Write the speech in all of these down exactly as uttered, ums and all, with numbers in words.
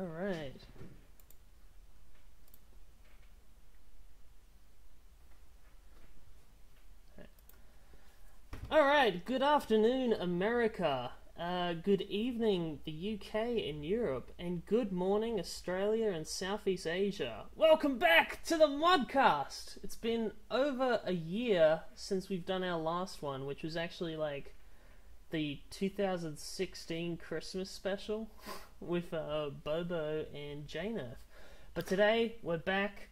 All right. All right, good afternoon, America. Uh, good evening, the U K and Europe. And good morning, Australia and Southeast Asia. Welcome back to the Modcast! It's been over a year since we've done our last one, which was actually like the two thousand sixteen Christmas special with uh, Bobo and Jane Earth. But today, we're back,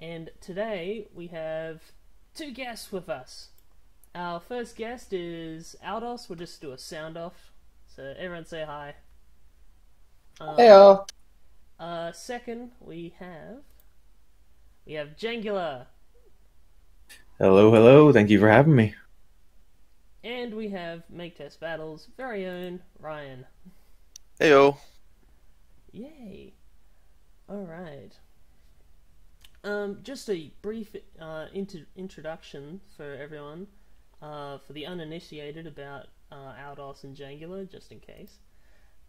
and today we have two guests with us. Our first guest is Aldoss. We'll just do a sound off. So everyone say hi. Um, Heyo. Uh, second, we have we have Jangular. Hello, hello. Thank you for having me. And we have Make Test Battles' very own Ryan. Heyo. Yay. All right. Um, just a brief uh int- introduction for everyone. Uh, for the uninitiated about uh, Aldoss and Jangular, just in case.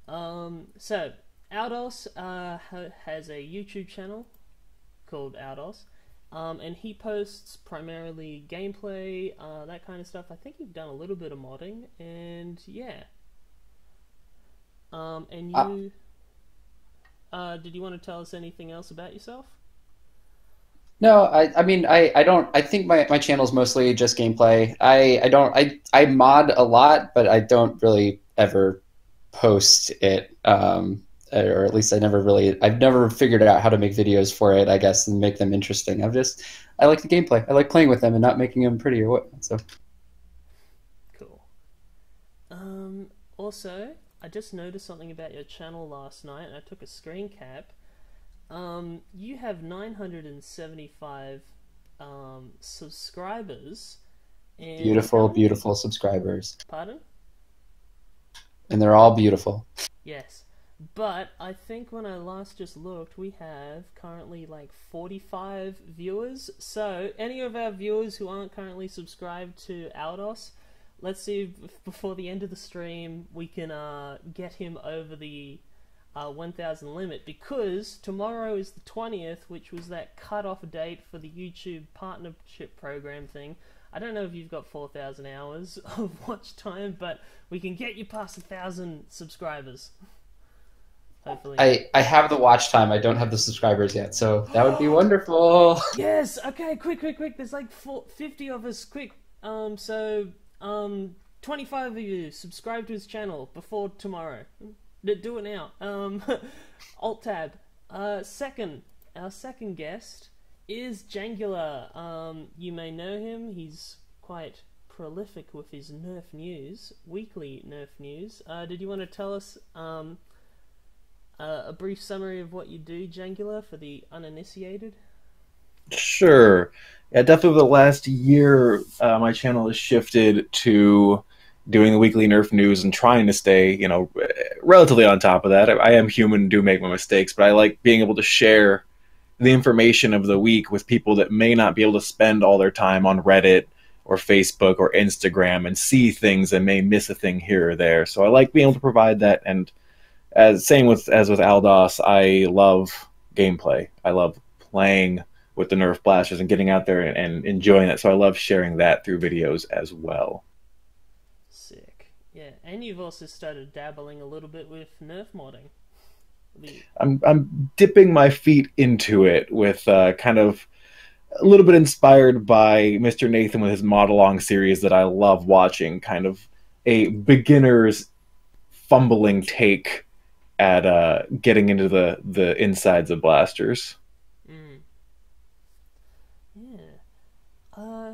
Um, so, Aldoss uh, ha has a YouTube channel called Aldoss, um, and he posts primarily gameplay, uh, that kind of stuff. I think you've done a little bit of modding, and yeah. Um, and you... Uh, uh, did you want to tell us anything else about yourself? No, I, I mean, I, I don't, I think my, my channel's mostly just gameplay. I, I don't, I, I mod a lot, but I don't really ever post it. Um, or at least I never really, I've never figured out how to make videos for it, I guess, and make them interesting. I've just, I like the gameplay. I like playing with them and not making them pretty or what, so. Cool. Um, also, I just noticed something about your channel last night, and I took a screen cap. Um, you have nine hundred seventy-five um, subscribers. And beautiful, beautiful subscribers. Pardon? And they're all beautiful. Yes. But I think when I last just looked, we have currently like forty-five viewers. So any of our viewers who aren't currently subscribed to Aldoss, let's see if before the end of the stream we can uh, get him over the... Uh, one thousand limit, because tomorrow is the twentieth, which was that cut-off date for the YouTube partnership program thing. I don't know if you've got four thousand hours of watch time, but we can get you past one thousand subscribers. Hopefully. I, I have the watch time. I don't have the subscribers yet, so that would be wonderful. Yes! Okay, quick, quick, quick. There's like four, fifty of us. Quick. Um, so, um, twenty-five of you subscribe to his channel before tomorrow. Do it now. Um, Alt tab. Uh, second, our second guest is Jangular. Um, you may know him. He's quite prolific with his Nerf news, weekly Nerf news. Uh, did you want to tell us um, uh, a brief summary of what you do, Jangular, for the uninitiated? Sure. Yeah, definitely. Over the last year, uh, my channel has shifted to doing the weekly Nerf news and trying to stay, you know, relatively on top of that. I, I am human and do make my mistakes, but I like being able to share the information of the week with people that may not be able to spend all their time on Reddit or Facebook or Instagram and see things and may miss a thing here or there. So I like being able to provide that. And as same with as with Aldoss, I love gameplay. I love playing with the Nerf blasters and getting out there and, and enjoying it. So I love sharing that through videos as well. Yeah, and you've also started dabbling a little bit with Nerf modding. The... I'm I'm dipping my feet into it with uh, kind of a little bit inspired by Mister Nathan with his mod along series that I love watching. Kind of a beginner's fumbling take at uh, getting into the the insides of blasters. Mm. Yeah. Uh,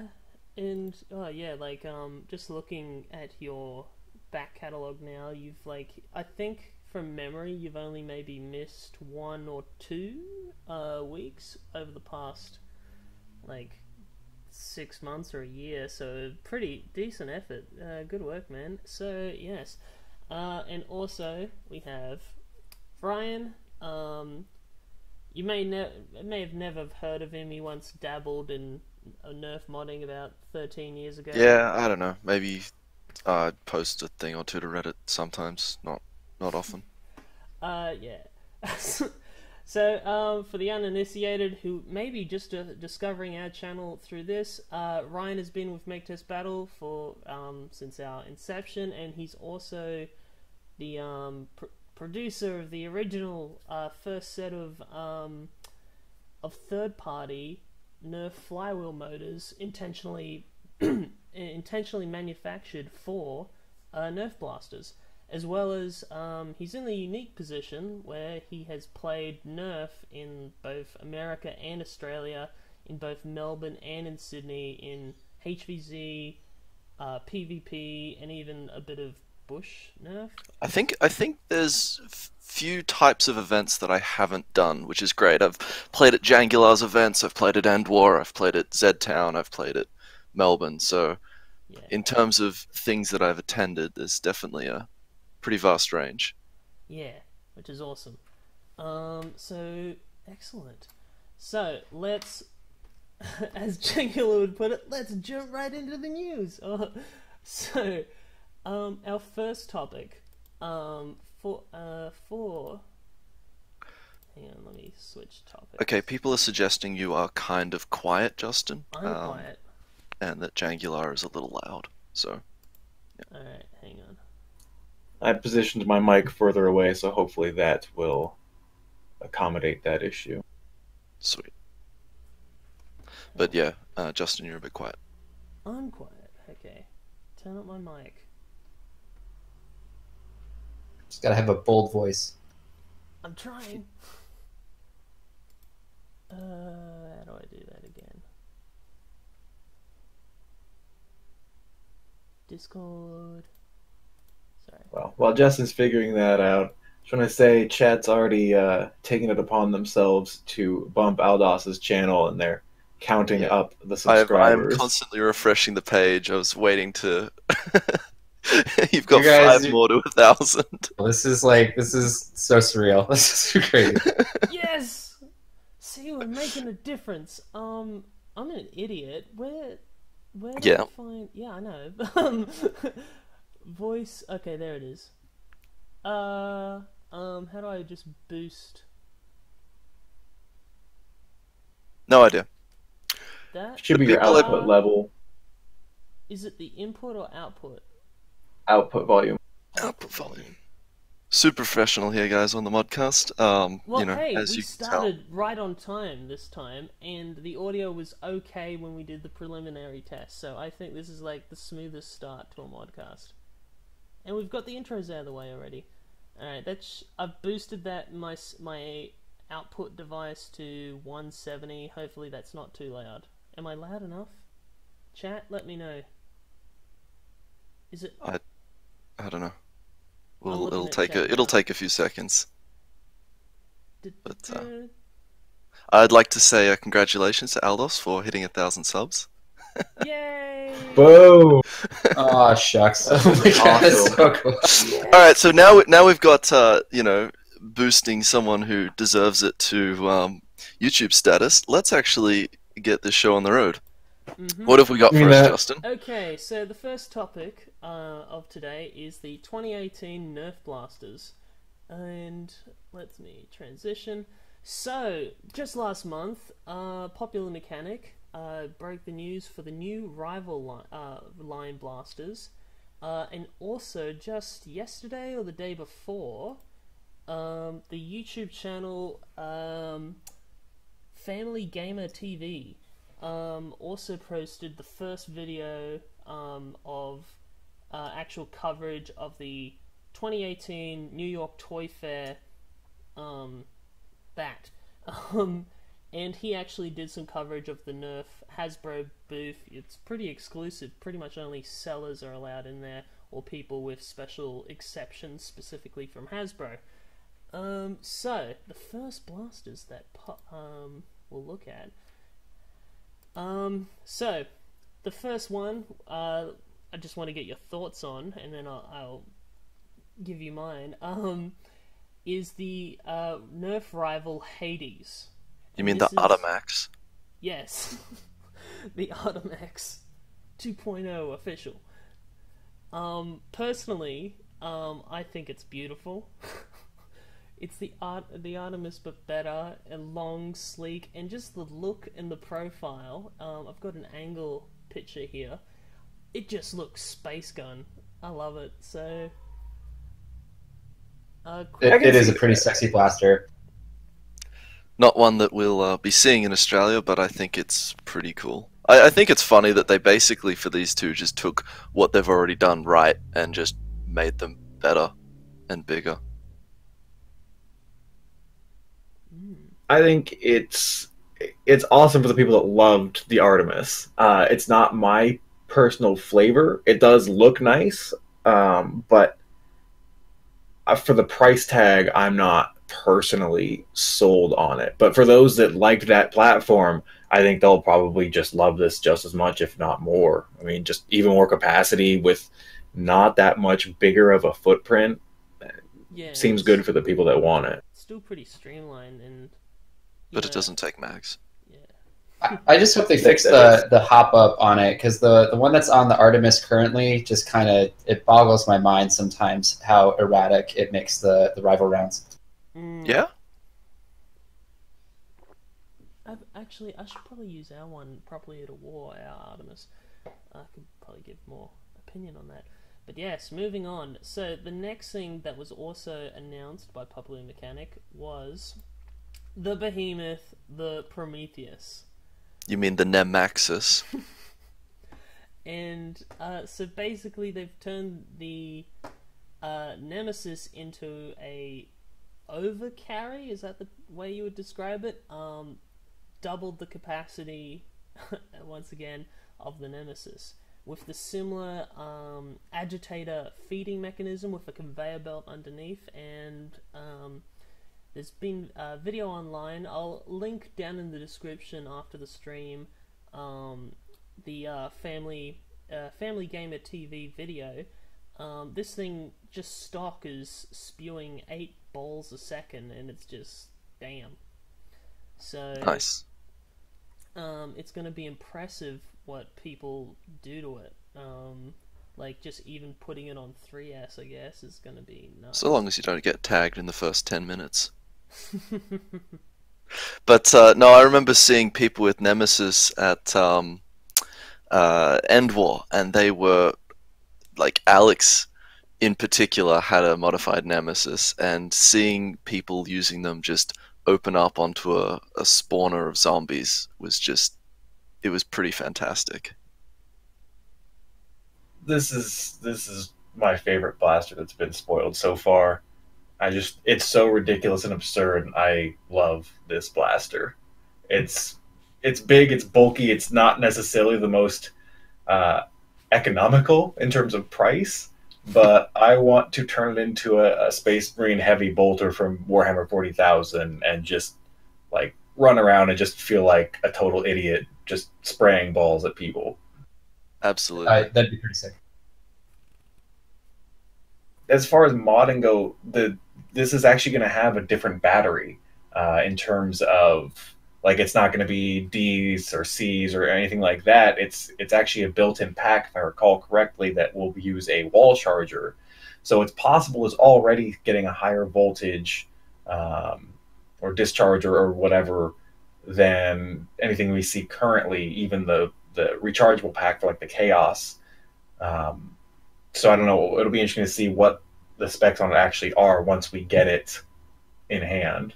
and oh yeah, like um, just looking at your back catalog now, you've like, I think from memory, you've only maybe missed one or two uh, weeks over the past like six months or a year, so pretty decent effort. Uh, good work, man. So yes, uh, and also we have Ryan. Um, you may ne may have never heard of him. He once dabbled in uh, Nerf modding about thirteen years ago. Yeah, I don't know, maybe. I uh, post a thing or two to Reddit sometimes, not not often. Uh, yeah. So, um, for the uninitiated who may be just uh, discovering our channel through this, uh, Ryan has been with MechTest Battle for um, since our inception, and he's also the um, pr producer of the original uh, first set of um, of third-party Nerf flywheel motors intentionally intentionally manufactured for uh, Nerf blasters. As well as um, he's in the unique position where he has played Nerf in both America and Australia, in both Melbourne and in Sydney, in H V Z, uh, PvP, and even a bit of bush Nerf. I think I think there's few types of events that I haven't done, which is great. I've played at Jangular's events, I've played at End War, I've played at Zed Town, I've played at Melbourne. So, yeah. In terms of things that I've attended, there's definitely a pretty vast range. Yeah, which is awesome. Um, so, excellent. So, let's, as Jangular would put it, let's jump right into the news. Uh, so, um, our first topic um, for, uh, for... Hang on, let me switch topics. Okay, people are suggesting you are kind of quiet, Justin. I'm um, quiet. And that Jangular is a little loud, so... Yeah. Alright, hang on. I positioned my mic further away, so hopefully that will accommodate that issue. Sweet. But yeah, uh, Justin, you're a bit quiet. I'm quiet. Okay. Turn up my mic. Just gotta have a bold voice. I'm trying. Uh, how do I do that again? Discord. Well, while Justin's figuring that out, I just want to say chat's already uh, taken it upon themselves to bump Aldoss's channel, and they're counting yeah. up the subscribers. I'm constantly refreshing the page. I was waiting to. You've got you guys, five you... more to a thousand. This is like this is so surreal. This is crazy. Yes. See, we're making a difference. Um, I'm an idiot. Where, where do yeah. I find? Yeah, I know. Um. Voice, okay, there it is. Uh, um, how do I just boost? No idea. That should be your output level. Is it the input or output? Output volume. Output volume. Super professional here, guys, on the modcast. Um, well, you know, hey, as we you started tell. right on time this time, and the audio was okay when we did the preliminary test, so I think this is like the smoothest start to a modcast. And we've got the intros out of the way already. All right, that's I've boosted that my my output device to one seventy. Hopefully, that's not too loud. Am I loud enough? Chat, let me know. Is it? I I don't know. We'll, it'll take a it'll take a few seconds. But, uh, I'd like to say uh, congratulations to Aldoss for hitting a thousand subs. Yay! Boom! Oh shucks! Oh my god! That's so cool. All right, so now now we've got uh, you know, boosting someone who deserves it to um, YouTube status. Let's actually get this show on the road. Mm-hmm. What have we got for us, Justin? Okay, so the first topic uh, of today is the twenty eighteen Nerf blasters, and let me transition. So, just last month, uh, Popular Mechanic uh, broke the news for the new Rival line, uh, line blasters, uh, and also just yesterday or the day before, um, the YouTube channel um, Family Gamer T V. Um, also posted the first video um, of uh, actual coverage of the twenty eighteen New York Toy Fair um, bat, um, and he actually did some coverage of the Nerf Hasbro booth. It's pretty exclusive, pretty much only sellers are allowed in there, or people with special exceptions specifically from Hasbro. Um, so, the first blasters that um, we'll look at. Um, so, the first one, uh, I just want to get your thoughts on, and then I'll, I'll give you mine, um, is the, uh, Nerf Rival Hades. You mean the Otomax? Yes. The Otomax two point oh official. Um, personally, um, I think it's beautiful. It's the art, the Artemis, but better, and long, sleek, and just the look and the profile. Um, I've got an angle picture here. It just looks space gun. I love it. So uh, it, it is a pretty sexy blaster. Not one that we'll uh, be seeing in Australia, but I think it's pretty cool. I, I think it's funny that they basically, for these two, just took what they've already done right and just made them better and bigger. I think it's it's awesome for the people that loved the Artemis. Uh, it's not my personal flavor. It does look nice, um, but for the price tag, I'm not personally sold on it. But for those that liked that platform, I think they'll probably just love this just as much, if not more. I mean, just even more capacity with not that much bigger of a footprint. Yeah, seems good for the people that want it. Still pretty streamlined and... But know. It doesn't take mags. Yeah. I, I just hope they fix the, the hop-up on it, because the, the one that's on the Artemis currently just kind of... It boggles my mind sometimes how erratic it makes the, the rival rounds. Mm. Yeah? I've, actually, I should probably use our one properly at a war, our Artemis. I could probably give more opinion on that. But yes, moving on. So the next thing that was also announced by Popular Mechanic was the Behemoth, the Prometheus. You mean the Nemaxis? And uh, so basically they've turned the uh, Nemesis into a overcarry, is that the way you would describe it? Um, doubled the capacity, once again, of the Nemesis, with the similar um, agitator feeding mechanism with a conveyor belt underneath. And um, there's been a video online, I'll link down in the description after the stream, um, the uh, Family uh, Family Gamer T V video. Um, this thing just stock is spewing eight balls a second, and it's just, damn. So, nice. Um, it's going to be impressive what people do to it. Um, like, just even putting it on three S, I guess, is going to be nuts. So long as you don't get tagged in the first ten minutes. But, uh, no, I remember seeing people with Nemesis at um, uh, End War, and they were, like, Alex in particular had a modified Nemesis, and seeing people using them just open up onto a, a spawner of zombies was just... it was pretty fantastic. This is this is my favorite blaster that's been spoiled so far. I just it's so ridiculous and absurd. I love this blaster. It's it's big, it's bulky, it's not necessarily the most uh, economical in terms of price, but I want to turn it into a, a Space Marine heavy bolter from Warhammer forty thousand and just like run around and just feel like a total idiot just spraying balls at people. Absolutely. Uh, that'd be pretty sick. As far as modding go, the this is actually going to have a different battery uh, in terms of, like, it's not going to be D's or C's or anything like that. It's it's actually a built-in pack, if I recall correctly, that will use a wall charger. So it's possible it's already getting a higher voltage um, or discharge or, or whatever than anything we see currently, even the the rechargeable pack for like the Chaos. Um, so I don't know, it'll be interesting to see what the specs on it actually are once we get it in hand.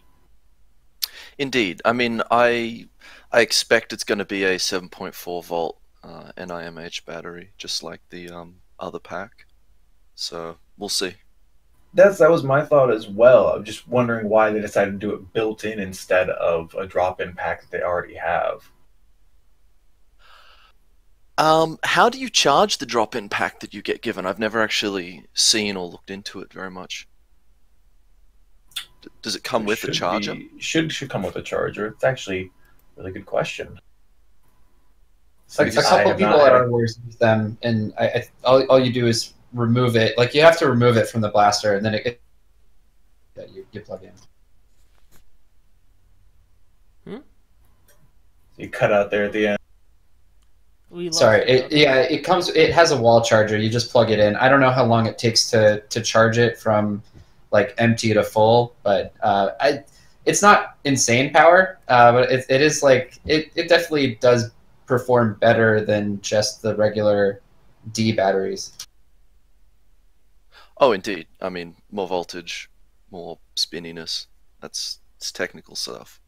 Indeed. I mean, I I expect it's going to be a seven point four volt uh, N I M H battery, just like the um, other pack. So we'll see. That's, that was my thought as well. I'm just wondering why they decided to do it built-in instead of a drop-in pack that they already have. Um, how do you charge the drop-in pack that you get given? I've never actually seen or looked into it very much. D does it come it with a charger? Be, should should come with a charger. It's actually a really good question. So like, a couple people at our wars use them, and I, I, all, all you do is remove it. Like, you have to remove it from the blaster, and then it, it yeah, you, you plug in. Hmm? You cut out there at the end. We Sorry. It, yeah, it comes. It has a wall charger. You just plug it in. I don't know how long it takes to to charge it from like empty to full, but uh, I, it's not insane power, uh, but it, it is like it, it definitely does perform better than just the regular D batteries. Oh, indeed. I mean, more voltage, more spinniness. That's it's technical stuff.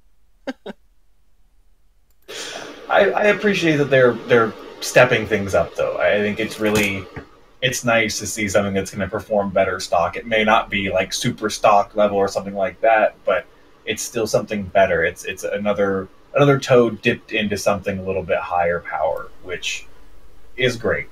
I, I appreciate that they're they're stepping things up, though. I think it's really it's nice to see something that's going to perform better stock. It may not be like super stock level or something like that, but it's still something better. It's it's another another toe dipped into something a little bit higher power, which is great.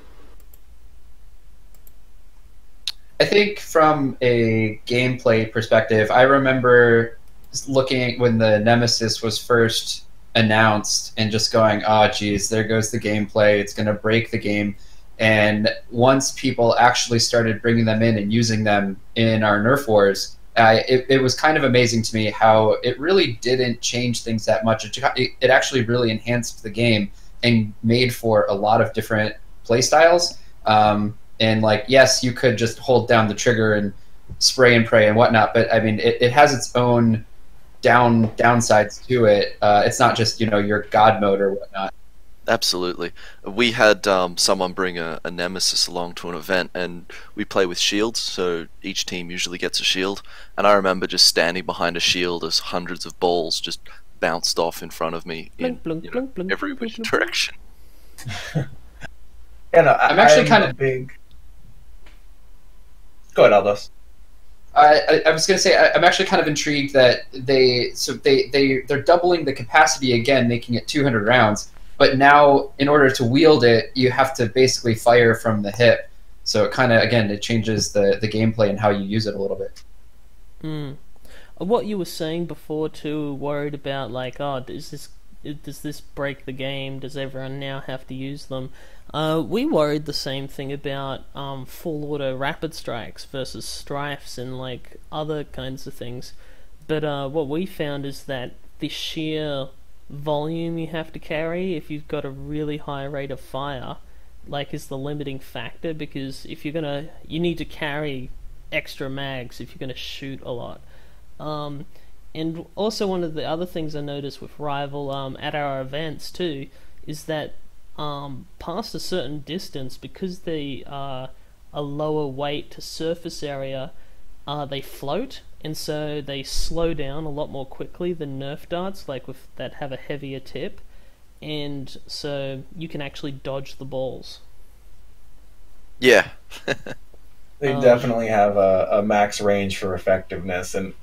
I think from a gameplay perspective, I remember looking when the Nemesis was first announced and just going, oh, geez, there goes the gameplay. It's going to break the game. And once people actually started bringing them in and using them in our Nerf wars, I, it, it was kind of amazing to me how it really didn't change things that much. It, it actually really enhanced the game and made for a lot of different playstyles. Um, And, like, yes, you could just hold down the trigger and spray and pray and whatnot, but, I mean, it, it has its own down downsides to it. Uh, it's not just, you know, your god mode or whatnot. Absolutely. We had um, someone bring a, a Nemesis along to an event, and we play with shields, so each team usually gets a shield. And I remember just standing behind a shield as hundreds of balls just bounced off in front of me in blink, you know, blink, blink, every which blink, direction. Yeah, no, I, I'm actually kind of big... Go ahead, Aldoss. I, I, I was going to say, I, I'm actually kind of intrigued that they, so they, they, they're doubling the capacity again, making it two hundred rounds, but now in order to wield it, you have to basically fire from the hip. So it kind of, again, it changes the, the gameplay and how you use it a little bit. Mm. What you were saying before, too, worried about, like, oh, does this, does this break the game? Does everyone now have to use them? Uh, we worried the same thing about um, full auto rapid strikes versus strifes and like other kinds of things, but uh, what we found is that the sheer volume you have to carry if you've got a really high rate of fire, like, is the limiting factor, because if you're gonna, you need to carry extra mags if you're gonna shoot a lot. Um, and also one of the other things I noticed with Rival um, at our events too is that Um, past a certain distance, because they are a lower weight to surface area, uh, they float, and so they slow down a lot more quickly than Nerf darts, like with that have a heavier tip, and so you can actually dodge the balls. Yeah. They um, definitely have a, a max range for effectiveness, and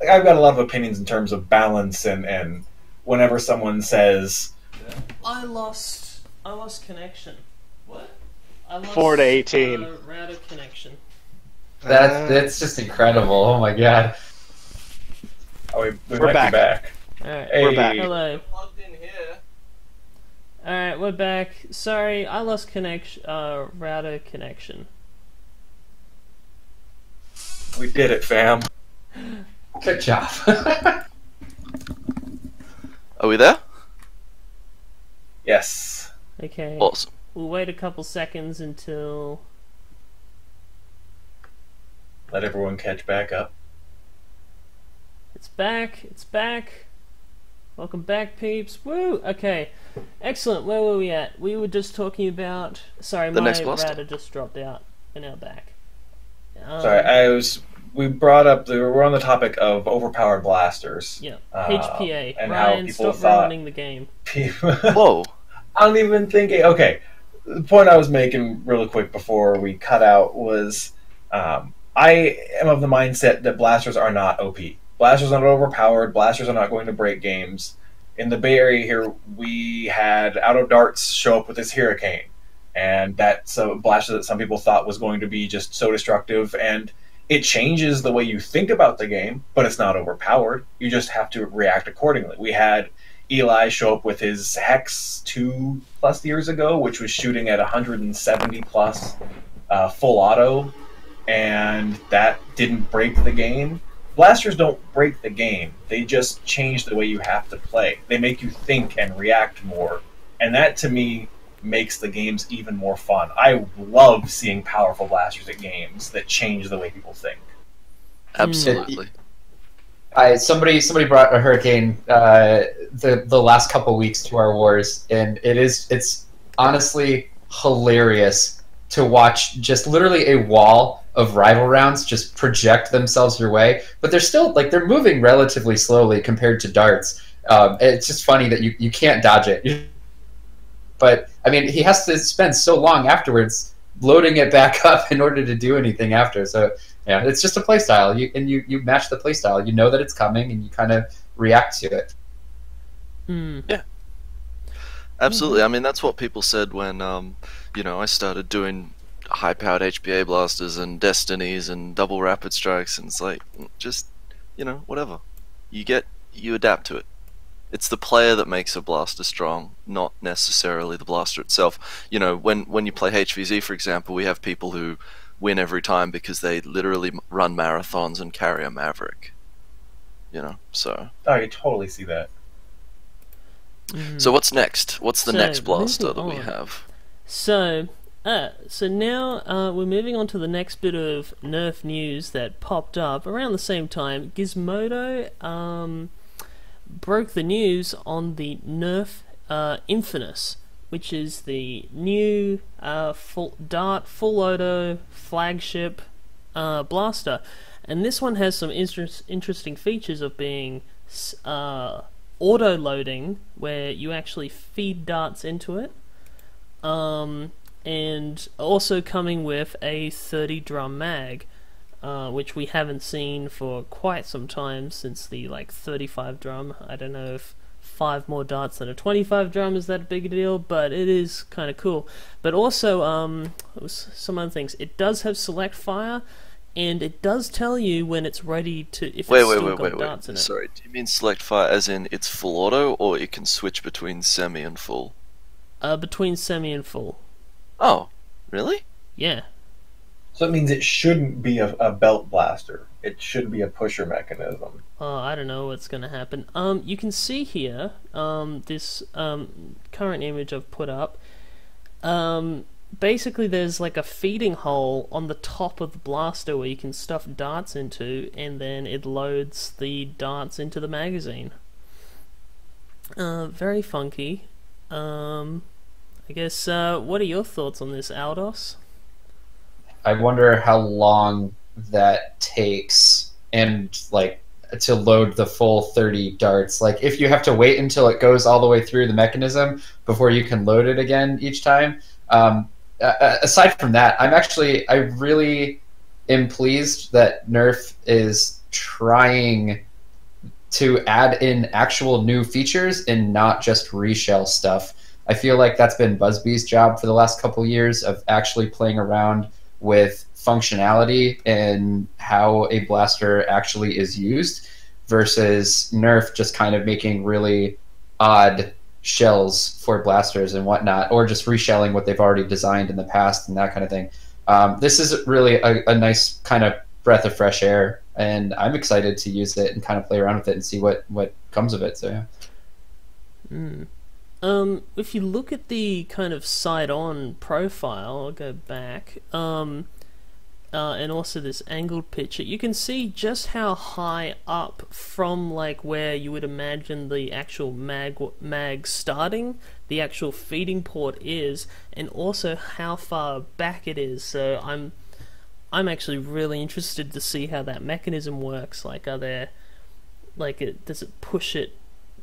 like, I've got a lot of opinions in terms of balance, and, and whenever someone says, I lost. I lost connection. What? I lost, Four to eighteen. Uh, router connection. That that's just incredible. Oh my god. Oh, we, we we're back. back. All right, hey. We're back. Hello. Plugged in here. All right, we're back. Sorry, I lost connection. Uh, router connection. We did it, fam. Good job. Are we there? Yes. Okay. Awesome. We'll wait a couple seconds until... Let everyone catch back up. It's back. It's back. Welcome back, peeps. Woo! Okay. Excellent. Where were we at? We were just talking about... Sorry, the my router just dropped out. And now back. Um... Sorry, I was... We brought up... The... We're on the topic of overpowered blasters. Yeah. Uh, H P A. And Ryan, how people stop thought... ruining the game. Whoa. I don't even think... It, okay, the point I was making really quick before we cut out was um, I am of the mindset that blasters are not O P. Blasters are not overpowered. Blasters are not going to break games. In the Bay Area here, we had auto darts show up with this Hurricane, and that's a blaster that some people thought was going to be just so destructive, and it changes the way you think about the game, but it's not overpowered. You just have to react accordingly. We had Eli show up with his Hex two plus years ago, which was shooting at one hundred seventy plus uh, full auto, and that didn't break the game. Blasters don't break the game. They just change the way you have to play. They make you think and react more, and that to me makes the games even more fun. I love seeing powerful blasters at games that change the way people think. Absolutely. I somebody somebody brought a Hurricane uh, the the last couple weeks to our wars, and it is it's honestly hilarious to watch just literally a wall of rival rounds just project themselves your way, but they're still like they're moving relatively slowly compared to darts. Um, it's just funny that you you can't dodge it. But I mean, he has to spend so long afterwards loading it back up in order to do anything after. So yeah, it's just a play style. You and you you match the play style. You know that it's coming, and you kind of react to it. Mm. Yeah, absolutely. Mm. I mean, that's what people said when um, you know, I started doing high-powered H P A blasters and destinies and double rapid strikes, and it's like just you know whatever you get, you adapt to it. It's the player that makes a blaster strong, not necessarily the blaster itself. You know, when when you play H V Z, for example, we have people who win every time because they literally run marathons and carry a Maverick. You know, so I can totally see that. Mm. So what's next? What's the so, next blaster that we have? So, uh, so now uh, we're moving on to the next bit of Nerf news that popped up around the same time. Gizmodo. Um, broke the news on the Nerf uh, Infinus, which is the new uh, full dart, full auto flagship uh, blaster, and this one has some inter interesting features of being uh, auto loading, where you actually feed darts into it, um, and also coming with a thirty drum mag. Uh, which we haven't seen for quite some time since the like thirty-five drum. I don't know if five more darts than a twenty-five drum is that big a deal, but it is kind of cool. But also, um, it was some other things. It does have select fire, and it does tell you when it's ready to. If wait, it's wait, still wait, got wait, darts wait. In it. Sorry, do you mean select fire as in it's full auto, or it can switch between semi and full? Uh, between semi and full. Oh, really? Yeah. So it means it shouldn't be a, a belt blaster. It should be a pusher mechanism. Oh, I don't know what's going to happen. Um, you can see here um, this um, current image I've put up. Um, basically, there's like a feeding hole on the top of the blaster where you can stuff darts into, and then it loads the darts into the magazine. Uh, very funky. Um, I guess. Uh, what are your thoughts on this, Aldoss? I wonder how long that takes, and like to load the full thirty darts. Like, if you have to wait until it goes all the way through the mechanism before you can load it again each time. Um, aside from that, I'm actually I really am pleased that Nerf is trying to add in actual new features and not just reshell stuff. I feel like that's been Busby's job for the last couple years of actually playing around with functionality and how a blaster actually is used, versus Nerf just kind of making really odd shells for blasters and whatnot, or just reshelling what they've already designed in the past and that kind of thing. Um, this is really a, a nice kind of breath of fresh air, and I'm excited to use it and kind of play around with it and see what, what comes of it. So yeah. Mm. Um, if you look at the kind of side-on profile, I'll go back, um, uh, and also this angled picture, you can see just how high up from like where you would imagine the actual mag, mag starting, the actual feeding port is, and also how far back it is. So I'm, I'm actually really interested to see how that mechanism works. Like, are there, like, it, does it push it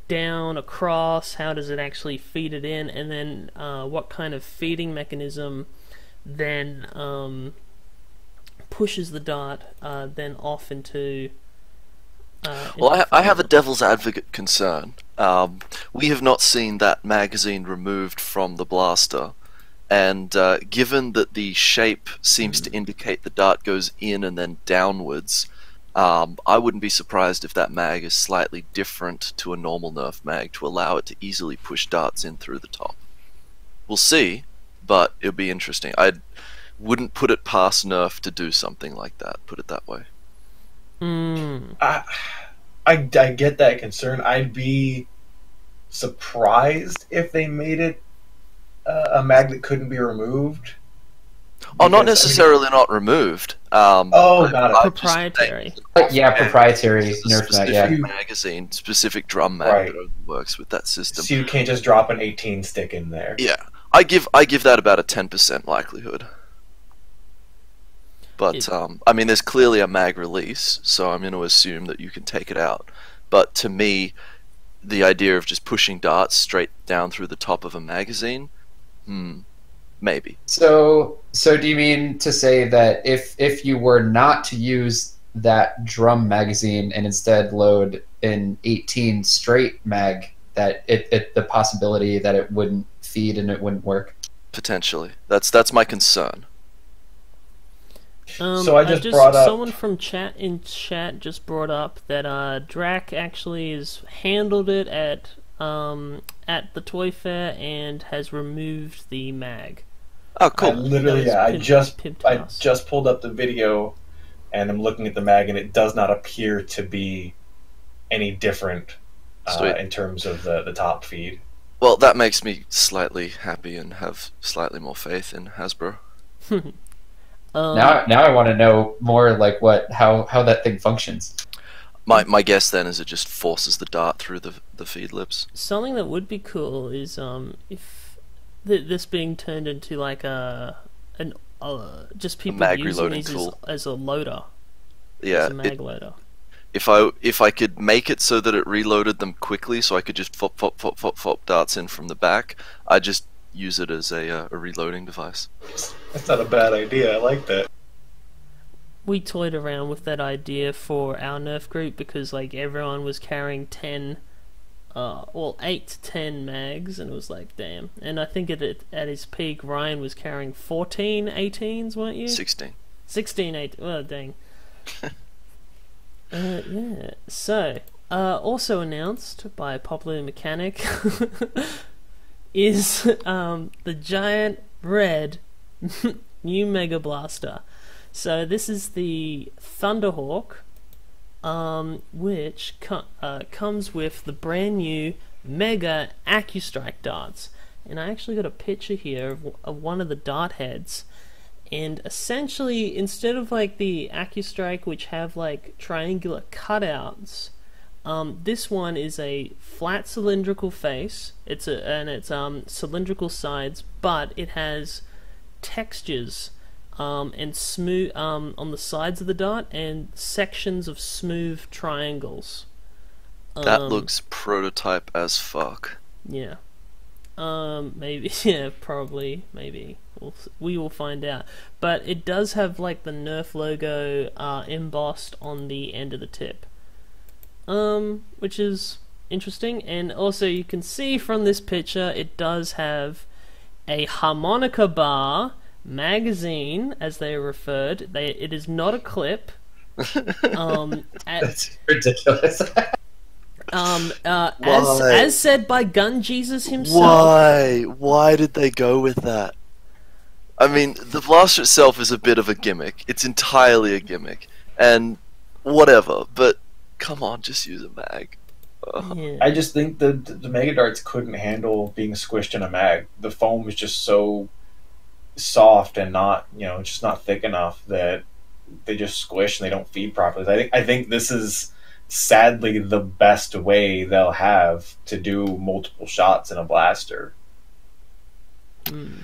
down, across? How does it actually feed it in? And then uh, what kind of feeding mechanism then um, pushes the dart uh, then off into... Uh, into well, I, I have a devil's advocate concern. Um, we have not seen that magazine removed from the blaster, and uh, given that the shape seems mm. to indicate the dart goes in and then downwards, Um, I wouldn't be surprised if that mag is slightly different to a normal Nerf mag to allow it to easily push darts in through the top. We'll see, but it'll be interesting. I wouldn't put it past Nerf to do something like that, put it that way. Mm. I, I, I get that concern. I'd be surprised if they made it uh, a mag that couldn't be removed. Oh, not necessarily not removed. Um, oh, got it. Proprietary. Just, yeah, proprietary Nerf mag. Yeah, magazine specific drum mag right. that works with that system. So you can't just drop an eighteen stick in there. Yeah, I give I give that about a ten percent likelihood. But yeah. um, I mean, there's clearly a mag release, so I'm going to assume that you can take it out. But to me, the idea of just pushing darts straight down through the top of a magazine, hmm. Maybe. So, so do you mean to say that if if you were not to use that drum magazine and instead load an eighteen straight mag, that it, it the possibility that it wouldn't feed and it wouldn't work? Potentially. That's that's my concern. Um, so I just, I just brought up someone from chat in chat just brought up that uh, Drac actually has handled it at um at the toy fair and has removed the mag. Oh, cool! I literally, yeah, I just I just pulled up the video, and I'm looking at the mag, and it does not appear to be any different uh, in terms of the the top feed. Well, that makes me slightly happy and have slightly more faith in Hasbro. um, now, now I want to know more, like what how how that thing functions. My my guess then is it just forces the dart through the the feed lips. Something that would be cool is um if. This being turned into like a an uh, just people using these as, as a loader, yeah, as a mag it, loader. If I if I could make it so that it reloaded them quickly, so I could just fop fop fop fop fop darts in from the back, I just use it as a uh, a reloading device. That's not a bad idea. I like that. We toyed around with that idea for our Nerf group because like everyone was carrying ten. Uh, well, eight to ten mags, and it was like, damn. And I think at it, at his peak, Ryan was carrying fourteen eighteens, weren't you? Sixteen. Sixteen eight. Well, dang. uh, yeah. So, uh, also announced by Popular Mechanic is um, the giant red new Mega Blaster. So this is the Thunderhawk. Um, which com uh, comes with the brand new Mega AccuStrike darts. And I actually got a picture here of, w of one of the dart heads. And essentially, instead of like the AccuStrike, which have like triangular cutouts, um, this one is a flat cylindrical face. It's a, and it's um, cylindrical sides, but it has textures. Um, and smooth um, on the sides of the dart and sections of smooth triangles. Um, that looks prototype as fuck. Yeah, um, maybe. Yeah, probably. Maybe we'll, we will find out. But it does have like the Nerf logo uh, embossed on the end of the tip, um, which is interesting. And also, you can see from this picture, it does have a harmonica bar. Magazine, as they are referred, they it is not a clip. Um, at, That's ridiculous. um, uh, as as said by Gun Jesus himself. Why? Why did they go with that? I mean, the blaster itself is a bit of a gimmick. It's entirely a gimmick, and whatever. But come on, just use a mag. Yeah. I just think the the Mega Darts couldn't handle being squished in a mag. The foam is just so soft and not, you know, just not thick enough that they just squish and they don't feed properly. I think I think this is sadly the best way they'll have to do multiple shots in a blaster. Mm.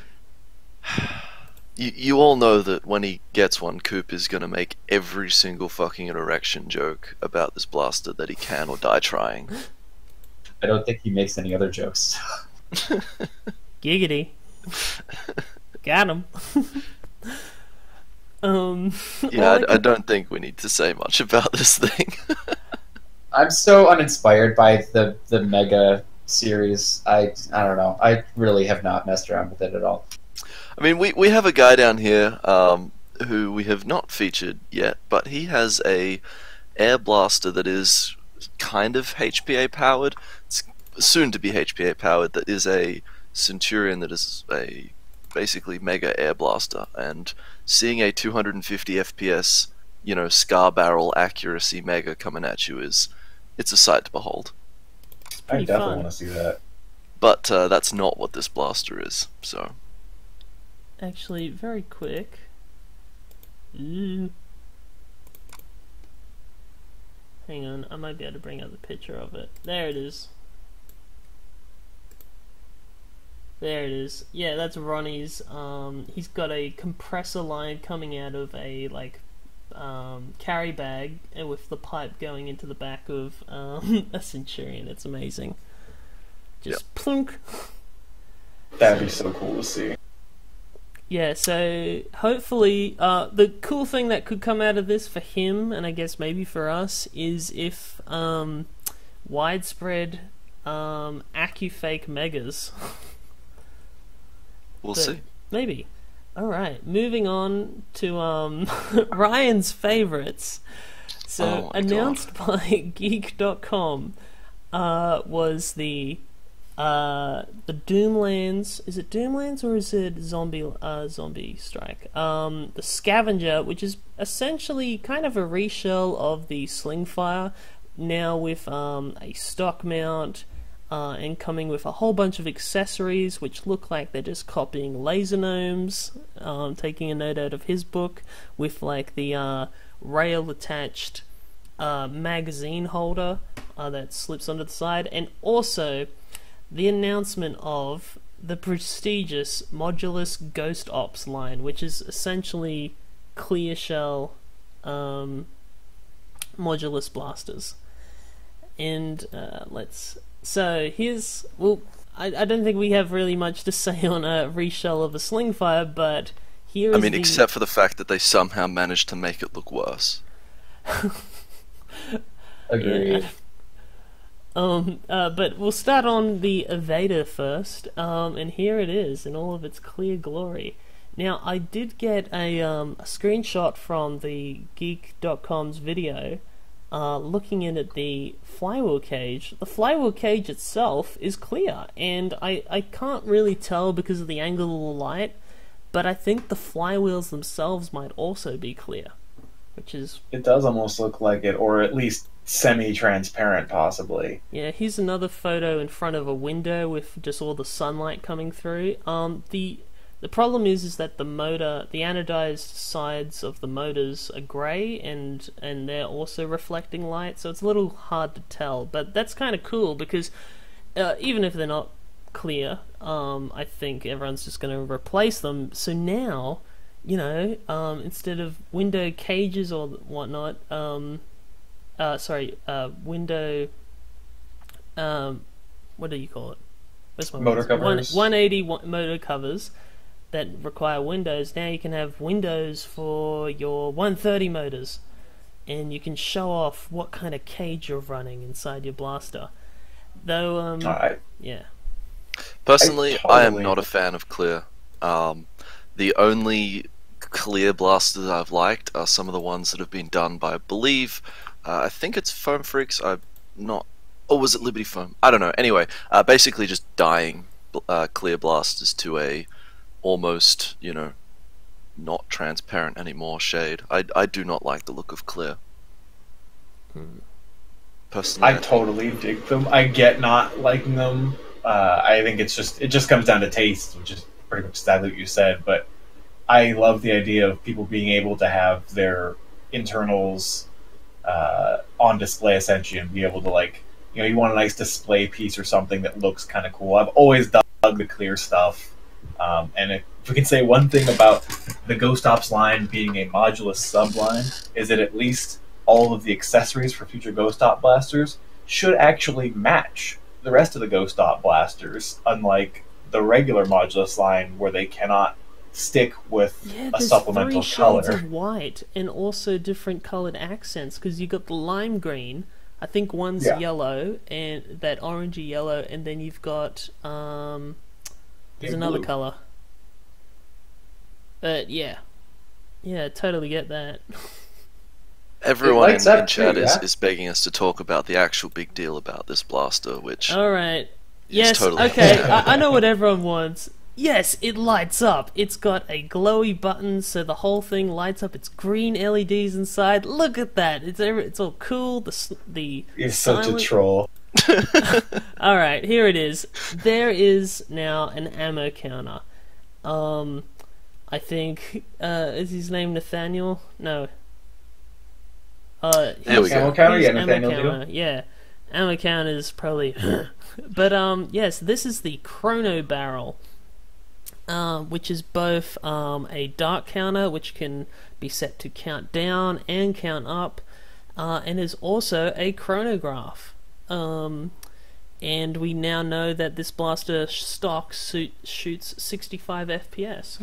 You you all know that when he gets one, Coop is gonna make every single fucking erection joke about this blaster that he can or die trying. I don't think he makes any other jokes. Giggity. Got him. um, yeah, I, I don't think we need to say much about this thing. I'm so uninspired by the the Mega series. I I don't know. I really have not messed around with it at all. I mean, we we have a guy down here um, who we have not featured yet, but he has a air blaster that is kind of H P A powered. It's soon to be H P A powered. That is a Centurion. That is a basically Mega air blaster, and seeing a two hundred fifty F P S, you know, Scar Barrel accuracy Mega coming at you is, it's a sight to behold. I definitely want to see that. But uh, that's not what this blaster is, so. actually very quick. Ooh. Hang on, I might be able to bring up the picture of it. There it is. There it is. Yeah, that's Ronnie's. Um, he's got a compressor line coming out of a like um, carry bag, and with the pipe going into the back of um, a Centurion. It's amazing. Just yep. Plunk. That'd be so cool to see. Yeah, so hopefully, uh, the cool thing that could come out of this for him, and I guess maybe for us, is if um, widespread um, AccuFake megas. We'll but see. Maybe. Alright, moving on to um, Ryan's favourites. So, oh announced God. by geek dot com uh, was the uh, the Doomlands. Is it Doomlands or is it Zombie uh, Zombie Strike? Um, the Scavenger, which is essentially kind of a reshell of the Slingfire, now with um, a stock mount. Uh, and coming with a whole bunch of accessories which look like they're just copying Laser Gnome's, um, taking a note out of his book, with like the uh, rail attached uh, magazine holder uh, that slips onto the side, and also the announcement of the prestigious Modulus Ghost Ops line, which is essentially clear shell um, Modulus blasters. And uh, let's So here's, well, I, I don't think we have really much to say on a reshell of a Slingfire, but here is I mean, the... except for the fact that they somehow managed to make it look worse. Agreed. Yeah. Um, uh, but we'll start on the Evader first, um, and here it is in all of its clear glory. Now, I did get a, um, a screenshot from the geek dot com's video, Uh, looking in at the flywheel cage. The flywheel cage itself is clear, and I, I can't really tell because of the angle of the light, but I think the flywheels themselves might also be clear, which is... It does almost look like it, or at least semi-transparent, possibly. Yeah, here's another photo in front of a window with just all the sunlight coming through. Um, the The problem is, is that the motor, the anodized sides of the motors are grey, and and they're also reflecting light, so it's a little hard to tell. But that's kind of cool because uh, even if they're not clear, um, I think everyone's just going to replace them. So now, you know, um, instead of window cages or whatnot, um, uh, sorry, uh, window, um, what do you call it? Where's my motor covers. one eighty motor covers that require windows, now you can have windows for your one thirty motors, and you can show off what kind of cage you're running inside your blaster. Though, um, I, yeah. Personally, I, totally I am not a fan of clear. Um, the only clear blasters I've liked are some of the ones that have been done by, I believe, uh, I think it's Foam Freaks, I'm not, or was it Liberty Foam? I don't know. Anyway, uh, basically just dyeing uh, clear blasters to a almost, you know, not transparent anymore shade. I, I do not like the look of clear. Hmm. Personally, I totally dig them. I get not liking them. Uh, I think it's just, it just comes down to taste, which is pretty much exactly what you said, but I love the idea of people being able to have their internals uh, on display, essentially, and be able to, like, you know, you want a nice display piece or something that looks kind of cool. I've always dug the clear stuff. Um, and if we can say one thing about the Ghost Ops line being a Modulus subline, is that at least all of the accessories for future Ghost Op blasters should actually match the rest of the Ghost Op blasters, unlike the regular Modulus line where they cannot stick with yeah, a supplemental color. Yeah, there's three shades of white and also different colored accents, because you got the lime green, I think one's yeah. yellow, and that orangey yellow, and then you've got... Um, There's another blue. color. But yeah. Yeah, totally get that. Everyone in the chat too, is, yeah? is begging us to talk about the actual big deal about this blaster, which... Alright. Yes, totally okay, I, I know what everyone wants. Yes, it lights up. It's got a glowy button, so the whole thing lights up. It's green L E Ds inside. Look at that. It's it's all cool. The the. You're silent... such a troll. Alright, here it is. There is now an ammo counter. Um, I think, uh, is his name Nathaniel? No. Uh, there we go. Counter, yeah, Nathaniel counter, yeah. Ammo counter is probably... but, um, yes, yeah, so this is the Chrono Barrel, uh, which is both um, a dark counter, which can be set to count down and count up, uh, and is also a chronograph. Um... And we now know that this blaster stock suit shoots sixty-five F P S.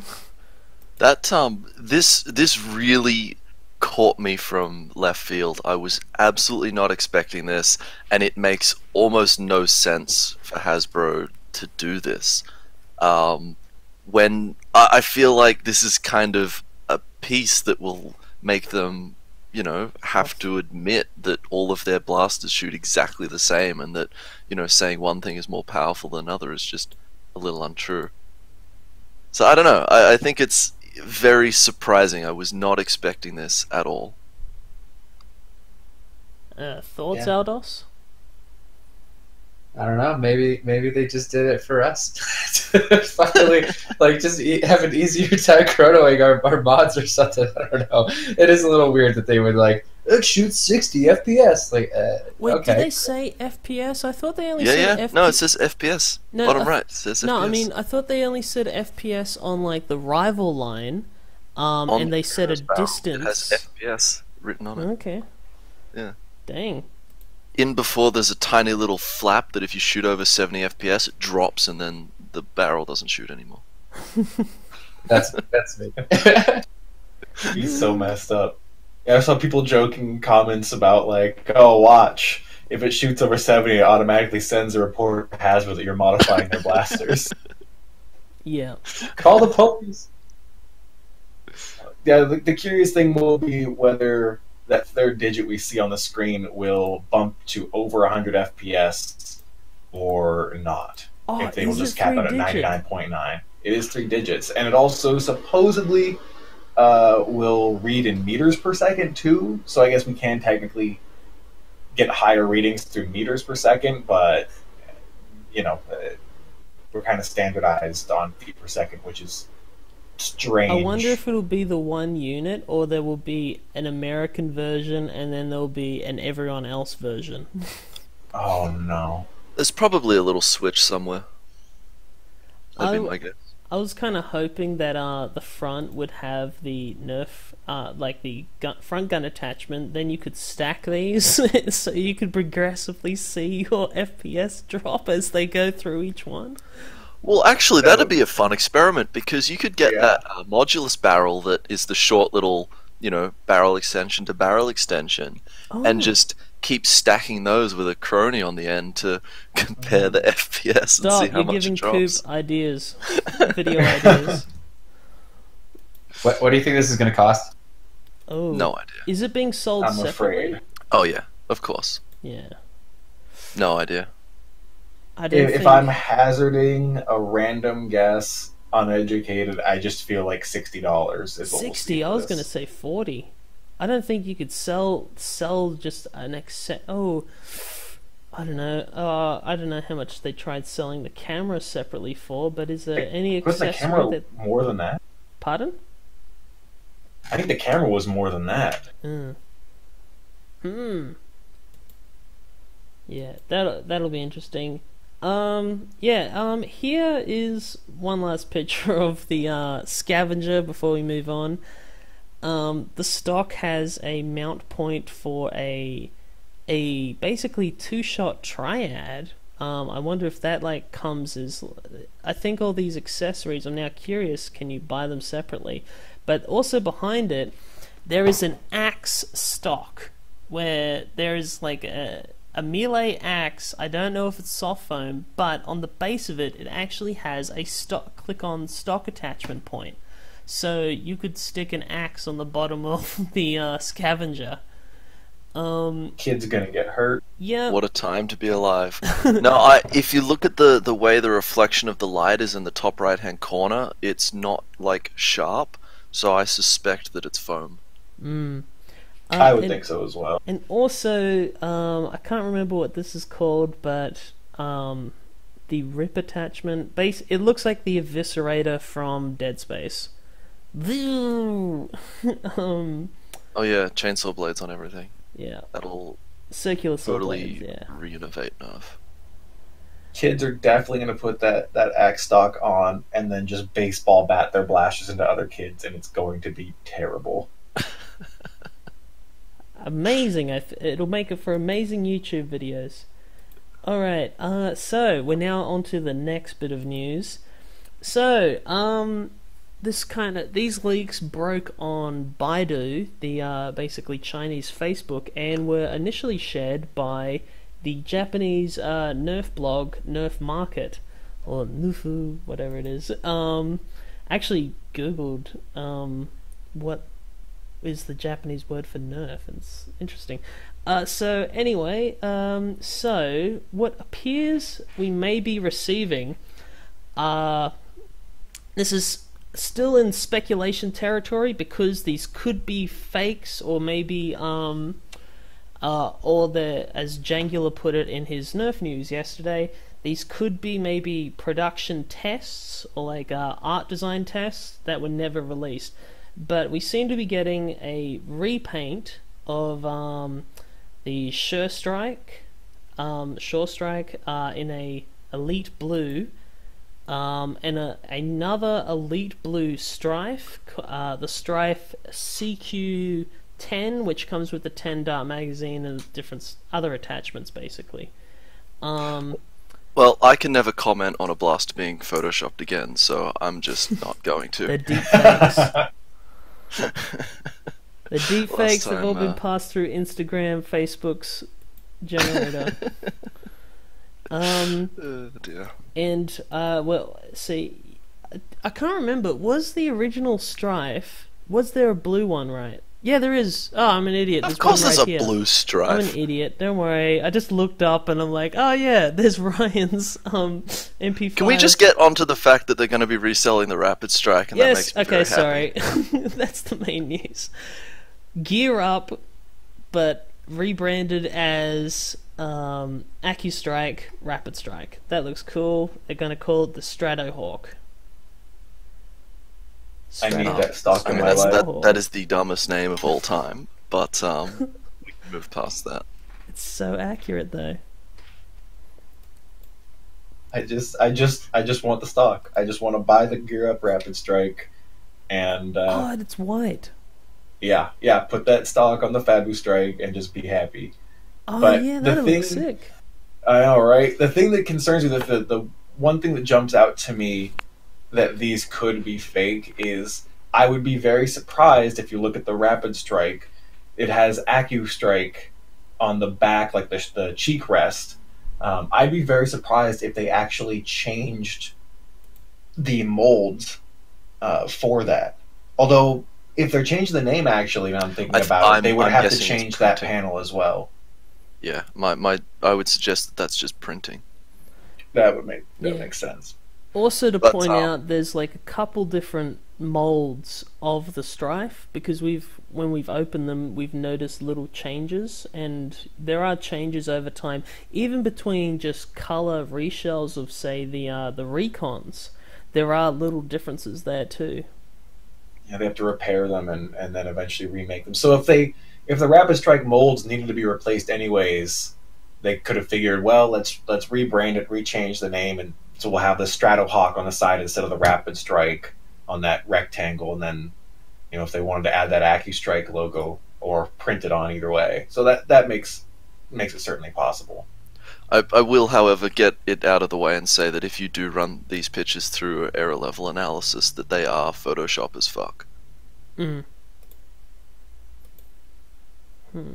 That um, this this really caught me from left field. I was absolutely not expecting this, and it makes almost no sense for Hasbro to do this. Um, when I, I feel like this is kind of a piece that will make them, you know, have to admit that all of their blasters shoot exactly the same, and that, you know, saying one thing is more powerful than another is just a little untrue. So I don't know. I, I think it's very surprising. I was not expecting this at all. Uh, thoughts, yeah. Aldoss? I don't know. Maybe maybe they just did it for us. Finally, like, just e have an easier time chronoing our, our mods or something. I don't know. It is a little weird that they would, like, it shoots sixty F P S. Like, uh, wait, okay. Did they say F P S? I thought they only yeah, said yeah. F P S. No, it says F P S. No, bottom right, it says F P S. No, I mean, I thought they only said F P S on, like, the Rival line, um, on and they said a barrel. distance. It has F P S written on it. Okay. Yeah. Dang. In before, there's a tiny little flap that if you shoot over seventy F P S, it drops, and then the barrel doesn't shoot anymore. that's that's me. He's so messed up. Yeah, I saw people joking comments about, like, oh, watch, if it shoots over seventy, it automatically sends a report to Hasbro that you're modifying their blasters. Yeah. Call the police. Yeah, the, the curious thing will be whether that third digit we see on the screen will bump to over one hundred F P S or not. Oh, if they will just cap out at ninety-nine point nine. It is three digits. And it also supposedly uh, will read in meters per second, too. So I guess we can technically get higher readings through meters per second, but, you know, we're kind of standardized on feet per second, which is... strange. I wonder if it'll be the one unit, or there will be an American version, and then there'll be an everyone else version. Oh no! There's probably a little switch somewhere. That'd I, be my guess. I was kind of hoping that uh the front would have the Nerf, uh like the gun, front gun attachment. Then you could stack these, so you could progressively see your F P S drop as they go through each one. Well, actually, that'd be a fun experiment, because you could get yeah. that uh, Modulus barrel that is the short little, you know, barrel extension to barrel extension, oh. and just keep stacking those with a crony on the end to compare the F P S Stop, and see how much it drops. Stop, you're giving Coop ideas, video ideas. What, what do you think this is going to cost? Oh, no idea. Is it being sold I'm separately? Afraid. Oh, yeah, of course. Yeah. No idea. If, think... if I'm hazarding a random guess, uneducated, I just feel like sixty dollars is what sixty. We'll I was going to say forty. I don't think you could sell sell just an accept. Oh, I don't know. Uh, I don't know how much they tried selling the camera separately for, but is there like, any accessory the camera that... more than that? Pardon? I think the camera was more than that. Hmm. Hmm. Yeah, that that'll be interesting. Um, yeah, um, here is one last picture of the uh, Scavenger before we move on. Um, the stock has a mount point for a a basically two-shot triad. Um, I wonder if that like comes as. I think all these accessories. I'm now curious. Can you buy them separately? But also behind it, there is an axe stock where there is like a. A melee axe, I don't know if it's soft foam, but on the base of it, it actually has a stock, click on stock attachment point. So you could stick an axe on the bottom of the uh, Scavenger. Um, Kid's gonna get hurt. Yeah. What a time to be alive. No, I, if you look at the, the way the reflection of the light is in the top right hand corner, it's not like sharp, so I suspect that it's foam. Mm. Um, I would and, think so as well. And also, um, I can't remember what this is called, but um, the rip attachment base. It looks like the eviscerator from Dead Space. um, oh yeah, chainsaw blades on everything. Yeah. That'll circular totally blades, yeah. re-innovate nerf. Kids are definitely going to put that, that axe stock on and then just baseball bat their blashes into other kids, and it's going to be terrible. Amazing. I f it'll make it for amazing YouTube videos. Alright, uh, so we're now on to the next bit of news. So, um, this kind of, these leaks broke on Baidu, the uh, basically Chinese Facebook, and were initially shared by the Japanese uh, Nerf blog, Nerf Market, or Nufu, whatever it is. Um, actually googled um, what is the Japanese word for nerf. It's interesting. Uh, so anyway, um, so what appears we may be receiving, uh, this is still in speculation territory because these could be fakes or maybe, um, uh, or the, as Jangular put it in his Nerf news yesterday, these could be maybe production tests or like uh, art design tests that were never released. But we seem to be getting a repaint of um, the Shore Strike, um, Shore Strike uh, in a Elite Blue, um, and a, another Elite Blue Strife, uh, the Strife C Q ten, which comes with the ten dart magazine and different other attachments, basically. Um, well, I can never comment on a blast being photoshopped again, so I'm just not going to. They're deep fakes. The deepfakes have all been uh... passed through Instagram, Facebook's generator. um, oh dear. And, uh, well, see, I, I can't remember, was the original Strife, was there a blue one, right? Yeah, there is. Oh, I'm an idiot. There's of course right there's a here. blue Strife. I'm an idiot, don't worry. I just looked up and I'm like, oh yeah, there's Ryan's um, M P five. Can we just get onto the fact that they're going to be reselling the Rapid Strike? And yes, that makes me okay, very sorry. That's the main news. Gear Up, but rebranded as um, AccuStrike Rapid Strike. That looks cool. They're going to call it the Stratohawk. I need that stock in my life. That, that is the dumbest name of all time, but um, we can move past that. It's so accurate, though. I just, I just, I just want the stock. I just want to buy the Gear Up Rapid Strike, and uh, oh, it's white. Yeah, yeah. Put that stock on the Fabu Strike and just be happy. Oh but yeah, that looks sick. I know, right? The thing that concerns me, the the, the one thing that jumps out to me that these could be fake is I would be very surprised if you look at the Rapid Strike. It has AccuStrike on the back, like the, the cheek rest. Um, I'd be very surprised if they actually changed the molds uh, for that. Although, if they're changing the name, actually, now I'm thinking I, about I'm, it, they would I'm have to change that panel as well. Yeah, my, my, I would suggest that that's just printing. That would make, that yeah. makes sense. Also to but, point um, out, there's like a couple different molds of the Strife, because we've when we've opened them, we've noticed little changes, and there are changes over time, even between just color reshells of say the uh, the Recons. There are little differences there too. Yeah, they have to repair them and and then eventually remake them. So if they if the Rapid Strike molds needed to be replaced anyways, they could have figured, well, let's let's rebrand it, rechange the name, and so we'll have the Stratohawk on the side instead of the Rapid Strike on that rectangle, and then, you know, if they wanted to add that AccuStrike logo or print it on, either way. So that that makes makes it certainly possible. I, I will, however, get it out of the way and say that if you do run these pictures through error level analysis, that they are Photoshop as fuck. Mm. Hmm.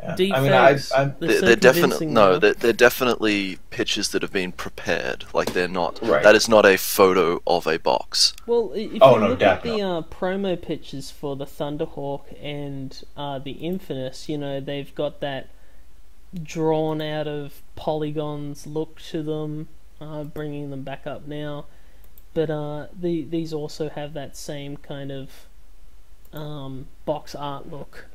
Yeah. Deep I mean, fakes. I, I'm, they're, they're definitely no. They're, they're definitely pictures that have been prepared. Like they're not. Right. That is not a photo of a box. Well, if oh, you no, look at the uh, promo pictures for the Thunderhawk and uh, the Infinus, you know they've got that drawn out of polygons look to them, uh, bringing them back up now. But uh, the these also have that same kind of um, box art look.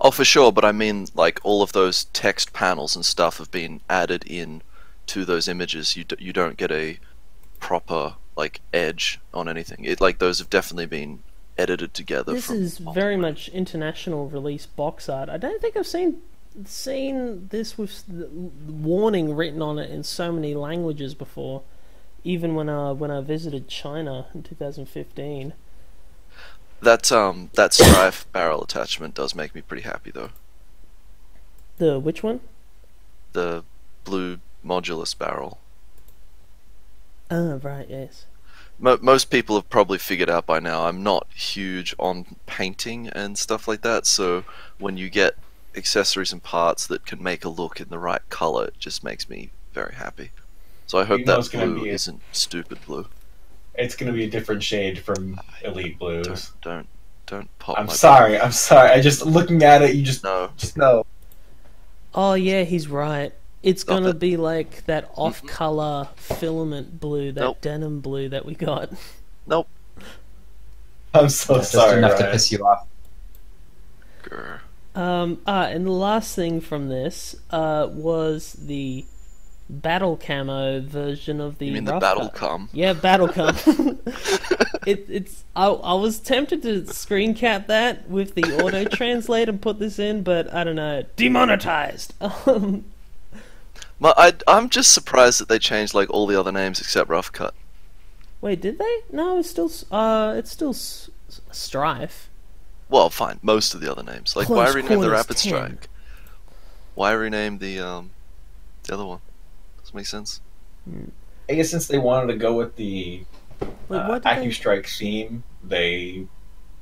Oh, for sure, but I mean, like, all of those text panels and stuff have been added in to those images. You d you don't get a proper like edge on anything. It like those have definitely been edited together. This from is multiple. Very much international release box art. I don't think I've seen seen this with the warning written on it in so many languages before. Even when I when I visited China in two thousand fifteen. That um that Strife barrel attachment does make me pretty happy though. The which one? The blue Modulus barrel. Oh, right, yes. Mo most people have probably figured out by now I'm not huge on painting and stuff like that, so when you get accessories and parts that can make a look in the right colour, it just makes me very happy. So I hope you know that blue isn't a... stupid blue. It's going to be a different shade from Elite Blues. Don't, don't, don't pop I'm my sorry, body. I'm sorry. I just, looking at it, you just know. Just know. Oh yeah, he's right. It's Stop gonna it. be like that off-color mm-hmm. filament blue, that nope. denim blue that we got. Nope. I'm so That's sorry. Just enough Ryan. to piss you off. Grr. Um. Ah, and the last thing from this uh was the battle camo version of the. You mean the battle cam? Yeah, battle cam. it, it's. I I was tempted to screen cap that with the auto translate and put this in, but I don't know. Demonetized. Um. My, I, I'm just surprised that they changed like all the other names except Rough Cut. Wait, did they? No, it's still uh, it's still s Strife. Well, fine. Most of the other names, like close, why rename the Rapid Strike? Why rename the um, the other one? Does it make sense? I guess since they wanted to go with the uh, AccuStrike theme, they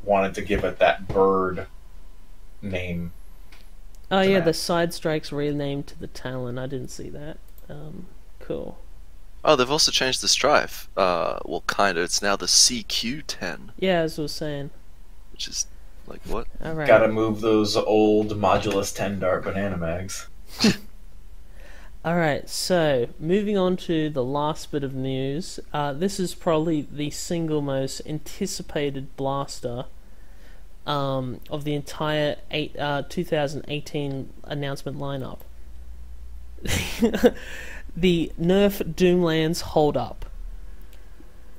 wanted to give it that bird name. Oh yeah, that. the side strike's renamed to the Talon. I didn't see that. Um, cool. Oh, they've also changed the Strife. Uh, well, kind of. It's now the C Q ten. Yeah, as I was saying. Which is like what? All right. Gotta move those old Modulus ten dart banana mags. All right. So moving on to the last bit of news. Uh, this is probably the single most anticipated blaster. Um, of the entire eight, uh, two thousand eighteen announcement lineup. The Nerf Doomlands hold up.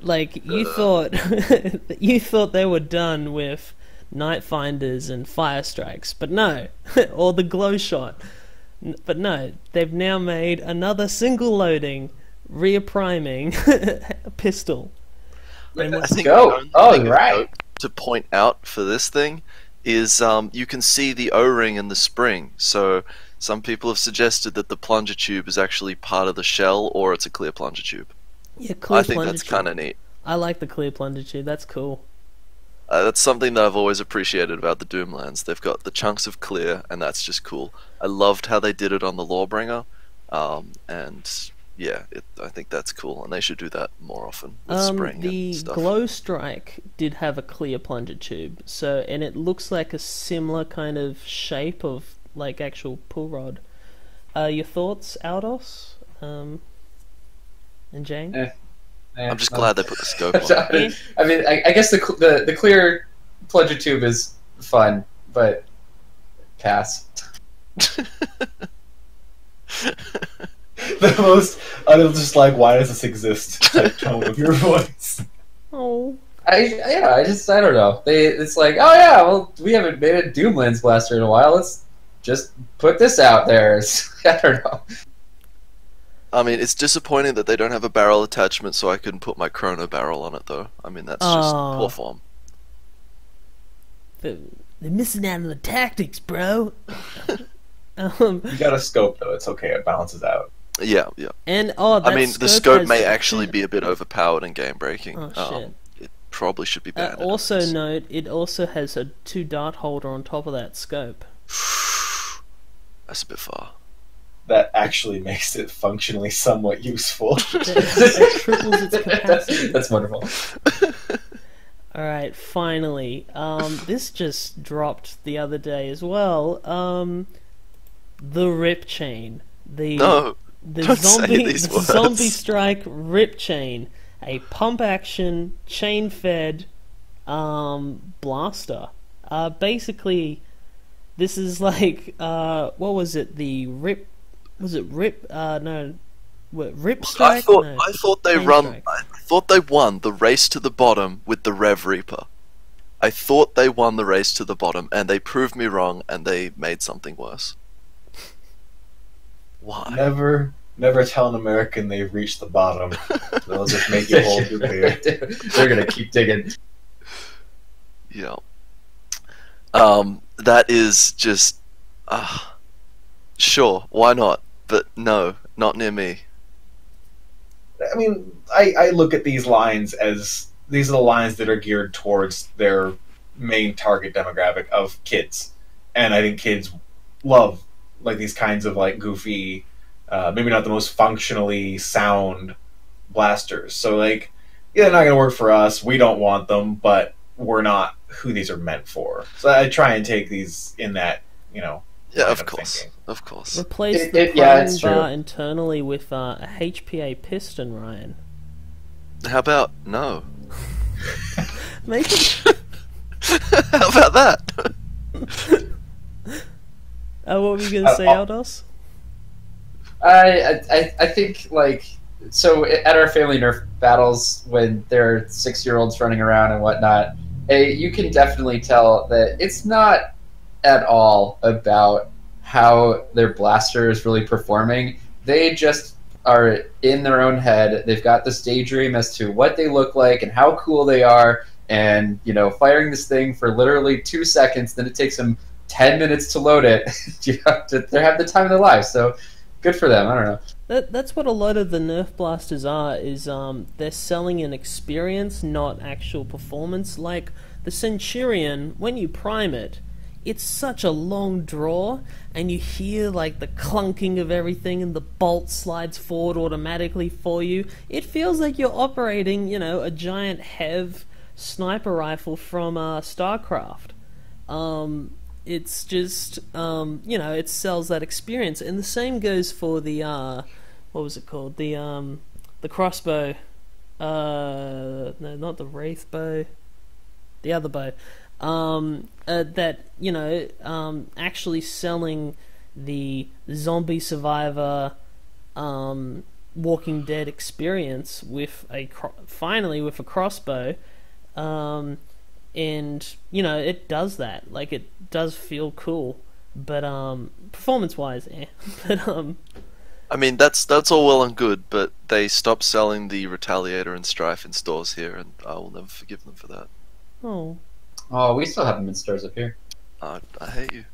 Like you uh. thought you thought they were done with Nightfinders and Fire Strikes, but no. Or the Glow Shot. But no, they've now made another single loading rear priming pistol. Let's I think go. Oh, right. To point out for this thing is um, you can see the O-ring and the spring, so some people have suggested that the plunger tube is actually part of the shell or it's a clear plunger tube. Yeah, clear I think plunger that's kind of neat. I like the clear plunger tube, that's cool. Uh, that's something that I've always appreciated about the Doomlands. They've got the chunks of clear and that's just cool. I loved how they did it on the Lawbringer, um, and yeah, it, I think that's cool, and they should do that more often with um, spring the and stuff. Glow Strike did have a clear plunger tube, so and it looks like a similar kind of shape of like actual pull rod. Uh, your thoughts, Aldoss um, and Jane? Eh, eh, I'm just no. glad they put the scope on. I mean, I, mean I, I guess the, the the clear plunger tube is fun, but pass. The most, I was just like, why does this exist? Type tone of your voice. Oh. I yeah, I just I don't know. They it's like, oh yeah, well we haven't made a Doomlands blaster in a while. Let's just put this out there. I don't know. I mean, it's disappointing that they don't have a barrel attachment, so I couldn't put my Chrono Barrel on it though. I mean, that's oh. just poor form. They're missing out on the tactics, bro. um. You got a scope though. It's okay. It balances out. Yeah, yeah. And oh, I mean, scope the scope may actually be a bit overpowered and game-breaking. Oh, shit. Um, it probably should be banned. Uh, also note, it also has a two dart holder on top of that scope. That's a bit far. That actually makes it functionally somewhat useful. It triples its capacity. That's wonderful. All right, finally, um, this just dropped the other day as well. Um, the Rip Chain. The no. The zombie, the zombie strike rip chain, a pump action chain fed um, blaster. Uh, basically, this is like uh, what was it? The rip was it rip? Uh, no, what, rip strike. I thought no, I thought they run. I thought they won the race to the bottom with the Rev Reaper. I thought they won the race to the bottom, and they proved me wrong, and they made something worse. Why? Never, never tell an American they've reached the bottom. They'll just make you hold your beer. They're gonna keep digging. Yeah. Um, that is just, uh, sure, why not? But no, not near me. I mean, I, I look at these lines as, these are the lines that are geared towards their main target demographic of kids. And I think kids love, like, these kinds of, like, goofy, uh, maybe not the most functionally sound blasters. So, like, yeah, they're not going to work for us, we don't want them, but we're not who these are meant for. So I try and take these in that, you know... Yeah, of course, thinking. of course. Replace it, the it, yeah, bar true. internally with uh, a H P A piston, Ryan. How about no? Make it... How about that? uh, what were you going to say, uh, Aldoss? I, I, I think, like, so at our family nerf battles, when there are six-year-olds running around and whatnot, you can definitely tell that it's not at all about how their blaster is really performing. They just are in their own head. They've got this daydream as to what they look like and how cool they are, and, you know, firing this thing for literally two seconds, then it takes them ten minutes to load it. You have to, they have the time of their lives, so good for them. I don't know. That, that's what a lot of the nerf blasters are, is um, they're selling an experience, not actual performance. Like, the Centurion, when you prime it, it's such a long draw, and you hear, like, the clunking of everything, and the bolt slides forward automatically for you. It feels like you're operating, you know, a giant H E V sniper rifle from uh, StarCraft. Um, it's just, um, you know, it sells that experience, and the same goes for the, uh, what was it called? The, um, the crossbow, uh, no, not the wraith bow, the other bow. Um, uh, that, you know, um, actually selling the zombie survivor, um, Walking Dead experience with a cro finally with a crossbow, um, and, you know, it does that. Like, it does feel cool, but um, performance-wise, eh. But um, I mean, that's that's all well and good, but they stopped selling the Retaliator and Strife in stores here, and I will never forgive them for that. Oh. Oh, we still have them in stores up here. Uh, I hate you.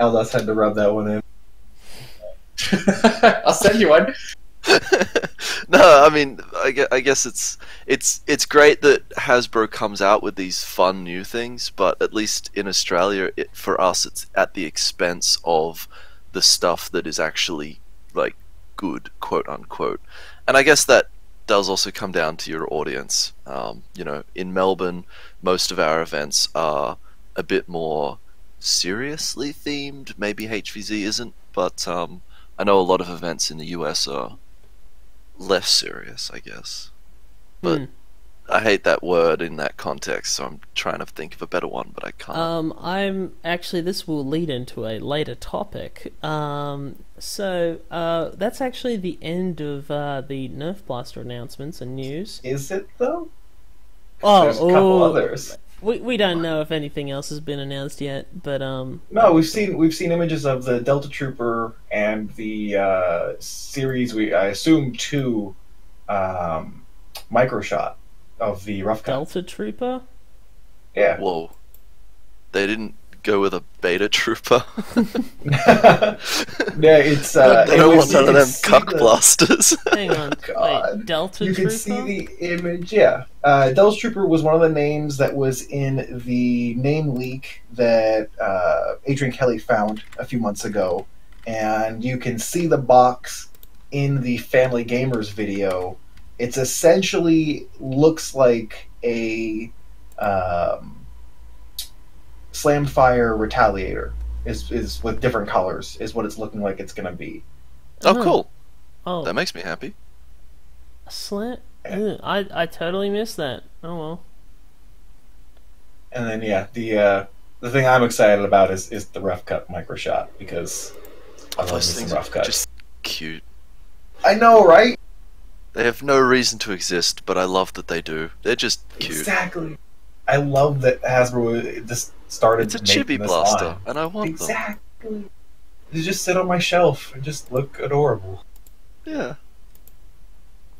Aldoss had to rub that one in. I'll send you one. No, I mean, I guess, I guess it's it's it's great that Hasbro comes out with these fun new things, but at least in Australia, it, for us, it's at the expense of the stuff that is actually, like, good, quote unquote. And I guess that does also come down to your audience. Um, you know, in Melbourne, most of our events are a bit more seriously themed. Maybe H V Z isn't, but um, I know a lot of events in the U S are less serious, I guess. But hmm. I hate that word in that context, so I'm trying to think of a better one, but I can't. Um, I'm actually, this will lead into a later topic. Um, so uh, that's actually the end of uh, the Nerf Blaster announcements and news. Is it though? Oh, there's a couple oh, others. We we don't know if anything else has been announced yet, but um. No, we've seen we've seen images of the Delta Trooper and the uh, series. We I assume two, um, Microshot. Of the rough cut. Delta Trooper? Yeah. Whoa. They didn't go with a Beta Trooper? Yeah, it's... Uh, they don't want none of them cuck the... blasters. Hang on. Wait, Delta you Trooper? You can see the image, yeah. Uh, Delta Trooper was one of the names that was in the name leak that uh, Adrian Kelly found a few months ago. And you can see the box in the Family Gamers video. It's essentially looks like a um, Slamfire Retaliator is is with different colors is what it's looking like it's gonna be. Oh, oh. Cool! Oh, that makes me happy. A slam! Ew, I I totally missed that. Oh well. And then yeah, the uh, the thing I'm excited about is is the rough cut Microshot, because I love these rough cuts. Just cute. I know, right? They have no reason to exist, but I love that they do. They're just cute. Exactly. I love that Hasbro just started. It's a chibi blaster, line. and I want exactly. them. Exactly. Just sit on my shelf and just look adorable. Yeah.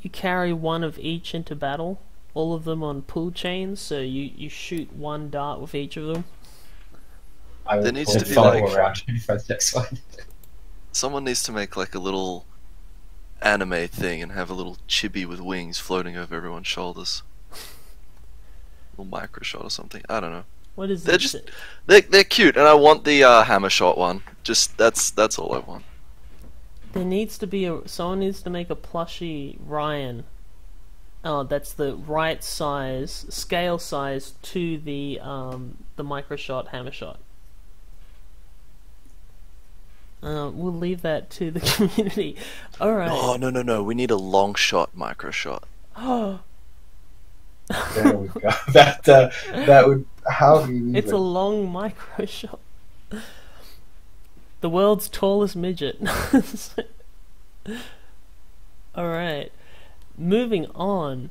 You carry one of each into battle. All of them on pull chains, so you you shoot one dart with each of them. I there needs to be like someone needs to make like a little anime thing and have a little chibi with wings floating over everyone's shoulders. Little micro shot or something. I don't know. What is they're this? Just, they're they're cute, and I want the uh, hammer shot one. Just that's that's all I want. There needs to be a someone needs to make a plushie Ryan. Oh, that's the right size scale size to the um the micro shot hammer shot. Uh, we'll leave that to the community. All right. Oh no no no! We need a long shot micro shot. Oh. There we go. That uh, that would how do you It's it? a long micro shot. The world's tallest midget. All right, moving on.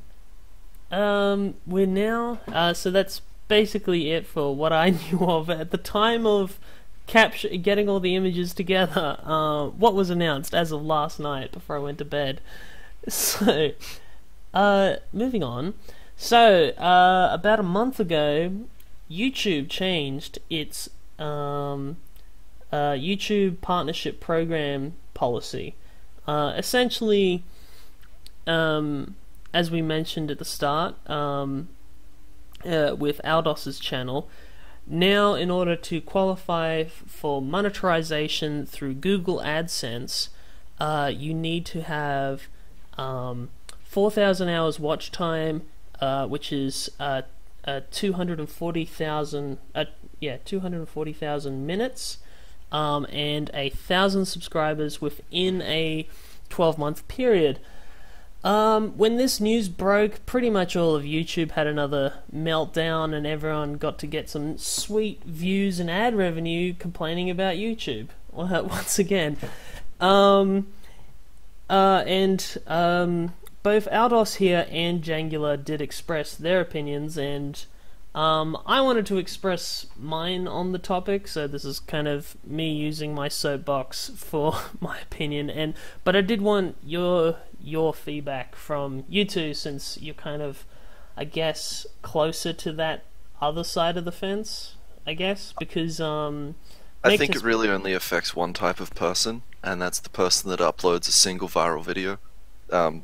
Um, we're now uh, so that's basically it for what I knew of at the time of capture getting all the images together. Uh, what was announced as of last night before I went to bed. So, uh, moving on. So, uh, about a month ago, YouTube changed its um, uh, YouTube partnership program policy. Uh, essentially, um, as we mentioned at the start, um, uh, with Aldoss's channel, now in order to qualify for monetization through Google AdSense, uh, you need to have um, four thousand hours watch time, Uh, which is uh, uh, two hundred forty thousand, uh, yeah, two hundred forty thousand minutes, um, and a thousand subscribers within a twelve-month period. Um, when this news broke, pretty much all of YouTube had another meltdown, and everyone got to get some sweet views and ad revenue complaining about YouTube once again. Um, uh, and um, Both Aldoss here and Jangular did express their opinions, and um, I wanted to express mine on the topic, so this is kind of me using my soapbox for my opinion, and but I did want your your feedback from you two, since you're kind of, I guess, closer to that other side of the fence, I guess, because... Um, I think it really only affects one type of person, and that's the person that uploads a single viral video. Um,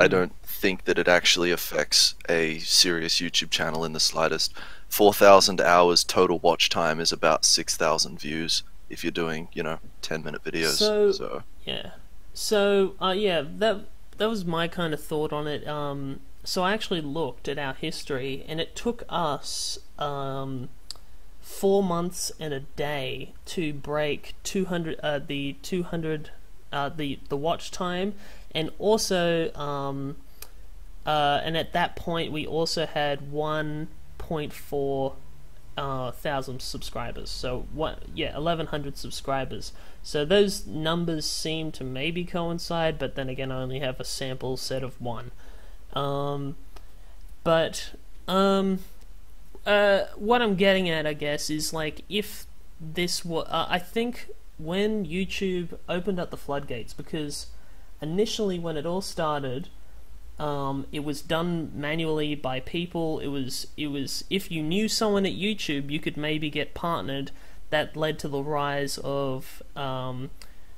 I don't think that it actually affects a serious YouTube channel in the slightest. four thousand hours total watch time is about six thousand views if you're doing, you know, ten minute videos. So, so. yeah. So, uh, yeah, that that was my kind of thought on it. Um, so I actually looked at our history, and it took us um, four months and a day to break two hundred, uh, the two hundred, uh, the the watch time. And also, um, uh, and at that point, we also had one point four uh, thousand subscribers. So what? Yeah, eleven hundred subscribers. So those numbers seem to maybe coincide, but then again, I only have a sample set of one. Um, but um, uh, what I'm getting at, I guess, is like if this were, uh, I think when YouTube opened up the floodgates, because initially, when it all started, um, it was done manually by people. It was it was if you knew someone at YouTube, you could maybe get partnered. That led to the rise of um,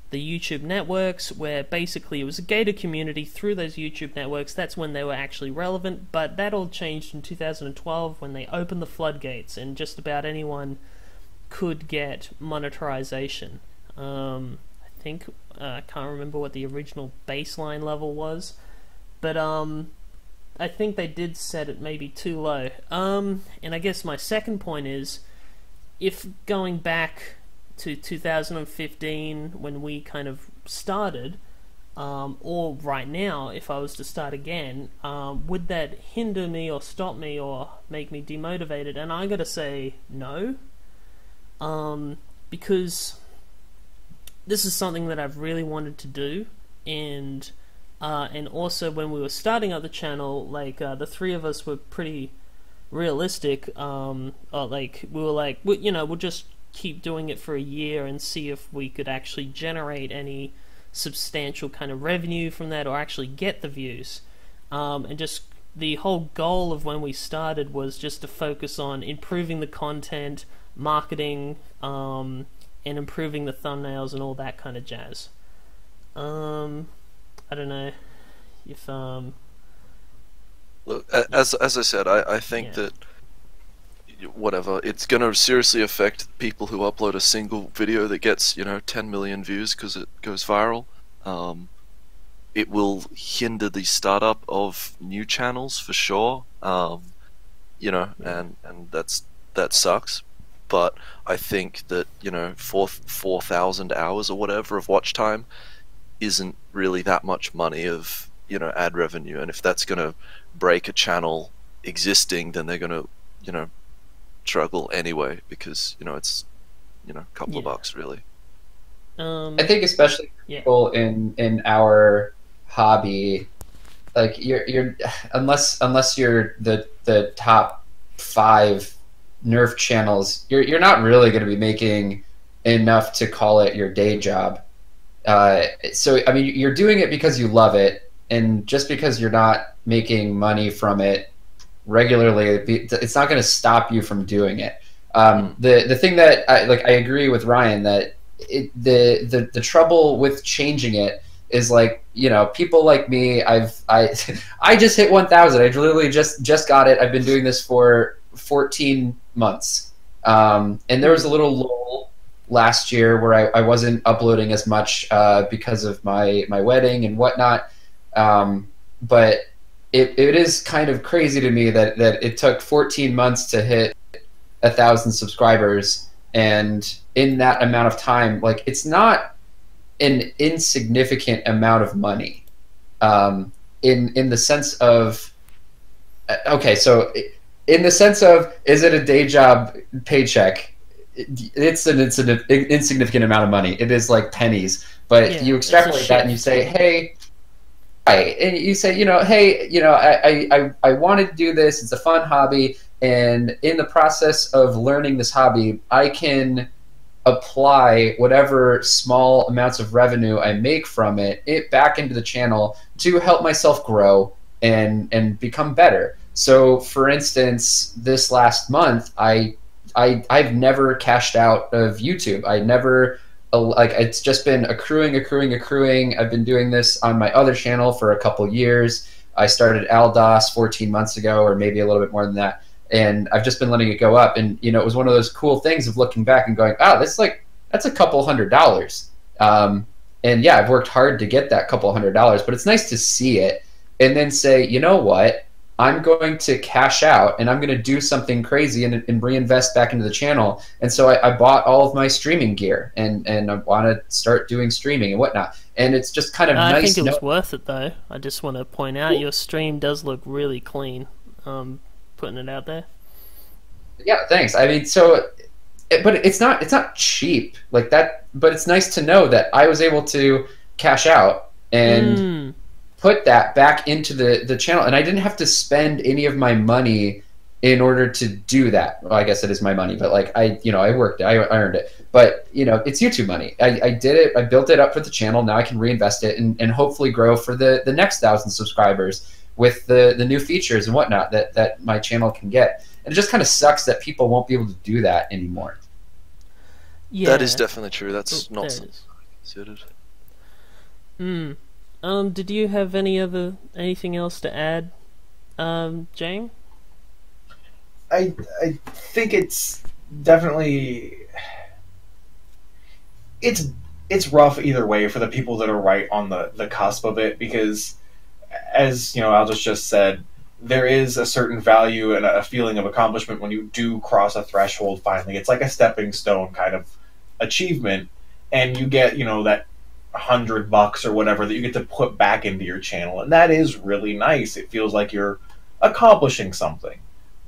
the YouTube networks, where basically it was a gated community through those YouTube networks. That's when they were actually relevant. But that all changed in two thousand twelve when they opened the floodgates, and just about anyone could get monetization. Um, I think. I uh, can't remember what the original baseline level was, but um, I think they did set it maybe too low. Um, and I guess my second point is, if going back to two thousand fifteen when we kind of started, um, or right now if I was to start again, um, would that hinder me or stop me or make me demotivated? And I gotta say no, um, because this is something that I've really wanted to do, and Uh, and also when we were starting out the channel, like uh, the three of us were pretty realistic. Um, or like we were like, we, you know, we'll just keep doing it for a year and see if we could actually generate any substantial kind of revenue from that, or actually get the views. Um, and just the whole goal of when we started was just to focus on improving the content, marketing, um, and improving the thumbnails and all that kind of jazz. Um, I don't know if um. Look, as as I said, I I think yeah. that whatever, it's going to seriously affect people who upload a single video that gets, you know, ten million views because it goes viral. Um, it will hinder the startup of new channels for sure. Um, you know, yeah. and and that's that sucks. But I think that, you know, four four thousand hours or whatever of watch time isn't really that much money of, you know, ad revenue. And if that's going to break a channel existing, then they're going to, you know, struggle anyway, because, you know, it's, you know, a couple yeah. of bucks really. Um, I think especially yeah. people in in our hobby, like you're you're unless unless you're the the top five Nerf channels, you're you're not really going to be making enough to call it your day job. Uh, so I mean, you're doing it because you love it, and just because you're not making money from it regularly, it's not going to stop you from doing it. Um, the the thing that I, like I agree with Ryan that it, the the the trouble with changing it is, like, you know, people like me, I've I I just hit one thousand. I literally just just got it. I've been doing this for fourteen months, um, and there was a little lull last year where I, I wasn't uploading as much uh, because of my my wedding and whatnot, um, but it it is kind of crazy to me that that it took fourteen months to hit a thousand subscribers, and in that amount of time, like, it's not an insignificant amount of money, um, in in the sense of, okay, so in the sense of, is it a day job paycheck? It's an, it's an insignificant amount of money. It is like pennies. But yeah, you extrapolate that and you say, hey, right. And you say, you know, hey, you know, I, I, I wanted to do this. It's a fun hobby. And in the process of learning this hobby, I can apply whatever small amounts of revenue I make from it, it back into the channel to help myself grow and, and become better. So, for instance, this last month, I... I, I've never cashed out of YouTube. I never, like, it's just been accruing, accruing, accruing. I've been doing this on my other channel for a couple years. I started Aldoss fourteen months ago, or maybe a little bit more than that. And I've just been letting it go up. And, you know, it was one of those cool things of looking back and going, oh, that's like, that's a couple hundred dollars. Um, and yeah, I've worked hard to get that couple hundred dollars, but it's nice to see it and then say, you know what? I'm going to cash out and I'm going to do something crazy and, and reinvest back into the channel. And so I, I bought all of my streaming gear, and, and I want to start doing streaming and whatnot. And it's just kind of I nice. I think it was worth it, though. I just want to point out, cool. Your stream does look really clean, um, putting it out there. Yeah, thanks. I mean, so, it, but it's not, it's not cheap like that, but it's nice to know that I was able to cash out and mm. put that back into the, the channel. And I didn't have to spend any of my money in order to do that. Well, I guess it is my money, but like I, you know, I worked, I earned it. But, you know, it's YouTube money. I, I did it, I built it up for the channel. Now I can reinvest it and, and hopefully grow for the, the next thousand subscribers with the, the new features and whatnot that, that my channel can get. And it just kind of sucks that people won't be able to do that anymore. Yeah. That is definitely true. That's oh, not something I considered. Hmm. Um, did you have any other anything else to add, um, James? I I think it's definitely it's it's rough either way for the people that are right on the the cusp of it, because, as you know, Aldous just said, there is a certain value and a feeling of accomplishment when you do cross a threshold. Finally, it's like a stepping stone kind of achievement, and you get, you know, that hundred bucks or whatever that you get to put back into your channel, and that is really nice. It feels like you're accomplishing something,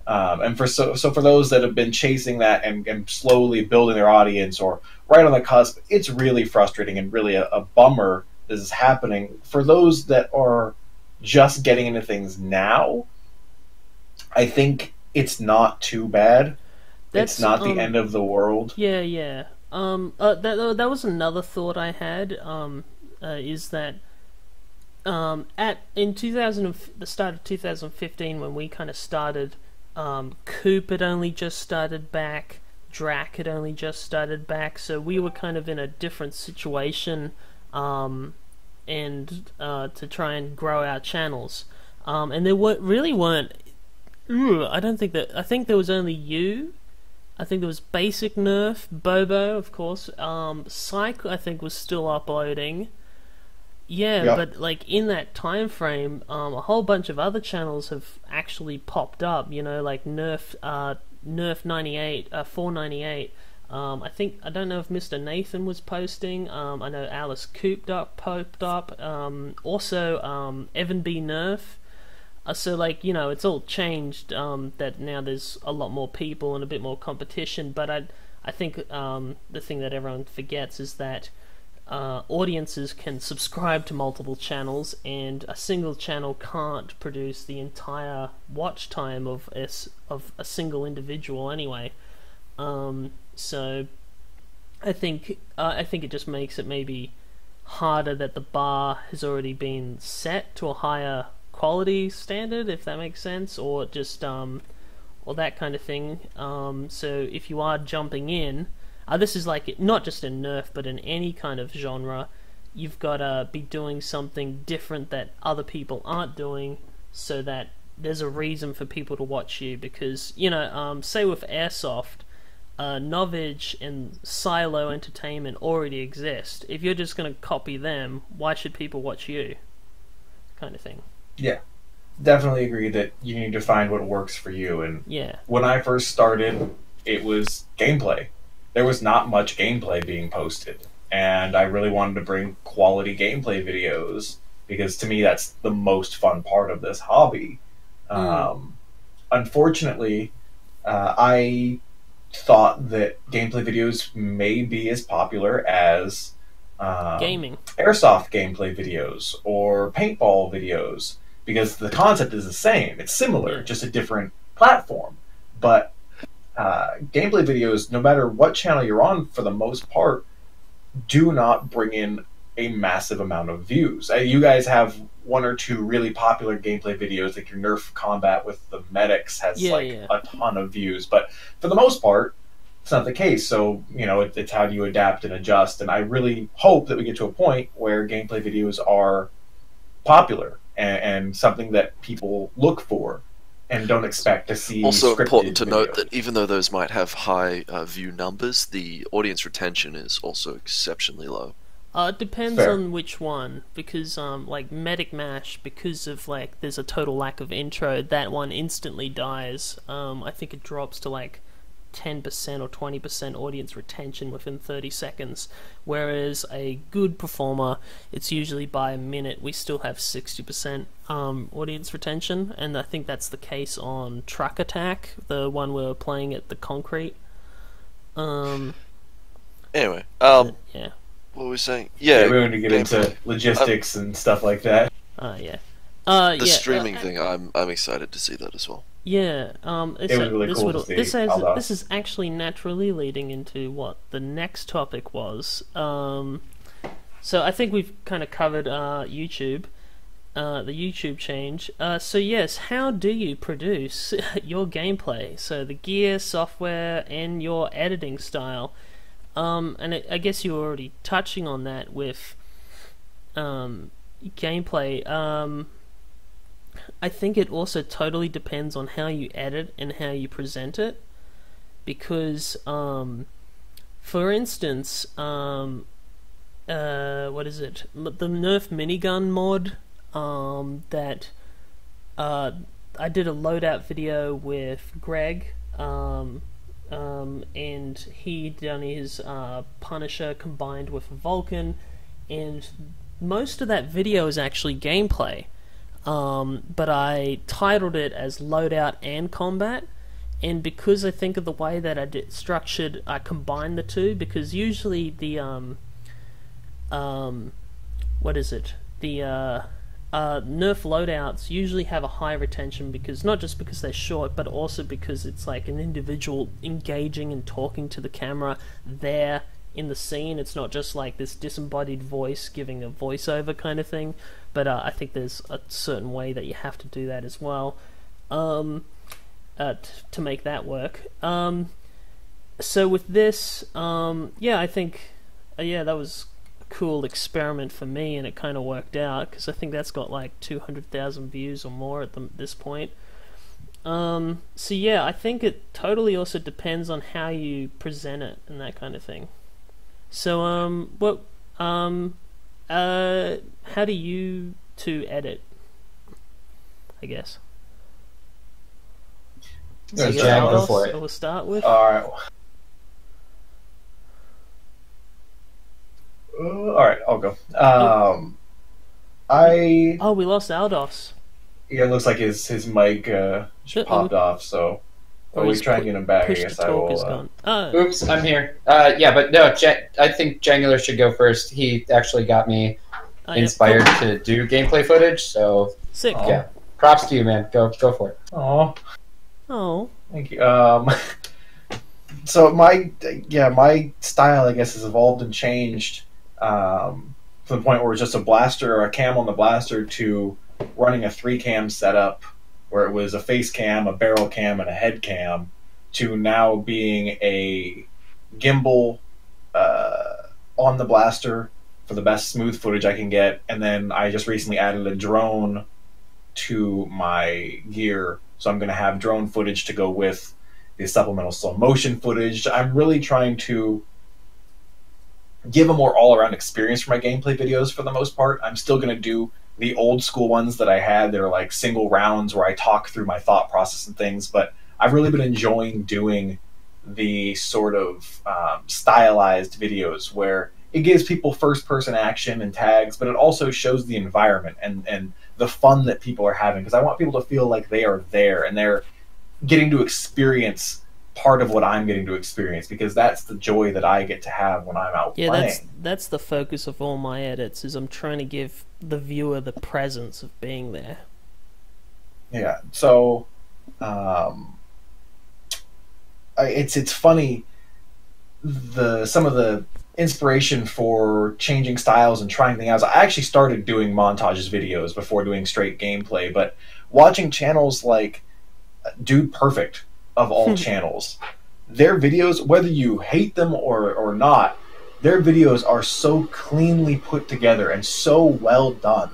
um, and for so so for those that have been chasing that and, and slowly building their audience or right on the cusp, it's really frustrating and really a, a bummer is happening. For those that are just getting into things now, I think it's not too bad. That's, it's not the um, end of the world. Yeah, yeah. Um, uh, that that was another thought I had. Um, uh, is that um, at in two thousand, the start of two thousand fifteen, when we kind of started, um, Coop had only just started back. Drac had only just started back, so we were kind of in a different situation, um, and uh, to try and grow our channels. Um, and there were really weren't. Ooh, I don't think that. I think there was only you. I think there was Basic Nerf, Bobo, of course. Um, Psych, I think, was still uploading. Yeah, yep. But like in that time frame, um, a whole bunch of other channels have actually popped up. You know, like Nerf. Uh, Nerf ninety-eight, uh, four ninety-eight. Um, I think, I don't know if Mister Nathan was posting. Um, I know Alice Cooped up, popped up. Um, also, um, Evan B. Nerf. Uh, so, like, you know, it's all changed. Um, that now there's a lot more people and a bit more competition. But I, I think um, the thing that everyone forgets is that uh, audiences can subscribe to multiple channels, and a single channel can't produce the entire watch time of a, of a single individual anyway. Um, so I think uh, I think it just makes it maybe harder that the bar has already been set to a higher quality standard, if that makes sense, or just um, or that kind of thing. Um, so if you are jumping in, uh, this is like not just in Nerf, but in any kind of genre, you've got to be doing something different that other people aren't doing, so that there's a reason for people to watch you. Because, you know, um, say with Airsoft, uh, Novage and Silo Entertainment already exist. If you're just going to copy them, why should people watch you? Kind of thing. Yeah, definitely agree that you need to find what works for you. And yeah, when I first started, it was gameplay. There was not much gameplay being posted, and I really wanted to bring quality gameplay videos, because to me that's the most fun part of this hobby. Mm. Um, unfortunately, uh, I thought that gameplay videos may be as popular as Um, gaming, airsoft gameplay videos or paintball videos, because the concept is the same. It's similar, yeah, just a different platform. But uh, gameplay videos, no matter what channel you're on, for the most part, do not bring in a massive amount of views. Uh, you guys have one or two really popular gameplay videos, like your Nerf combat with the medics has yeah, like yeah. a ton of views, but for the most part, it's not the case. So, you know, it, it's how do you adapt and adjust, and I really hope that we get to a point where gameplay videos are popular and, and something that people look for and don't expect to see. Also important to videos. Note that even though those might have high uh, view numbers, the audience retention is also exceptionally low. Uh, it depends Fair. on which one, because um, like Medic Mash, because of like there's a total lack of intro, that one instantly dies. Um, I think it drops to like ten percent or twenty percent audience retention within thirty seconds, whereas a good performer, it's usually by a minute we still have sixty percent um, audience retention, and I think that's the case on Truck Attack, the one we were playing at the Concrete. Um, anyway, um, yeah. What were we saying? Yeah, yeah, we're going to get into play. logistics um, and stuff like that. Uh, yeah. Uh, the yeah, streaming uh, thing, I'm I'm excited to see that as well. Yeah, um, it was really cool to see. This has, this is actually naturally leading into what the next topic was. Um, so I think we've kind of covered uh, YouTube, uh, the YouTube change. Uh, so yes, how do you produce your gameplay? So the gear, software, and your editing style. Um, and I, I guess you were already touching on that with um, gameplay. Um, I think it also totally depends on how you edit and how you present it, because um, for instance, um, uh, what is it, the Nerf minigun mod, um, that uh, I did a loadout video with Greg, um, um, and he done his uh, Punisher combined with Vulcan, and most of that video is actually gameplay. Um, but I titled it as Loadout and Combat, and because I think of the way that I did structured, I combined the two, because usually the um, um, what is it? The uh, uh, nerf loadouts usually have a high retention, because not just because they're short, but also because it's like an individual engaging and talking to the camera there in the scene. It's not just like this disembodied voice giving a voiceover kind of thing, but uh, I think there's a certain way that you have to do that as well um, uh, t to make that work. Um, so with this, um, yeah, I think uh, yeah, that was a cool experiment for me, and it kind of worked out, because I think that's got like two hundred thousand views or more at the, this point. Um, so yeah, I think it totally also depends on how you present it and that kind of thing. So, um, what, um, uh, how do you two edit, I guess? So I guess Aldoss, for it. We'll start with. Alright. Uh, Alright, I'll go. Um, oh. I... Oh, we lost Aldoss. Yeah, it looks like his, his mic, uh, Should, popped we... off, so... Well, we try and get him back. I guess I will. Uh... Oh. Oops, I'm here. Uh, yeah, but no, Jan I think Jangular should go first. He actually got me oh, inspired yeah. to do gameplay footage, so sick. Aww. Yeah, props to you, man. Go, go for it. Oh, oh, thank you. Um, so my yeah, my style, I guess, has evolved and changed um, to the point where it's just a blaster or a cam on the blaster to running a three cam setup, where it was a face cam, a barrel cam, and a head cam, to now being a gimbal uh, on the blaster for the best smooth footage I can get. And then I just recently added a drone to my gear, so I'm going to have drone footage to go with the supplemental slow motion footage. I'm really trying to give a more all-around experience for my gameplay videos for the most part. I'm still going to do the old school ones that I had. They're like single rounds where I talk through my thought process and things, but I've really been enjoying doing the sort of um, stylized videos where it gives people first person action and tags, but it also shows the environment and, and the fun that people are having, because I want people to feel like they are there and they're getting to experience part of what I'm getting to experience, because that's the joy that I get to have when I'm out yeah, playing. Yeah, that's, that's the focus of all my edits, is I'm trying to give the viewer the presence of being there. Yeah, so um, I, it's it's funny, the some of the inspiration for changing styles and trying things out. I actually started doing montages videos before doing straight gameplay, but watching channels like Dude Perfect, of all channels, their videos, whether you hate them or, or not, their videos are so cleanly put together and so well done.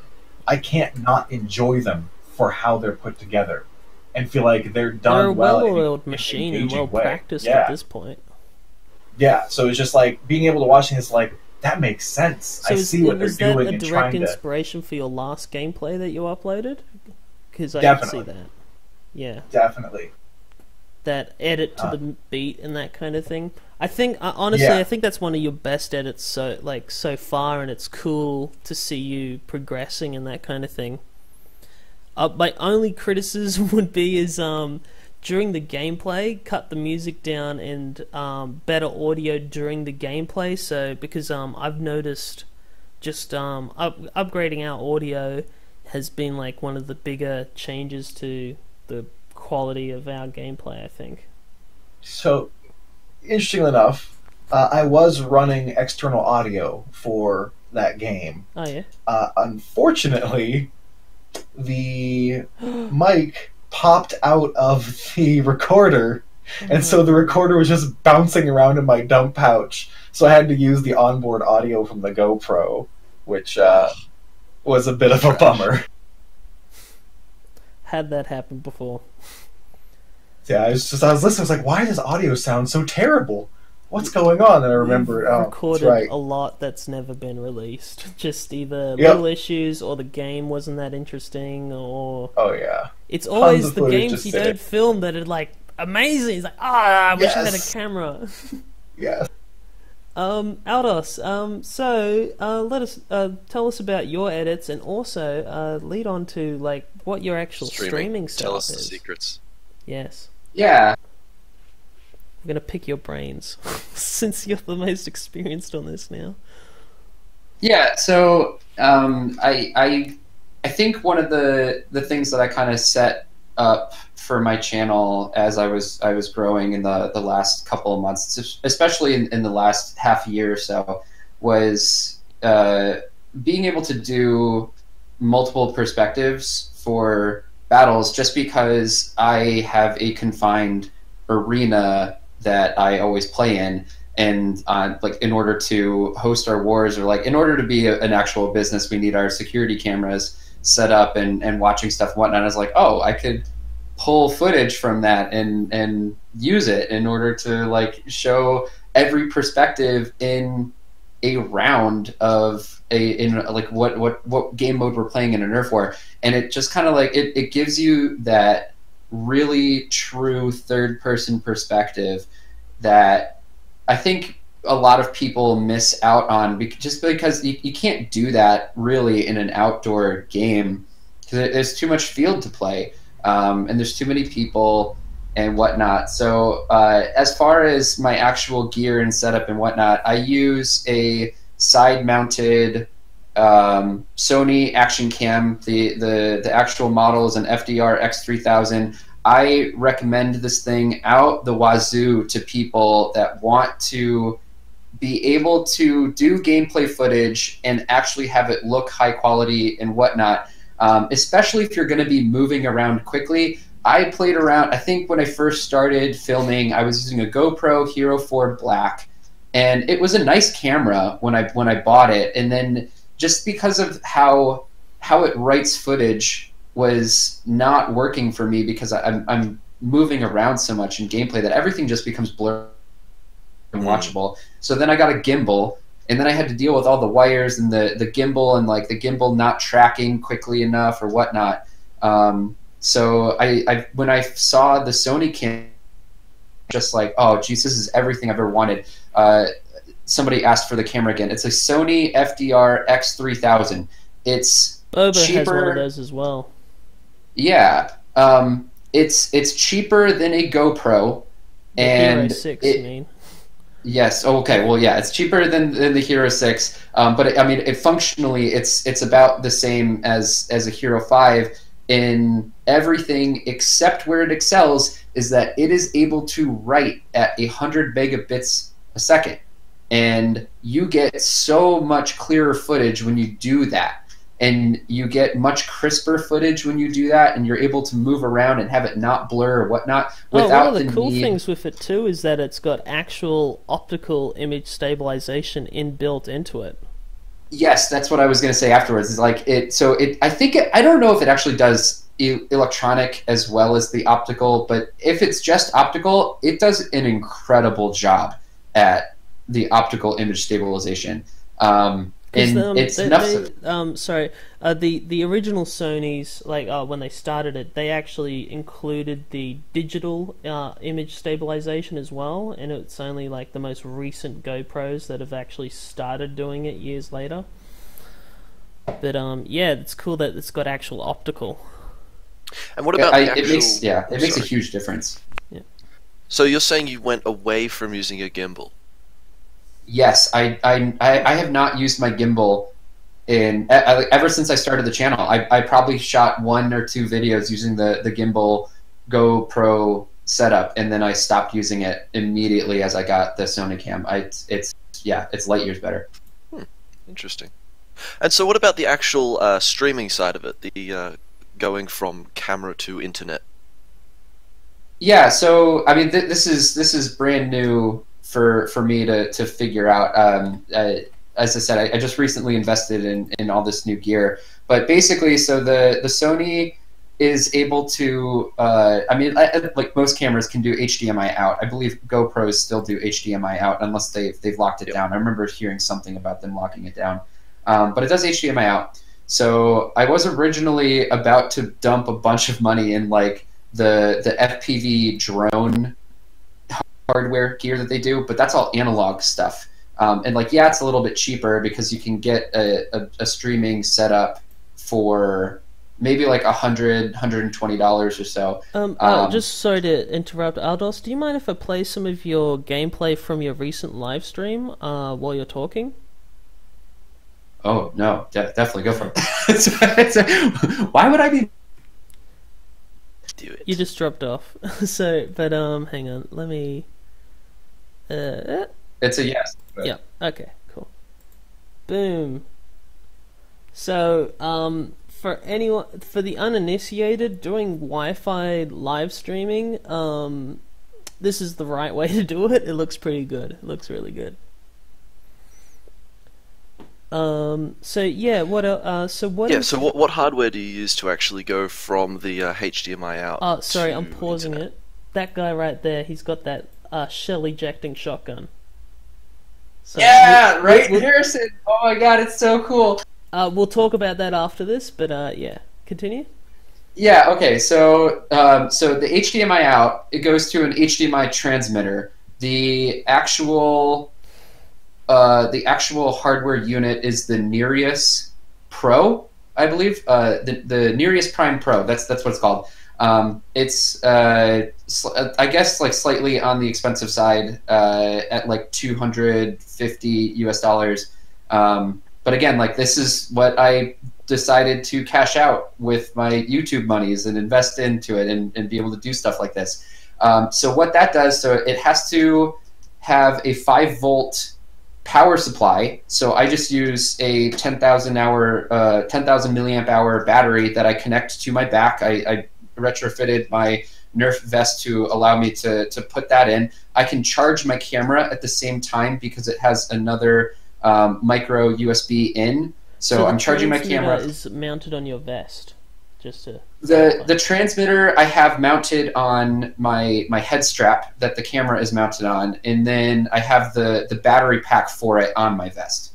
I can't not enjoy them for how they're put together and feel like they're done they're a well. They're a well-oiled machine and well-practiced yeah. at this point. Yeah, so it's just like being able to watch it, it's like, that makes sense. So I see what they're doing. Was that a direct inspiration to... for your last gameplay that you uploaded? Because I can see that. Yeah. Definitely. That edit to the beat and that kind of thing. I think uh, honestly yeah. I think that's one of your best edits so like so far, and it's cool to see you progressing and that kind of thing. Uh, my only criticism would be is um during the gameplay, cut the music down and um better audio during the gameplay, so because um I've noticed just um up upgrading our audio has been like one of the bigger changes to the quality of our gameplay, I think. So, interestingly enough, uh, I was running external audio for that game. Oh, yeah? Uh, unfortunately, the mic popped out of the recorder, mm-hmm. and so the recorder was just bouncing around in my dump pouch, so I had to use the onboard audio from the GoPro, which uh, was a bit of a bummer. Had that happen before. Yeah, I was just I was listening, I was like, why does audio sound so terrible? What's going on? And I remember We've oh, recorded right. a lot that's never been released. Just either yep. little issues, or the game wasn't that interesting, or Oh yeah. It's always the games you don't it. film that are like amazing. It's like, ah, oh, I wish yes. I had a camera. yes. Um, Aldoss, um, so uh, let us uh, tell us about your edits, and also uh, lead on to like what your actual streaming, streaming stuff is. Tell us the secrets. Yes. Yeah. I'm gonna pick your brains since you're the most experienced on this now. Yeah. So um, I, I I think one of the the things that I kind of set up for my channel as I was I was growing in the the last couple of months, especially in, in the last half year or so, was uh, being able to do multiple perspectives for battles, just because I have a confined arena that I always play in, and uh, like in order to host our wars, or like in order to be a, an actual business, we need our security cameras set up and, and watching stuff and whatnot. I was like, oh, I could pull footage from that and and use it in order to like show every perspective in a round of a in like what what what game mode we're playing in a nerf war. And it just kind of like it, it gives you that really true third person perspective that I think a lot of people miss out on, because, just because you, you can't do that really in an outdoor game, because there's too much field to play, um, and there's too many people and whatnot. So uh, as far as my actual gear and setup and whatnot, I use a side-mounted um, Sony Action Cam. The, the, the actual model is an F D R X three thousand. I recommend this thing out the wazoo to people that want to be able to do gameplay footage and actually have it look high quality and whatnot, um, especially if you're going to be moving around quickly. I played around, I think when I first started filming, I was using a GoPro Hero four Black, and it was a nice camera when I, when I bought it, and then just because of how, how it writes footage was not working for me, because I, I'm, I'm moving around so much in gameplay that everything just becomes blurred and watchable. Mm. So then I got a gimbal, and then I had to deal with all the wires and the, the gimbal and like the gimbal not tracking quickly enough or whatnot. Um, so I, I when I saw the Sony cam, just like, oh geez, this is everything I've ever wanted. Uh, somebody asked for the camera again. It's a Sony F D R X three thousand. It's Bobo cheaper. Has one of those as well. Yeah, um, it's it's cheaper than a GoPro, and the Hero six. It, I mean. Yes. Okay. Well, yeah, it's cheaper than, than the Hero six, um, but it, I mean, it functionally, it's it's about the same as as a Hero five in everything except where it excels is that it is able to write at a hundred megabits a second, and you get so much clearer footage when you do that. And you get much crisper footage when you do that, and you're able to move around and have it not blur or whatnot. Without oh, one of the, the cool need... things with it too is that it's got actual optical image stabilization inbuilt into it. Yes, that's what I was going to say afterwards. It's like it, so it. I think it, I don't know if it actually does e electronic as well as the optical, but if it's just optical, it does an incredible job at the optical image stabilization. Um, And um, it's they, they, um, sorry, uh, the the original Sony's, like uh, when they started it, they actually included the digital uh, image stabilization as well, and it's only like the most recent GoPros that have actually started doing it years later. But um, yeah, it's cool that it's got actual optical. And what about yeah, I, the actual... it makes yeah, it makes sorry. a huge difference. Yeah. So you're saying you went away from using a gimbal. Yes, I, I I have not used my gimbal in I, ever since I started the channel. I, I probably shot one or two videos using the, the gimbal GoPro setup, and then I stopped using it immediately as I got the Sony Cam. I it's yeah, it's light years better. Hmm. Interesting. And so, what about the actual uh, streaming side of it? The uh, going from camera to internet. Yeah. So I mean, th this is this is brand new. For, for me to, to figure out. Um, uh, as I said, I, I just recently invested in, in all this new gear. But basically, so the, the Sony is able to, uh, I mean, I, like most cameras can do H D M I out. I believe GoPros still do H D M I out unless they've, they've locked it down. I remember hearing something about them locking it down. Um, but it does H D M I out. So I was originally about to dump a bunch of money in like the, the F P V drone hardware gear that they do, but that's all analog stuff. Um, and like, yeah, it's a little bit cheaper because you can get a, a, a streaming setup for maybe like a hundred, hundred and twenty dollars or so. Um, um, oh, just sorry to interrupt, Aldoss. Do you mind if I play some of your gameplay from your recent live stream uh, while you're talking? Oh, no, de definitely go for it. it's, it's, why would I be... Do it. You just dropped off. so, but, um, hang on, let me... Uh, it's a yes. But... Yeah, okay, cool. Boom. So, um, for anyone, for the uninitiated, doing Wi-Fi live streaming, um, this is the right way to do it. It looks pretty good. It looks really good. Um, so yeah, what uh, so what? Yeah, so what what hardware do you use to actually go from the uh, H D M I out? Oh, sorry, I'm pausing internet. it. That guy right there, he's got that uh, shell ejecting shotgun. So yeah, we, right, we, we, Harrison. Oh my God, it's so cool. Uh, we'll talk about that after this, but uh, yeah, continue. Yeah. Okay. So um, so the H D M I out, it goes to an H D M I transmitter. The actual. Uh, the actual hardware unit is the Nereus Pro, I believe. Uh, the the Nereus Prime Pro. That's that's what it's called. Um, it's uh, I guess like slightly on the expensive side uh, at like two hundred fifty U S dollars. Um, but again, like this is what I decided to cash out with my YouTube monies and invest into it and, and be able to do stuff like this. Um, so what that does, so it has to have a five volt power supply, so I just use a ten thousand milliamp hour battery that I connect to my back. I, I retrofitted my Nerf vest to allow me to, to put that in. I can charge my camera at the same time because it has another um, micro U S B in, so, so I'm charging my camera. The transmitter is mounted on your vest, just to... The, the transmitter I have mounted on my my head strap that the camera is mounted on, and then I have the, the battery pack for it on my vest.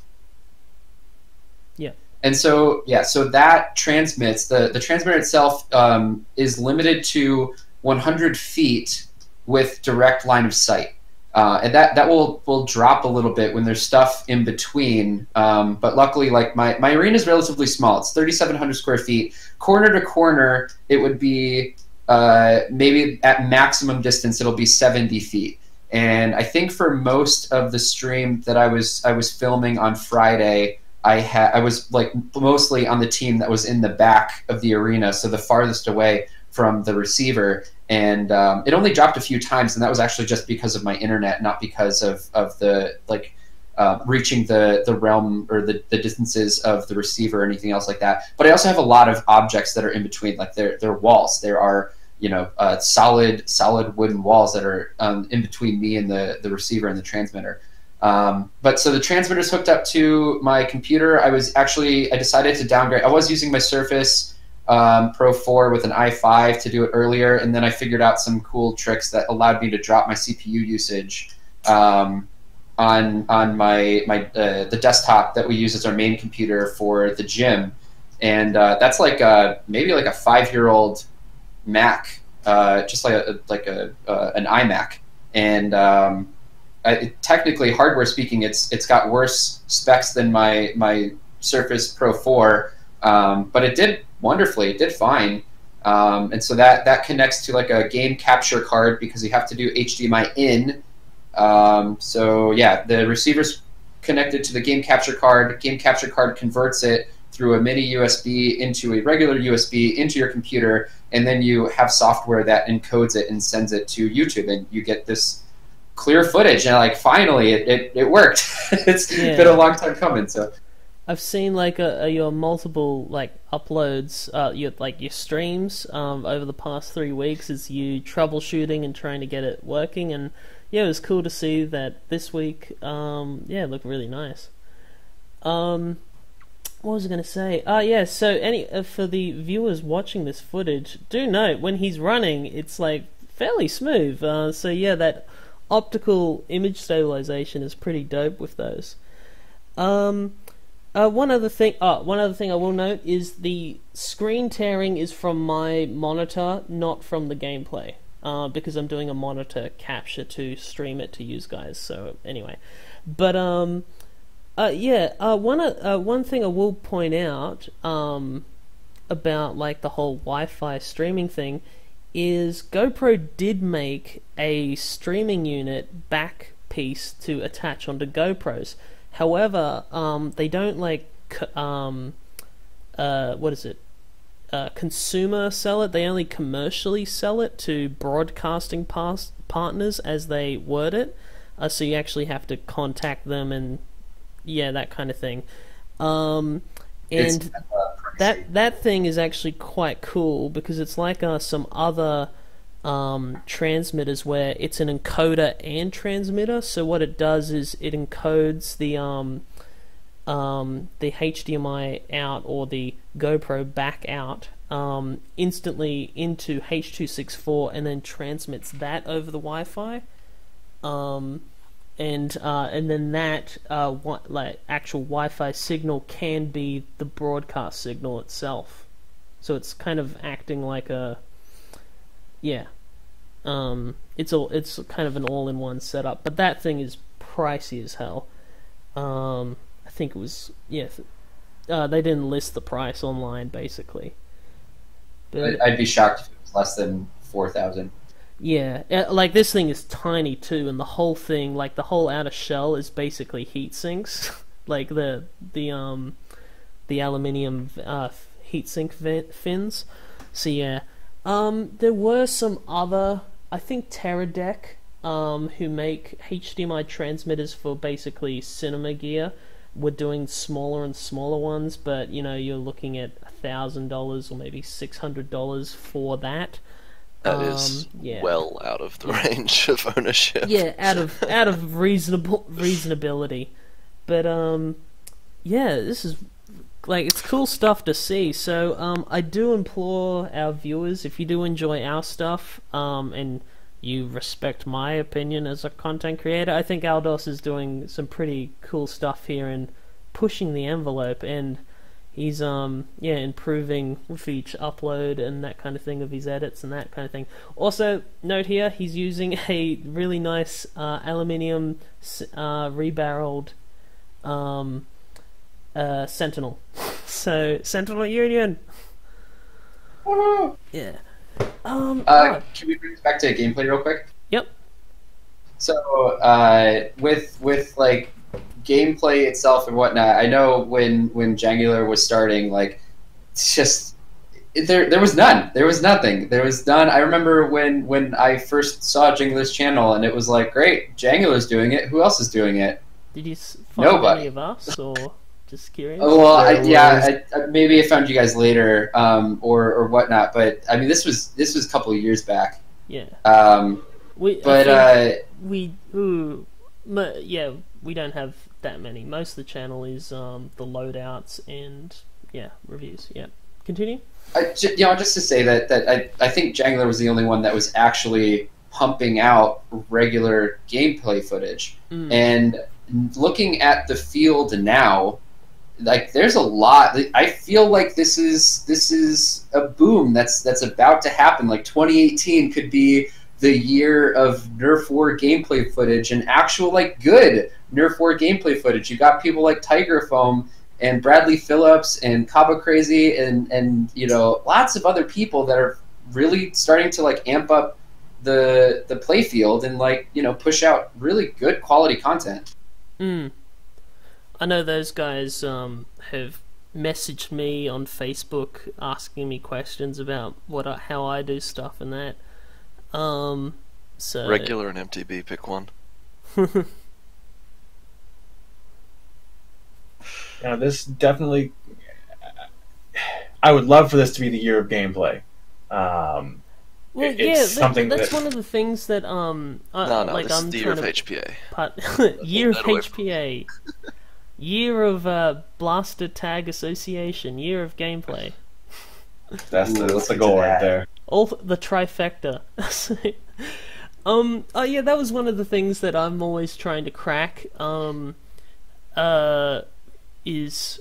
Yeah. And so, yeah, so that transmits. The, the transmitter itself um, is limited to one hundred feet with direct line of sight. Uh, and that, that will, will drop a little bit when there's stuff in between. Um, but luckily, like my, my arena is relatively small. It's thirty-seven hundred square feet. Corner to corner, it would be uh, maybe at maximum distance, it'll be seventy feet. And I think for most of the stream that I was I was filming on Friday, I had I was like mostly on the team that was in the back of the arena, so the farthest away from the receiver. And um, it only dropped a few times, and that was actually just because of my internet, not because of, of the like uh, reaching the, the realm or the, the distances of the receiver or anything else like that. But I also have a lot of objects that are in between, like they're, they're walls. There are you know uh, solid solid wooden walls that are um, in between me and the, the receiver and the transmitter. Um, but so the transmitter is hooked up to my computer. I was actually I decided to downgrade. I was using my Surface Um, Pro four with an i five to do it earlier, and then I figured out some cool tricks that allowed me to drop my C P U usage um, on on my my uh, the desktop that we use as our main computer for the gym, and uh, that's like a, maybe like a five-year-old Mac, uh, just like a, like a uh, an iMac, and um, I, technically, hardware speaking, it's it's got worse specs than my my Surface Pro four, um, but it did. Wonderfully, it did fine, um, and so that that connects to like a game capture card because you have to do H D M I in. Um, so yeah, the receiver's connected to the game capture card. Game capture card converts it through a mini U S B into a regular U S B into your computer, and then you have software that encodes it and sends it to YouTube, and you get this clear footage. And like finally, it it, it worked. It's yeah. been a long time coming, so. I've seen like a, a, your multiple like uploads, uh, your like your streams um, over the past three weeks is you troubleshooting and trying to get it working, and yeah, it was cool to see that this week. Um, yeah, it looked really nice. Um, what was I going to say? Ah, uh, yeah. So any uh, for the viewers watching this footage, do note when he's running, it's like fairly smooth. Uh, so yeah, that optical image stabilization is pretty dope with those. Um. Uh, one other thing. Oh, one other thing I will note is the screen tearing is from my monitor, not from the gameplay, uh, because I'm doing a monitor capture to stream it to you guys. So anyway, but um, uh, yeah. Uh, one uh, one thing I will point out um, about like the whole Wi-Fi streaming thing is GoPro did make a streaming unit back piece to attach onto GoPros. However, um, they don't like um, uh, what is it? Uh, consumer sell it. They only commercially sell it to broadcasting past partners, as they word it. Uh, so you actually have to contact them, and yeah, that kind of thing. Um, and that that thing is actually quite cool, because it's like uh, some other um, transmitters where it's an encoder and transmitter. So what it does is it encodes the um, um, the H D M I out, or the GoPro back out, um, instantly into H two sixty-four, and then transmits that over the Wi-Fi, um, and uh, and then that uh, what, like actual Wi-Fi signal can be the broadcast signal itself. So it's kind of acting like a yeah, um, it's all it's kind of an all-in-one setup. But that thing is pricey as hell. Um, I think it was yeah. Uh, they didn't list the price online, basically. But I'd be shocked if it was less than four thousand. Yeah, like this thing is tiny too, and the whole thing, like the whole outer shell, is basically heat sinks. Like the the um the aluminium uh, heat sink vent fins. So yeah, um, there were some other, I think Teradek, um, who make H D M I transmitters for basically cinema gear. We're doing smaller and smaller ones, but you know, you're looking at a thousand dollars or maybe six hundred dollars for that. That um, is yeah. well out of the yeah. range of ownership. Yeah, out of out of reasonable reasonability. But um, yeah, this is like it's cool stuff to see. So um, I do implore our viewers, if you do enjoy our stuff, um, and you respect my opinion as a content creator, I think Aldoss is doing some pretty cool stuff here and pushing the envelope, and he's um yeah improving with each upload and that kind of thing, of his edits and that kind of thing. Also note here, he's using a really nice uh, aluminium uh, rebarreled um, uh, Sentinel. So Sentinel Union. Yeah. Um, uh, oh. Can we bring this back to gameplay real quick? Yep. So uh, with with like gameplay itself and whatnot, I know when when Jangular was starting, like it's just there there was none, there was nothing, there was none. I remember when when I first saw Jangular's channel, and it was like, great, Jangular's doing it. Who else is doing it? Did you find Nobody. any of us or? Just curious. Oh, well, I, yeah, I, I, maybe I found you guys later, um, or or whatnot. But I mean, this was this was a couple of years back. Yeah. Um, we but uh, we ooh, yeah, we don't have that many. Most of the channel is um, the loadouts and yeah reviews. Yeah, continue. I, you know, just to say that that I I think Jangular was the only one that was actually pumping out regular gameplay footage, mm. and looking at the field now. Like there's a lot. I feel like this is this is a boom that's that's about to happen. Like twenty eighteen could be the year of Nerf War gameplay footage, and actual like good Nerf War gameplay footage. You got people like Tiger Foam and Bradley Phillips and Cabo Crazy and and you know lots of other people that are really starting to like amp up the the play field and like you know push out really good quality content. Hmm. I know those guys um, have messaged me on Facebook asking me questions about what I, how I do stuff and that. Um, so regular and M T B, pick one. Now this definitely, I would love for this to be the year of gameplay. Um, well, it, yeah, it's that, something that's that... one of the things that um, I, no, no, like this I'm is the year of H P A. Part... year of H P A. Year of uh, Blaster Tag Association. Year of gameplay. That's the, that's the goal right there. All th the trifecta. So, um. Oh yeah, that was one of the things that I'm always trying to crack. Um. Uh. Is,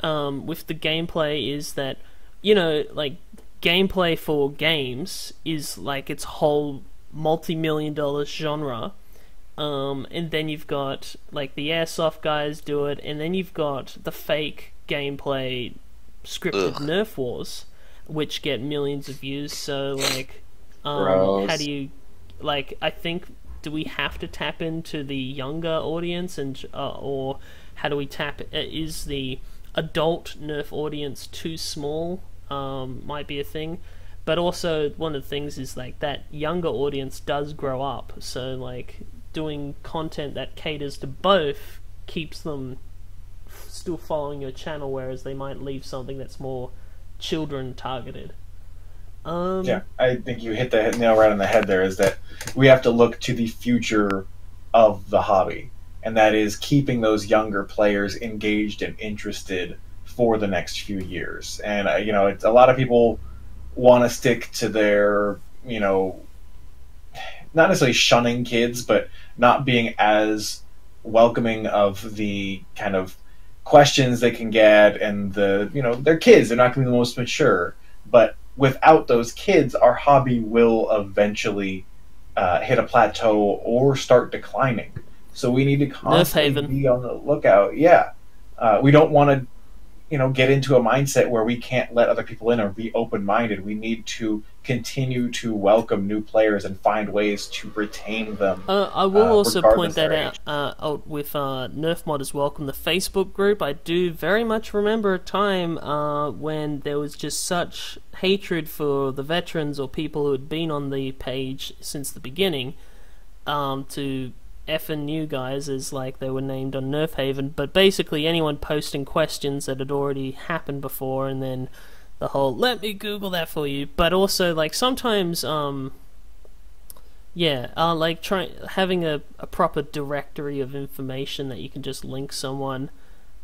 um. With the gameplay is that, you know, like gameplay for games is like its whole multi-million dollar genre. Um, and then you've got like the airsoft guys do it, and then you've got the fake gameplay scripted Ugh. Nerf wars, which get millions of views. So like, um, how do you like? I think do we have to tap into the younger audience, and uh, or how do we tap? Is the adult nerf audience too small um, might be a thing, but also one of the things is like that younger audience does grow up, so like doing content that caters to both keeps them f still following your channel, whereas they might leave something that's more children targeted. Um, yeah, I think you hit the nail right on the head there, is that we have to look to the future of the hobby, and that is keeping those younger players engaged and interested for the next few years. And, uh, you know, it's, a lot of people want to stick to their, you know, not necessarily shunning kids, but not being as welcoming of the kind of questions they can get, and the, you know, they're kids, they're not going to be the most mature, but without those kids, our hobby will eventually uh, hit a plateau or start declining. So we need to constantly be on the lookout. Yeah, uh, we don't want to, you know, get into a mindset where we can't let other people in or be open-minded. We need to continue to welcome new players and find ways to retain them. Uh, I will uh, also point that out, uh, out with uh, Nerf Modders Welcome, the Facebook group. I do very much remember a time uh, when there was just such hatred for the veterans or people who had been on the page since the beginning, um, to effing new guys, as like they were named on Nerf Haven, but basically anyone posting questions that had already happened before, and then the whole "let me Google that for you." But also, like, sometimes um yeah uh like trying having a, a proper directory of information that you can just link someone,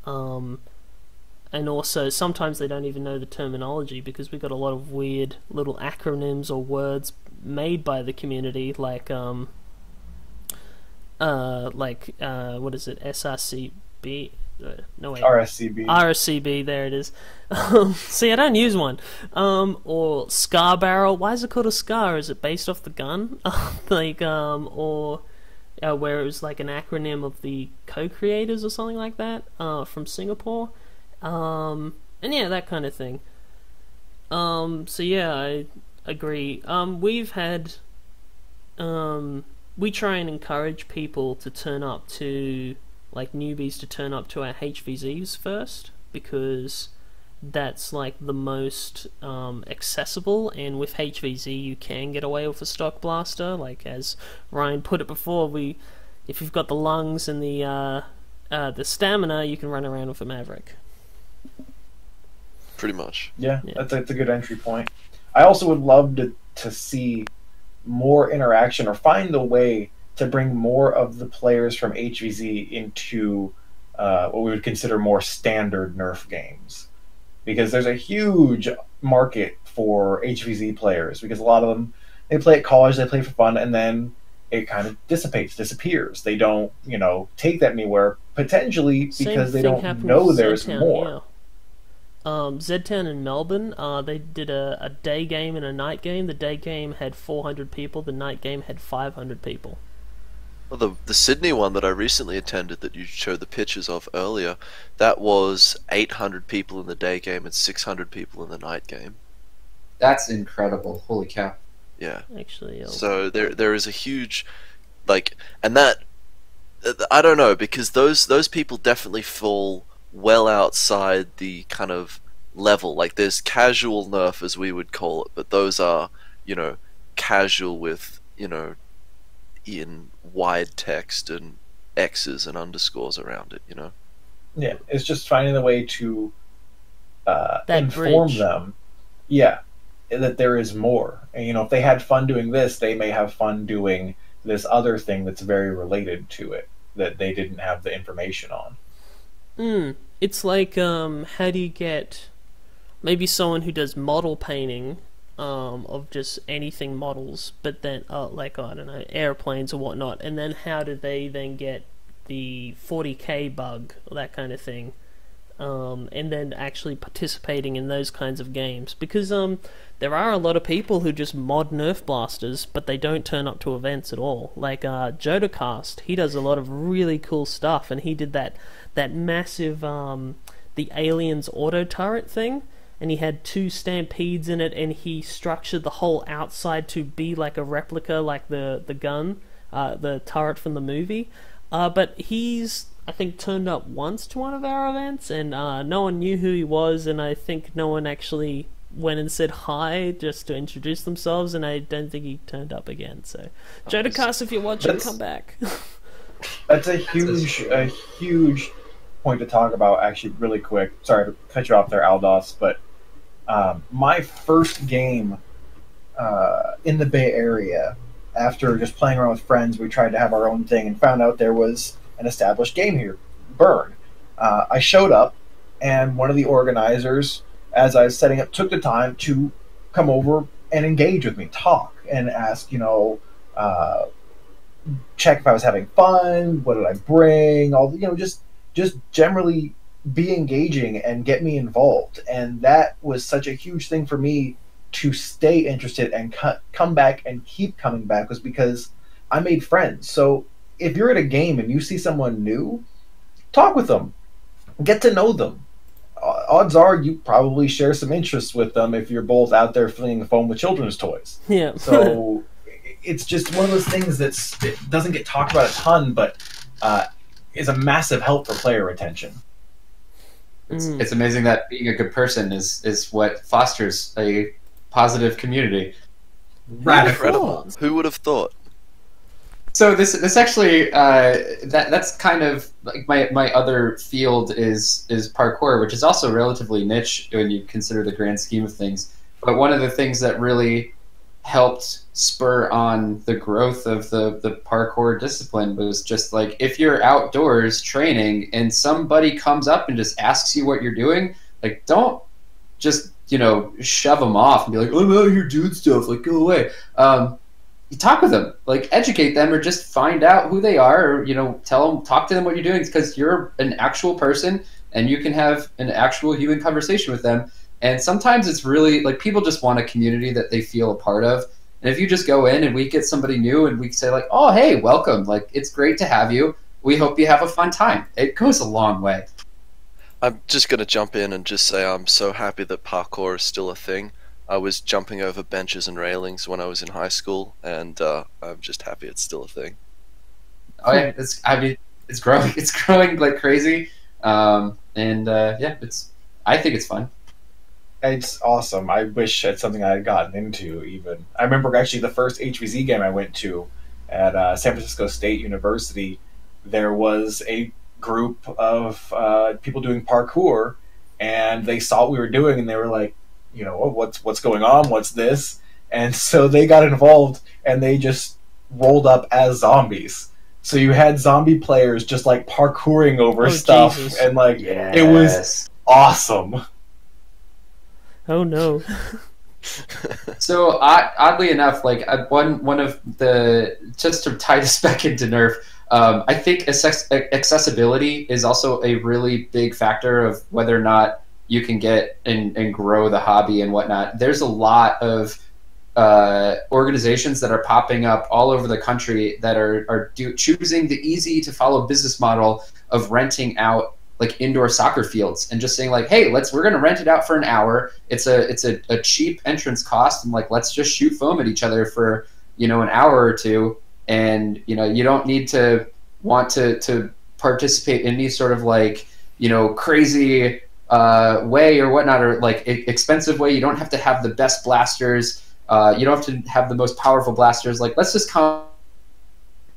um and also sometimes they don't even know the terminology, because we've got a lot of weird little acronyms or words made by the community, like um Uh, like, uh, what is it, S R C B? Uh, no, wait. R S C B. R S C B, there it is. Um, see, I don't use one. Um, or Scar Barrel. Why is it called a Scar? Is it based off the gun? like, um, or uh, where it was like an acronym of the co-creators or something like that, uh, from Singapore. Um, and yeah, that kind of thing. Um, so yeah, I agree. Um, we've had, um... we try and encourage people to turn up to, like newbies to turn up to our H V Zs first, because that's like the most um, accessible, and with H V Z you can get away with a stock blaster. Like as Ryan put it before, we, if you've got the lungs and the, uh, uh, the stamina, you can run around with a Maverick. Pretty much. Yeah, yeah. That's, that's a good entry point. I also would love to, to see more interaction, or find a way to bring more of the players from H V Z into uh, what we would consider more standard Nerf games, because there's a huge market for H V Z players, because a lot of them, they play at college, they play for fun, and then it kind of dissipates, disappears. They don't, you know, take that anywhere, potentially because they don't know there's more. Yeah. Um, Zed Town in Melbourne, uh, they did a, a day game and a night game. The day game had four hundred people, the night game had five hundred people. Well, the, the Sydney one that I recently attended that you showed the pictures of earlier, that was eight hundred people in the day game and six hundred people in the night game. That's incredible, holy cow. Yeah. Actually, I'll... So there, there is a huge, like, and that, I don't know, because those, those people definitely fall well outside the kind of level. Like there's casual nerf, as we would call it, but those are, you know, casual with, you know, in wide text and X's and underscores around it, you know? Yeah, it's just finding a way to uh, inform bridge. them, yeah, that there is more. And, you know, if they had fun doing this, they may have fun doing this other thing that's very related to it that they didn't have the information on. Mm. It's like, um, how do you get maybe someone who does model painting um, of just anything models, but then, uh, like, I don't know, airplanes or whatnot, and then how do they then get the forty K bug, or that kind of thing, um, and then actually participating in those kinds of games? Because um, there are a lot of people who just mod Nerf blasters, but they don't turn up to events at all. Like uh, Jodacast, he does a lot of really cool stuff, and he did that... that massive, um, the Aliens auto turret thing, and he had two stampedes in it, and he structured the whole outside to be like a replica, like the, the gun, uh, the turret from the movie, uh, but he's I think, turned up once to one of our events, and uh, no one knew who he was, and I think no one actually went and said hi just to introduce themselves, and I don't think he turned up again. So, oh, Jodacast, if you're watching, come back. That's a huge, a huge point to talk about, actually, really quick. Sorry to cut you off there, Aldoss, but um, my first game uh, in the Bay Area, after just playing around with friends, we tried to have our own thing and found out there was an established game here, Burn. Uh, I showed up, and one of the organizers, as I was setting up, took the time to come over and engage with me, talk, and ask, you know, uh, check if I was having fun, what did I bring, all the, you know, just just generally be engaging and get me involved. And that was such a huge thing for me to stay interested and co come back and keep coming back, was because I made friends. So if you're at a game and you see someone new, talk with them, get to know them. Odds are you probably share some interests with them if you're both out there flinging the phone with children's toys. Yeah. So it's just one of those things that's, that doesn't get talked about a ton, but uh, is a massive help for player retention. It's, mm. it's amazing that being a good person is, is what fosters a positive community. Right. Incredible. Who would have thought? So this this actually uh, that that's kind of like my my other field is is parkour, which is also relatively niche when you consider the grand scheme of things. But one of the things that really helped spur on the growth of the the parkour discipline was just like, if you're outdoors training and somebody comes up and just asks you what you're doing, like, don't just, you know, shove them off and be like, oh no, you're doing stuff, like, go away. Um, You talk with them, like, educate them, or just find out who they are, or, you know, tell them, talk to them what you're doing, because you're an actual person and you can have an actual human conversation with them. And sometimes it's really like, people just want a community that they feel a part of. And if you just go in and we get somebody new and we say like, oh, hey, welcome, like, it's great to have you, we hope you have a fun time, it goes a long way. I'm just going to jump in and just say I'm so happy that parkour is still a thing. I was jumping over benches and railings when I was in high school, and uh, I'm just happy it's still a thing. Oh yeah, it's, I mean, it's growing, it's growing like crazy, um, and uh, yeah, it's. I think it's fun. It's awesome. I wish it's something I had gotten into. Even I remember actually the first H V Z game I went to at uh, San Francisco State University. There was a group of uh, people doing parkour, and they saw what we were doing, and they were like, you know, what's what's going on, what's this? And so they got involved, and they just rolled up as zombies. So you had zombie players just like parkouring over oh, stuff, Jesus. and like yes. It was awesome. Oh no! So oddly enough, like one one of the, just to tie this back into Nerf, um, I think accessibility is also a really big factor of whether or not you can get and, and grow the hobby and whatnot. There's a lot of uh, organizations that are popping up all over the country that are, are do, choosing the easy to follow business model of renting out like indoor soccer fields and just saying like, hey, let's, we're gonna rent it out for an hour. It's a it's a, a cheap entrance cost, and like, let's just shoot foam at each other for, you know, an hour or two. And, you know, you don't need to want to, to participate in any sort of like, you know, crazy Uh, way or whatnot, or like expensive way. You don't have to have the best blasters. Uh, you don't have to have the most powerful blasters. Like, let's just come,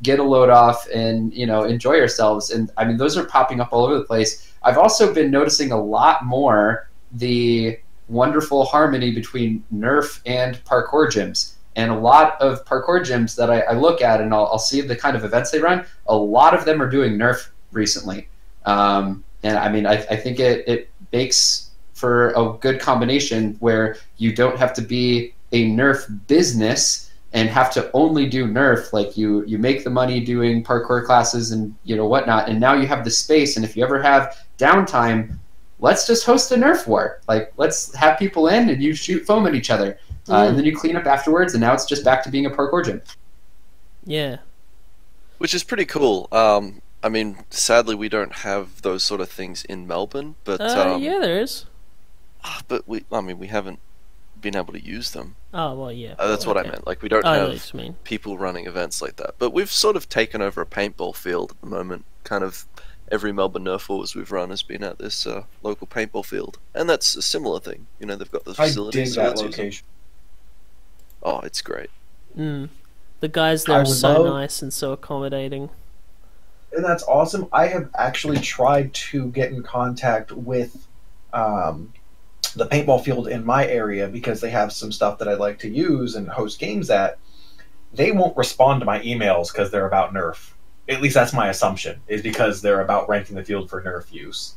get a load off, and, you know, enjoy ourselves. And I mean, those are popping up all over the place. I've also been noticing a lot more the wonderful harmony between Nerf and parkour gyms. And a lot of parkour gyms that I, I look at, and I'll, I'll see the kind of events they run, a lot of them are doing Nerf recently. Um, and I mean, I, I think it, it makes for a good combination where you don't have to be a Nerf business and have to only do Nerf. Like, you, you make the money doing parkour classes and, you know, whatnot, and now you have the space. And if you ever have downtime, let's just host a Nerf war. Like, let's have people in and you shoot foam at each other, mm. uh, and then you clean up afterwards. And now it's just back to being a parkour gym. Yeah, which is pretty cool. Um, I mean, sadly, we don't have those sort of things in Melbourne, but uh, um, yeah, there is. But we, I mean, we haven't been able to use them. Oh well, yeah. Uh, that's okay. What I meant. Like, we don't I have know what you mean. people running events like that. But we've sort of taken over a paintball field at the moment. Kind of every Melbourne Nerf Wars we've run has been at this uh, local paintball field, and that's a similar thing. You know, they've got the facilities. I dig that location. Oh, it's great. Mm. The guys there I are so love... nice and so accommodating. And that's awesome. I have actually tried to get in contact with um, the paintball field in my area because they have some stuff that I'd like to use and host games at. They won't respond to my emails because they're about Nerf. At least that's my assumption, is because they're about renting the field for Nerf use.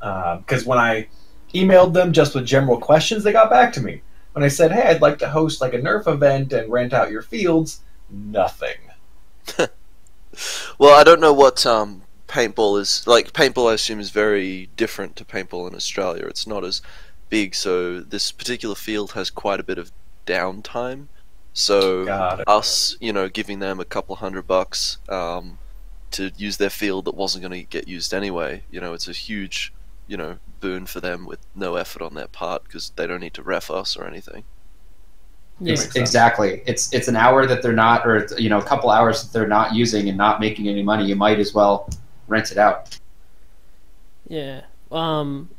Because uh, when I emailed them just with general questions, they got back to me. When I said, hey, I'd like to host like a Nerf event and rent out your fields, nothing. Well, I don't know what um, paintball is. Like, paintball, I assume, is very different to paintball in Australia. It's not as big, so this particular field has quite a bit of downtime. So us, you know, giving them a couple hundred bucks um, to use their field that wasn't going to get used anyway, you know, it's a huge, you know, boon for them with no effort on their part because they don't need to ref us or anything. Yeah. Exactly. It's it's an hour that they're not, or you know, a couple hours that they're not using and not making any money. You might as well rent it out. Yeah. Um.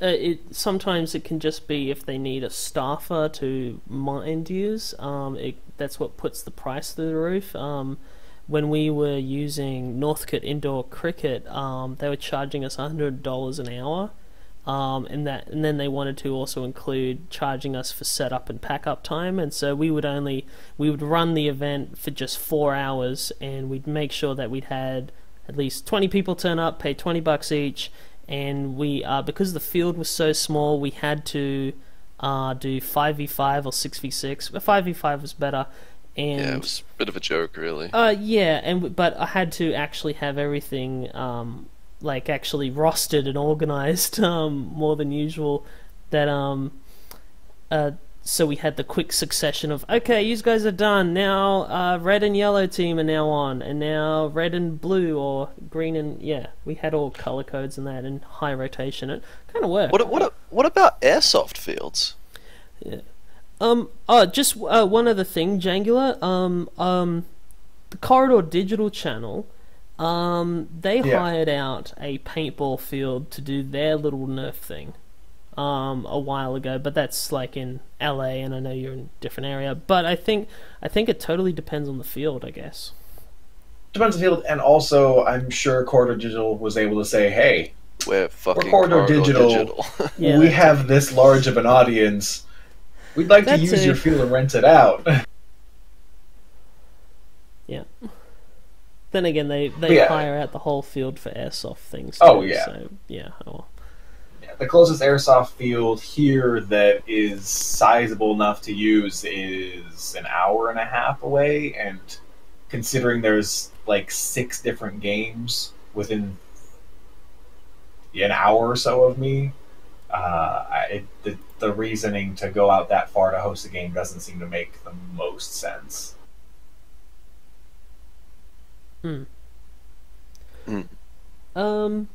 It sometimes it can just be if they need a staffer to mind use. Um, it, that's what puts the price through the roof. Um, when we were using Northcote Indoor Cricket, um, they were charging us a hundred dollars an hour, um, and that and then they wanted to also include charging us for setup and pack up time. And so we would only we would run the event for just four hours, and we'd make sure that we'd had at least twenty people turn up, pay twenty bucks each. And we, uh, because the field was so small, we had to uh, do five v five or six v six. But five v five was better. And, yeah, it was a bit of a joke, really. Uh, yeah, and but I had to actually have everything, um, like, actually rostered and organized um, more than usual. That um, uh, So we had the quick succession of, okay, you guys are done. Now uh, red and yellow team are now on, and now red and blue or green and, yeah. We had all colour codes and that and high rotation. It kind of worked. What, what, what about airsoft fields? Yeah. Um, oh, just uh, one other thing, Jangular. Um, um, the Corridor Digital channel, um, they yeah. hired out a paintball field to do their little Nerf thing. Um, a while ago, but that's like in L A, and I know you're in a different area. But I think I think it totally depends on the field, I guess. Depends on the field, and also I'm sure Corridor Digital was able to say, "Hey, we're fucking we're Corridor, Corridor Digital. Digital. Yeah, we have it. This large of an audience. We'd like that's to use it. Your field and rent it out." Yeah. Then again, they they yeah. hire out the whole field for airsoft things. Too, oh yeah. So, yeah. Oh. The closest airsoft field here that is sizable enough to use is an hour and a half away, and considering there's like six different games within an hour or so of me, uh, I, the, the reasoning to go out that far to host a game doesn't seem to make the most sense. Hmm. Mm. Um...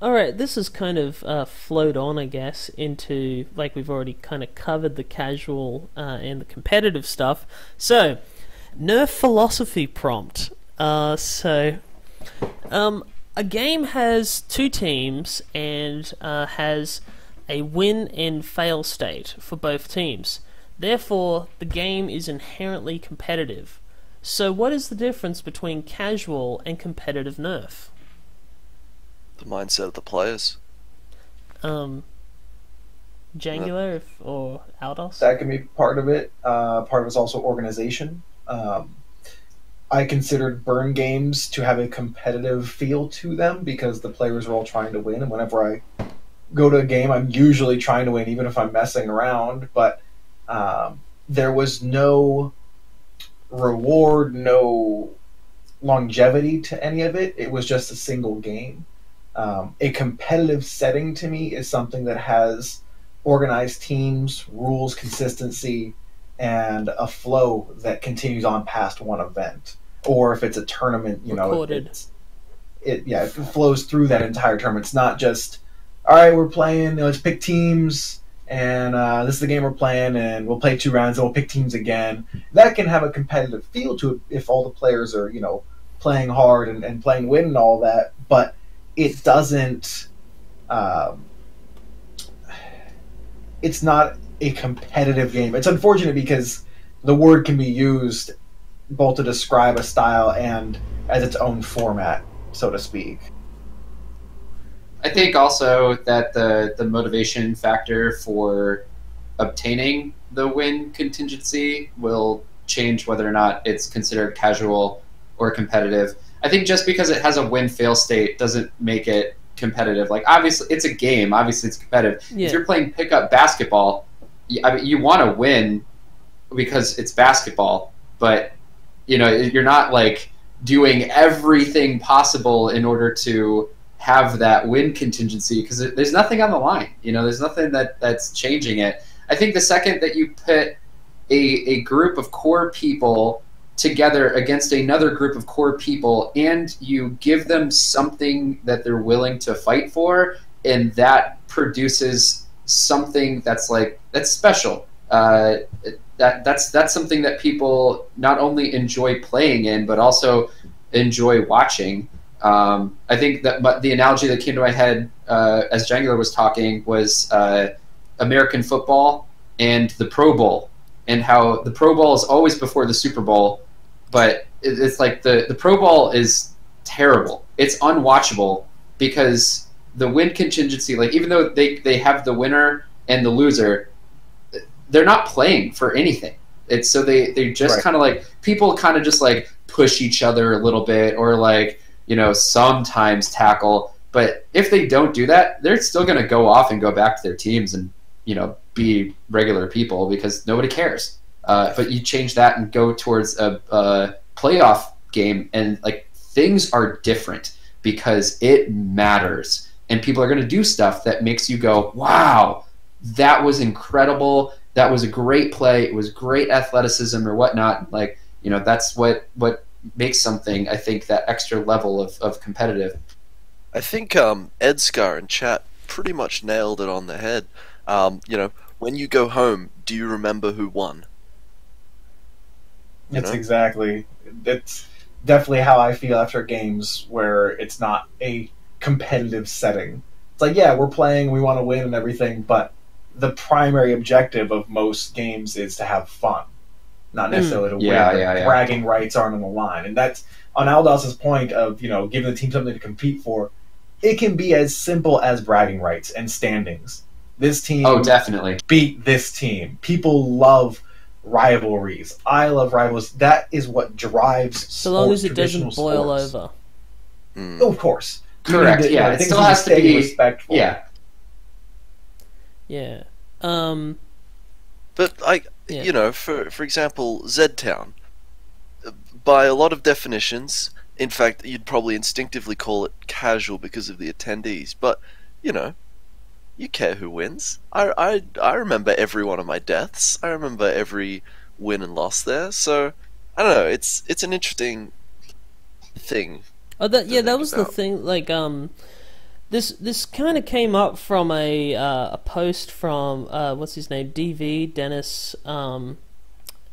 Alright, this has kind of uh, flowed on, I guess, into, like, we've already kind of covered the casual uh, and the competitive stuff. So, Nerf philosophy prompt. Uh, so, um, a game has two teams and uh, has a win and fail state for both teams. Therefore, the game is inherently competitive. So, what is the difference between casual and competitive Nerf? The mindset of the players. Um, Jangular if, or Aldoss? That can be part of it. Uh, part of it's also organization. Um, I considered burn games to have a competitive feel to them because the players are all trying to win, and whenever I go to a game, I'm usually trying to win, even if I'm messing around, but um, there was no reward, no longevity to any of it. It was just a single game. Um, a competitive setting to me is something that has organized teams, rules, consistency, and a flow that continues on past one event. Or if it's a tournament, you know, it's, it yeah, it flows through that entire tournament. It's not just, all right, we're playing, let's pick teams, and uh, this is the game we're playing, and we'll play two rounds, and we'll pick teams again. That can have a competitive feel to it if all the players are, you know, playing hard and, and playing win and all that, but it doesn't, um, it's not a competitive game. It's unfortunate because the word can be used both to describe a style and as its own format, so to speak. I think also that the, the motivation factor for obtaining the win contingency will change whether or not it's considered casual or competitive. I think just because it has a win-fail state doesn't make it competitive. Like, obviously, it's a game. Obviously, it's competitive. Yeah. If you're playing pickup basketball, I mean, you want to win because it's basketball, but you know, you're not like doing everything possible in order to have that win contingency because there's nothing on the line. You know, there's nothing that that's changing it. I think the second that you put a a group of core people together against another group of core people and you give them something that they're willing to fight for, and that produces something that's like that's special. Uh, that that's that's something that people not only enjoy playing in but also enjoy watching. Um, I think that but the analogy that came to my head uh, as Jangular was talking was uh, American football and the Pro Bowl, and how the Pro Bowl is always before the Super Bowl, but it, it's like the, the Pro Bowl is terrible. It's unwatchable because the win contingency, like even though they, they have the winner and the loser, they're not playing for anything. It's so they, they just right. kind of like, people kind of just like push each other a little bit or like, you know, sometimes tackle. But if they don't do that, they're still going to go off and go back to their teams and, you know, be regular people because nobody cares. Uh, but you change that and go towards a, a playoff game, and like things are different because it matters, and people are going to do stuff that makes you go, "Wow, that was incredible! That was a great play. It was great athleticism or whatnot." Like, you know, that's what what makes something, I think, that extra level of of competitive. I think um, Edscar in chat pretty much nailed it on the head. Um, you know, when you go home, do you remember who won? You That's know? exactly. It's definitely how I feel after games where it's not a competitive setting. It's like, yeah, we're playing, we want to win and everything, but the primary objective of most games is to have fun, not necessarily mm. to yeah, win. Yeah, yeah. Bragging rights aren't on the line. And that's on Aldoss's point of, you know, giving the team something to compete for. It can be as simple as bragging rights and standings. This team oh, definitely. beat this team. People love rivalries. I love rivalries. That is what drives sports. So long as it doesn't boil sports. over. Mm. Of course. Correct, to, yeah. It still has to be respectful. Yeah. Yeah. Um, but, I, yeah. you know, for, for example, Zed Town, by a lot of definitions, in fact, you'd probably instinctively call it casual because of the attendees, but, you know, you care who wins. I, I, I remember every one of my deaths. I remember every win and loss there. So, I don't know. It's it's an interesting thing. Oh, that yeah, that was about. the thing. Like, um, this this kind of came up from a uh, a post from uh, what's his name, D V Dennis. Um,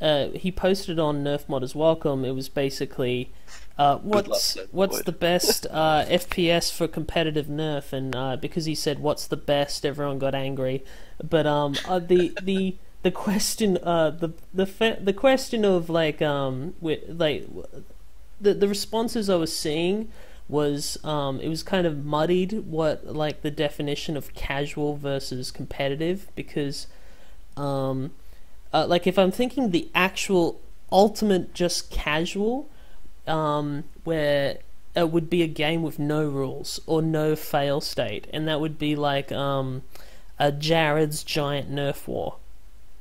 uh, he posted on Nerf Modders Welcome. It was basically. Uh, what's what's the best uh, F P S for competitive Nerf? And uh, because he said what's the best, everyone got angry. But um, uh, the the the question uh, the the fa the question of like um with, like the the responses I was seeing was um it was kind of muddied what like the definition of casual versus competitive, because um uh, like if I'm thinking the actual ultimate just casual. Um, where it would be a game with no rules or no fail state, and that would be like um, a Jared's Giant Nerf War,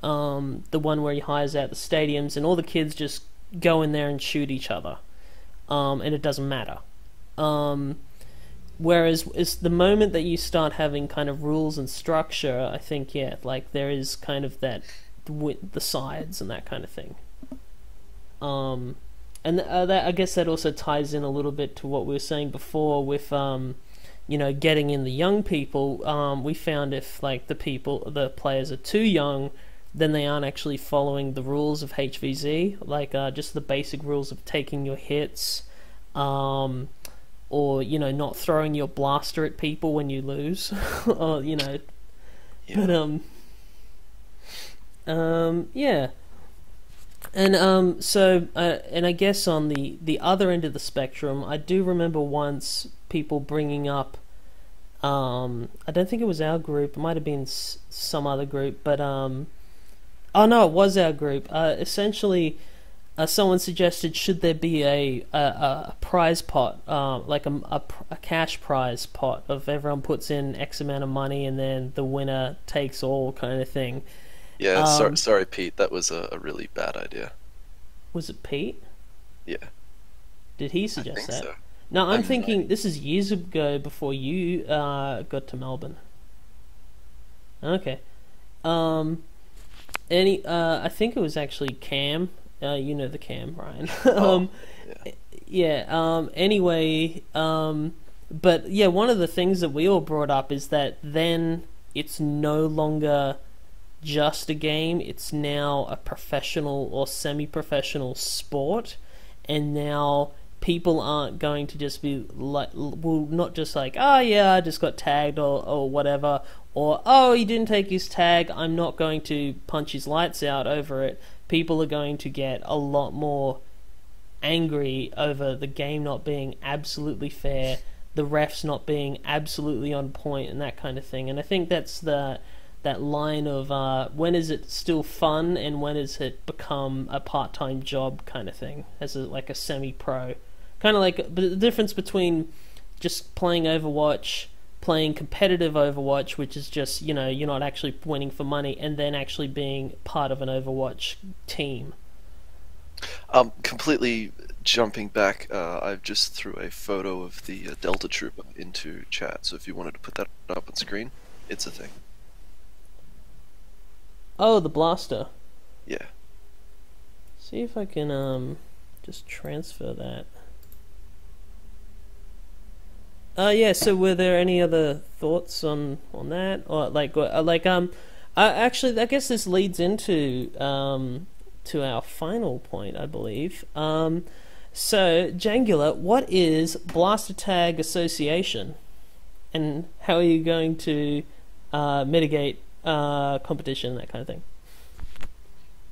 um, the one where he hires out the stadiums and all the kids just go in there and shoot each other, um, and it doesn't matter. Um, whereas it's the moment that you start having kind of rules and structure, I think, yeah, like there is kind of that with the sides and that kind of thing. Um, And uh, that, I guess that also ties in a little bit to what we were saying before with, um, you know, getting in the young people. Um, we found if like the people, the players are too young, then they aren't actually following the rules of H V Z, like uh, just the basic rules of taking your hits, um, or, you know, not throwing your blaster at people when you lose, or, you know, yeah. but, um, um, yeah, and, um, so, uh, and I guess on the, the other end of the spectrum, I do remember once people bringing up, um, I don't think it was our group, it might have been s some other group, but, um, oh no, it was our group, uh, essentially... Uh, someone suggested, should there be a a, a prize pot, uh, like a, a, a cash prize pot of everyone puts in X amount of money and then the winner takes all kind of thing. Yeah, um, sorry, sorry, Pete, that was a, a really bad idea. Was it Pete? Yeah. Did he suggest that? So. No, I'm, I'm thinking not. This is years ago before you uh, got to Melbourne. Okay. Um. Any? Uh, I think it was actually Cam. Uh, you know the Cam, Ryan. um, yeah. yeah um, anyway, um, but yeah, one of the things that we all brought up is that then it's no longer just a game; it's now a professional or semi-professional sport, and now people aren't going to just be like, well, not just like, oh yeah, I just got tagged or or whatever, or oh he didn't take his tag, I'm not going to punch his lights out over it. People are going to get a lot more angry over the game not being absolutely fair, the refs not being absolutely on point, and that kind of thing. And I think that's the that line of uh, when is it still fun and when is it become a part-time job kind of thing, as a, like a semi-pro. Kind of like the difference between just playing Overwatch, playing competitive Overwatch, which is just, you know, you're not actually winning for money, and then actually being part of an Overwatch team. Um, completely jumping back, uh, I've just threw a photo of the uh, Delta Trooper into chat, so if you wanted to put that up on screen, it's a thing. Oh, the blaster. Yeah. See if I can um, just transfer that. Uh, yeah, so were there any other thoughts on, on that? Or like, like um, I actually, I guess this leads into um, to our final point, I believe. Um, so, Jangular, what is Blaster Tag Association? And how are you going to uh, mitigate uh, competition, that kind of thing?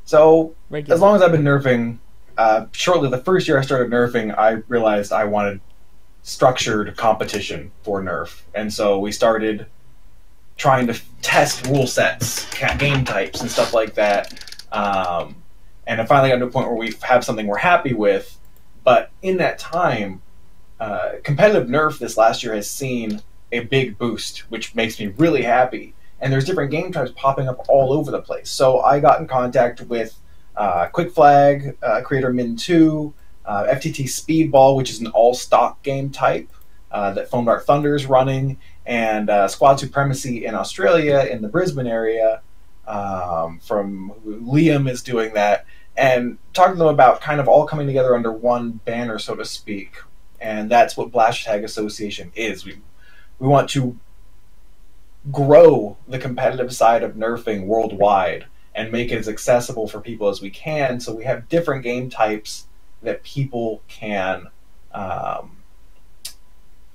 So, Regular. As long as I've been nerfing, uh, shortly the first year I started nerfing, I realized I wanted structured competition for Nerf, and so we started trying to test rule sets, game types, and stuff like that. Um, and I finally got to a point where we have something we're happy with. But in that time, uh, competitive Nerf this last year has seen a big boost, which makes me really happy. And there's different game types popping up all over the place. So I got in contact with uh, Quick Flag uh, creator Min two. Uh, F T T Speedball, which is an all-stock game type uh, that Foam Dart Thunder is running, and uh, Squad Supremacy in Australia, in the Brisbane area, um, from Liam is doing that, and talking to them about kind of all coming together under one banner, so to speak, and that's what Blaster Tag Association is. We, we want to grow the competitive side of nerfing worldwide and make it as accessible for people as we can, so we have different game types that people can um,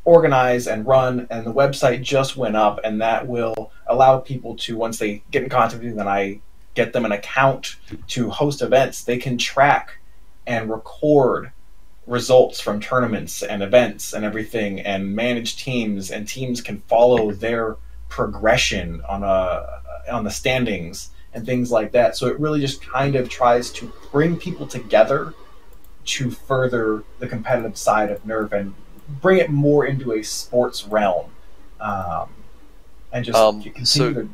organize and run, and the website just went up, and that will allow people to, once they get in contact with me, then I get them an account to host events, they can track and record results from tournaments and events and everything, and manage teams, and teams can follow their progression on, a, on the standings and things like that. So it really just kind of tries to bring people together to further the competitive side of Nerf and bring it more into a sports realm, um, and just um, continue. So to...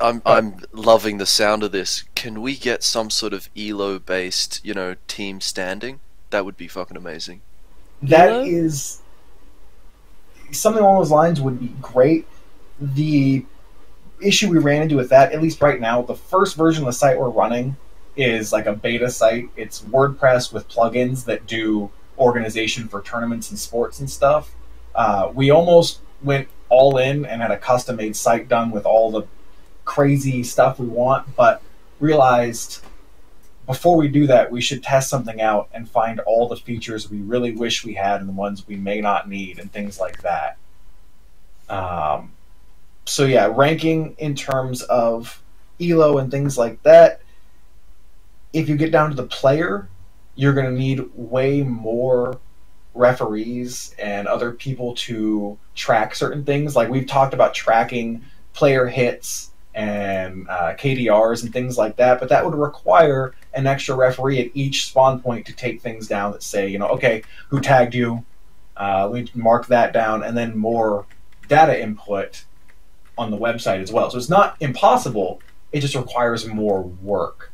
I'm I'm loving the sound of this. Can we get some sort of E L O based, you know, team standing? That would be fucking amazing. That E L O? Is something along those lines would be great. The issue we ran into with that, at least right now, the first version of the site we're running is like a beta site. It's WordPress with plugins that do organization for tournaments and sports and stuff. Uh, we almost went all in and had a custom-made site done with all the crazy stuff we want, but realized before we do that, we should test something out and find all the features we really wish we had and the ones we may not need and things like that. Um, so yeah, ranking in terms of E L O and things like that, if you get down to the player, you're going to need way more referees and other people to track certain things. Like we've talked about tracking player hits and uh, K D Rs and things like that, but that would require an extra referee at each spawn point to take things down that say, you know, okay, who tagged you? Uh, we mark that down, and then more data input on the website as well. So it's not impossible, it just requires more work.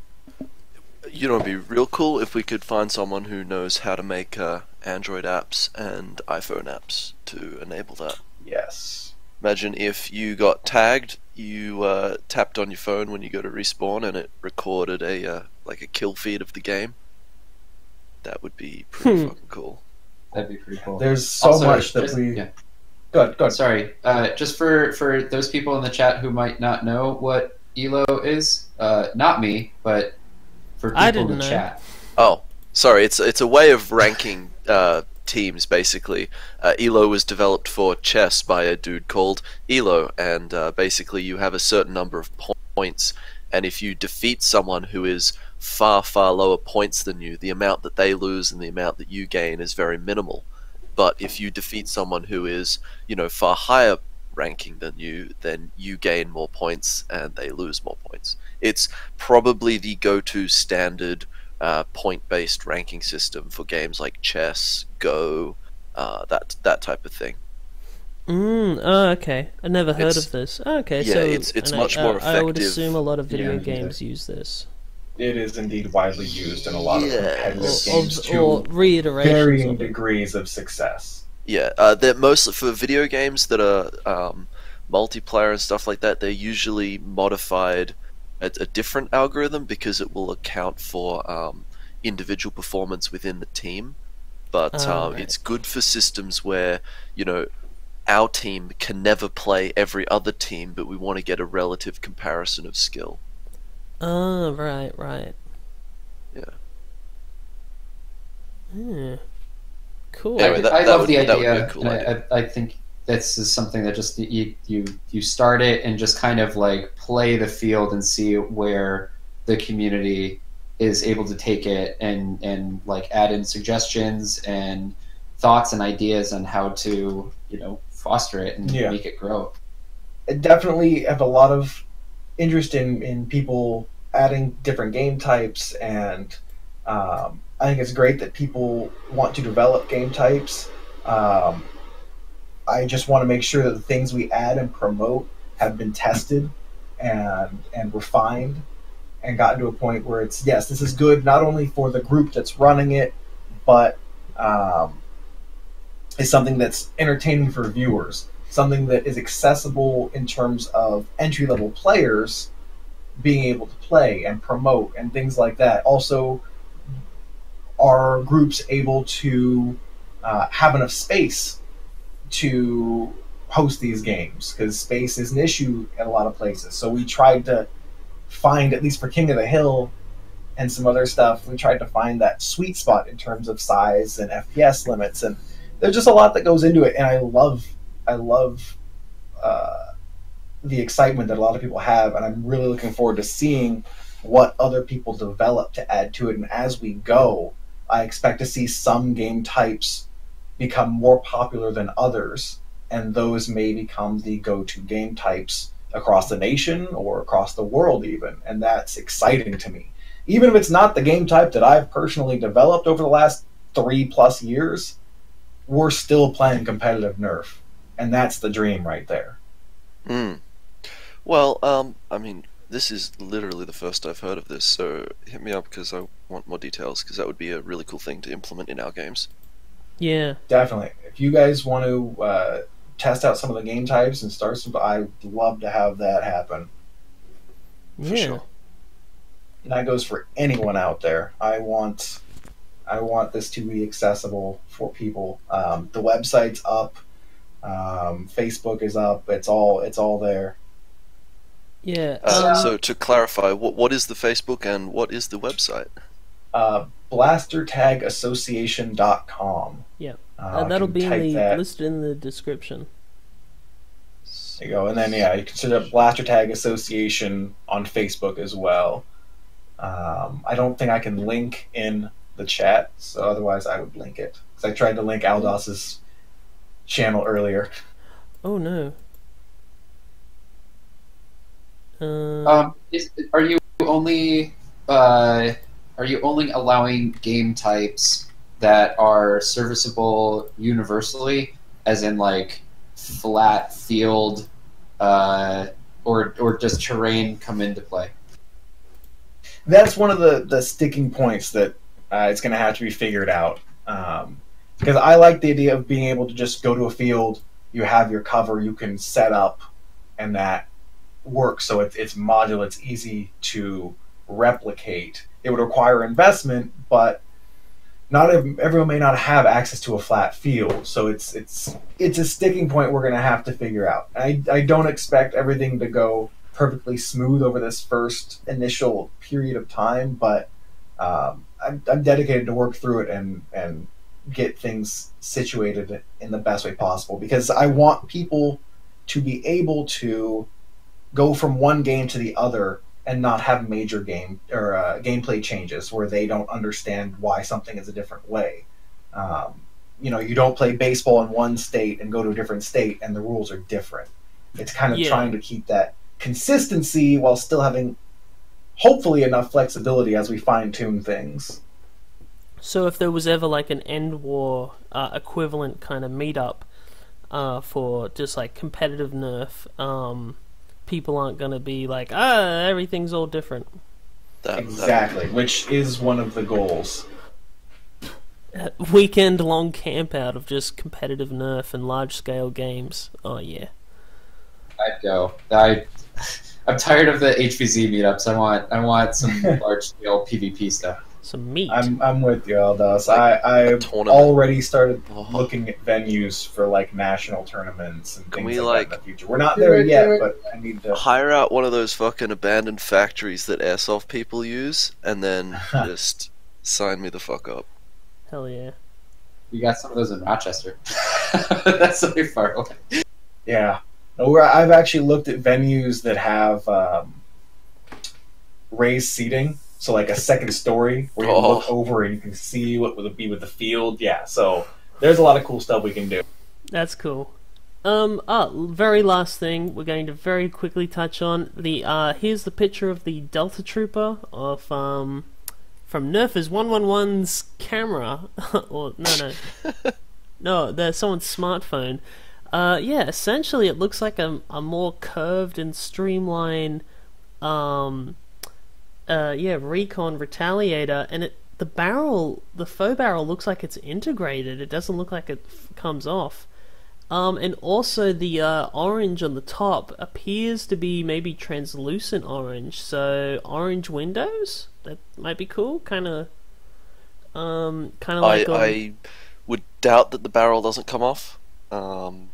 You know, it'd be real cool if we could find someone who knows how to make uh, Android apps and iPhone apps to enable that. Yes. Imagine if you got tagged, you uh, tapped on your phone when you go to respawn, and it recorded a uh, like a kill feed of the game. That would be pretty hmm. fucking cool. That'd be pretty cool. There's so also, much that just, we. Yeah. Go ahead, go ahead. Sorry, uh, just for for those people in the chat who might not know what E L O is, uh, not me, but. I didn't know. Chat. Oh, sorry. It's it's a way of ranking uh, teams, basically. Uh, E L O was developed for chess by a dude called E L O, and uh, basically you have a certain number of points, and if you defeat someone who is far, far lower points than you, the amount that they lose and the amount that you gain is very minimal. But if you defeat someone who is, you know, far higher ranking than you, then you gain more points and they lose more points. It's probably the go-to standard uh, point-based ranking system for games like chess, Go, uh, that that type of thing. Mm, oh, okay. I never heard it's, of this. Oh, okay, yeah, so it's it's much I, more effective. I would assume a lot of video yeah, games yeah. use this. It is indeed widely used in a lot yeah. of competitive games too, or reiterations varying of degrees of success. Yeah, uh, they're mostly for video games that are um, multiplayer and stuff like that. They're usually modified at a different algorithm because it will account for um, individual performance within the team. But oh, um, right. it's good for systems where, you know, our team can never play every other team, but we want to get a relative comparison of skill. Oh, right, right. Yeah. Hmm. Cool. Anyway, that, I that love would, the idea. Cool and idea. I, I think this is something that just you, you you start it and just kind of like play the field and see where the community is able to take it and and like add in suggestions and thoughts and ideas on how to, you know, foster it and yeah. make it grow. I definitely have a lot of interest in in people adding different game types and. Um, I think it's great that people want to develop game types. Um, I just want to make sure that the things we add and promote have been tested and and refined and gotten to a point where it's, yes, this is good not only for the group that's running it, but um, is something that's entertaining for viewers, something that is accessible in terms of entry-level players being able to play and promote and things like that. Also, are groups able to uh, have enough space to host these games? Because space is an issue in a lot of places. So we tried to find, at least for King of the Hill and some other stuff, we tried to find that sweet spot in terms of size and F P S limits. And there's just a lot that goes into it. And I love, I love uh, the excitement that a lot of people have. And I'm really looking forward to seeing what other people develop to add to it. And as we go, I expect to see some game types become more popular than others, and those may become the go-to game types across the nation or across the world even, and that's exciting to me. Even if it's not the game type that I've personally developed over the last three plus years, we're still playing competitive Nerf, and that's the dream right there. Mm. Well, um, I mean, this is literally the first I've heard of this, so hit me up because I want more details, because that would be a really cool thing to implement in our games. Yeah. Definitely. If you guys want to uh, test out some of the game types and start some, I'd love to have that happen. Yeah. For sure. And that goes for anyone out there. I want, I want this to be accessible for people. Um, the website's up. Um, Facebook is up. It's all, it's all there. Yeah. Uh, so, so to clarify, what what is the Facebook and what is the website? Uh, blaster tag association dot com. Yeah, uh, and that'll be in the, that. listed in the description. There you go, and then yeah, you can search Blaster Tag Association on Facebook as well. Um, I don't think I can link in the chat, so otherwise I would link it because I tried to link Aldoss's channel earlier. Oh no. Uh... Um, is, are you only uh, are you only allowing game types that are serviceable universally, as in like flat field, uh, or or does terrain come into play? That's one of the the sticking points that uh, it's going to have to be figured out. Um, because I like the idea of being able to just go to a field, you have your cover, you can set up, and that works. So it's it's modular, it's easy to replicate. It would require investment, but not everyone may not have access to a flat field, so it's it's it's a sticking point we're going to have to figure out. I I don't expect everything to go perfectly smooth over this first initial period of time, but um, I'm I'm dedicated to work through it and and get things situated in the best way possible, because I want people to be able to go from one game to the other and not have major game or uh, gameplay changes where they don't understand why something is a different way. Um, you know, you don't play baseball in one state and go to a different state and the rules are different. It's kind of yeah. trying to keep that consistency while still having hopefully enough flexibility as we fine-tune things. So if there was ever like an End War uh, equivalent kind of meetup uh, for just like competitive nerf, um, people aren't going to be like, ah, everything's all different. That, exactly, that... which is one of the goals. Weekend-long camp out of just competitive nerf and large-scale games. Oh, yeah. I'd go. I, I'm tired of the H V Z meetups. I want, I want some large-scale P v P stuff. Some meat. I'm, I'm with you, Aldoss. Like I I've already started looking at venues for like national tournaments and Can things we, like, like that in the future. We're not there yet, but I need to hire out one of those fucking abandoned factories that airsoft people use, and then just sign me the fuck up. Hell yeah! You got some of those in Rochester. That's so far away. Yeah, no, I've actually looked at venues that have um, raised seating. So like a second story where you oh. look over and you can see what would be with the field. Yeah, so there's a lot of cool stuff we can do. That's cool. Um, ah, very last thing we're going to very quickly touch on. The uh, here's the picture of the Delta Trooper of um, from Nerfers one eleven's camera. or no, no, no, there's someone's smartphone. Uh, yeah, essentially it looks like a a more curved and streamlined. Um, Uh, yeah, Recon Retaliator, and it, the barrel, the faux barrel looks like it's integrated. It doesn't look like it f comes off. Um, and also the uh, orange on the top appears to be maybe translucent orange, so orange windows? That might be cool, kind of... Um, kind of like... I, on... I would doubt that the barrel doesn't come off. Um,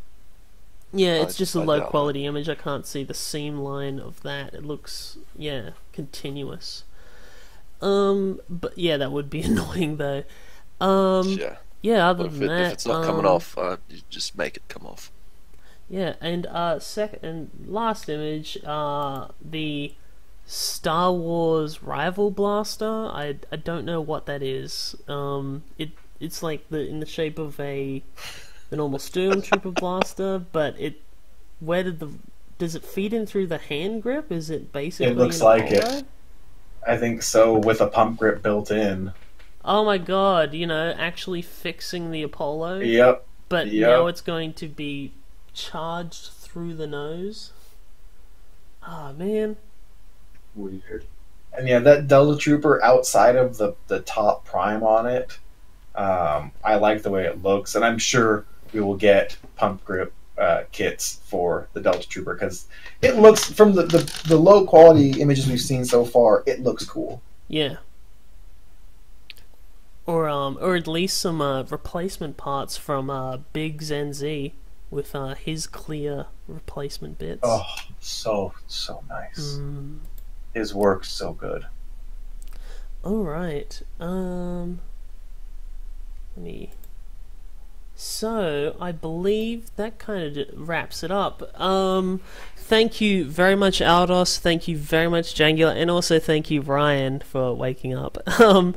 yeah, it's I, just a I low quality that. image. I can't see the seam line of that. It looks... yeah... continuous. Um, but yeah, that would be annoying though. Um, yeah. yeah other if than it, that, if it's not um, coming off, uh, you just make it come off. Yeah, and uh, second and last image, uh, the Star Wars Rival blaster. I I don't know what that is. Um, it it's like the in the shape of a an almost stormtrooper blaster, but it where did the Does it feed in through the hand grip? Is it basically? It looks like it. I think so, with a pump grip built in. Oh my god! You know, actually fixing the Apollo. Yep. But yep. now it's going to be charged through the nose. Ah, man. Weird. And yeah, that Delta Trooper outside of the the top prime on it. Um, I like the way it looks, and I'm sure we will get pump grip Uh, kits for the Delta Trooper, because it looks, from the, the, the low quality images we've seen so far, it looks cool. Yeah. Or um, or at least some uh, replacement parts from uh, Big Zen Z with uh, his clear replacement bits. Oh, so, so nice. Mm. His work's so good. All right. Um, let me... So, I believe that kind of wraps it up. Um, thank you very much, Aldoss. Thank you very much, Jangular. And also thank you, Ryan, for waking up. um,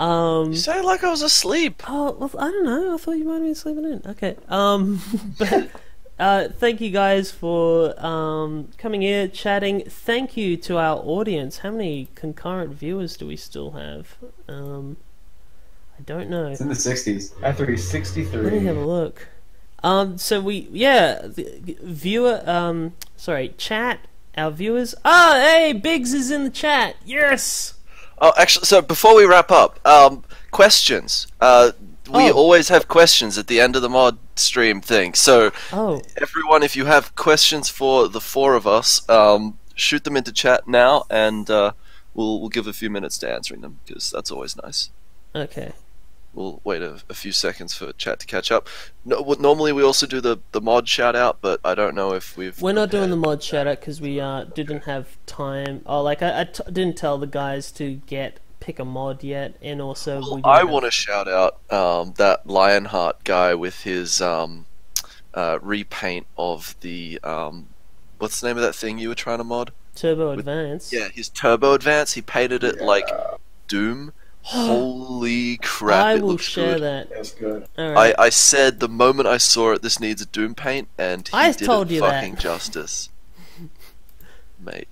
um, you sound like I was asleep. Oh, well, I don't know. I thought you might have been sleeping in. Okay. Um, but uh, thank you guys for um, coming here, chatting. Thank you to our audience. How many concurrent viewers do we still have? Um... I don't know. It's in the sixties. After he's sixty-three. Let me have a look. Um, so we, yeah, the viewer, um, sorry, chat, our viewers. Oh, hey, Biggs is in the chat. Yes. Oh, actually, so before we wrap up, um, questions. Uh, we oh. always have questions at the end of the mod stream thing. So oh. everyone, if you have questions for the four of us, um, shoot them into chat now, and uh, we'll we'll give a few minutes to answering them because that's always nice. Okay. We'll wait a, a few seconds for chat to catch up. No, well, normally we also do the the mod shout out, but I don't know if we've. We're not doing the mod shout out because we uh didn't have time. Oh, like I, I t didn't tell the guys to get pick a mod yet, and also well, we I have... want to shout out um that Lionheart guy with his um uh repaint of the um what's the name of that thing you were trying to mod? Turbo with, Advance. Yeah, his Turbo Advance. He painted it yeah. like Doom. Holy crap! I it will share good. that. That's good. Right. I I said the moment I saw it, this needs a Doom paint, and he I did told it you fucking that. justice, mate.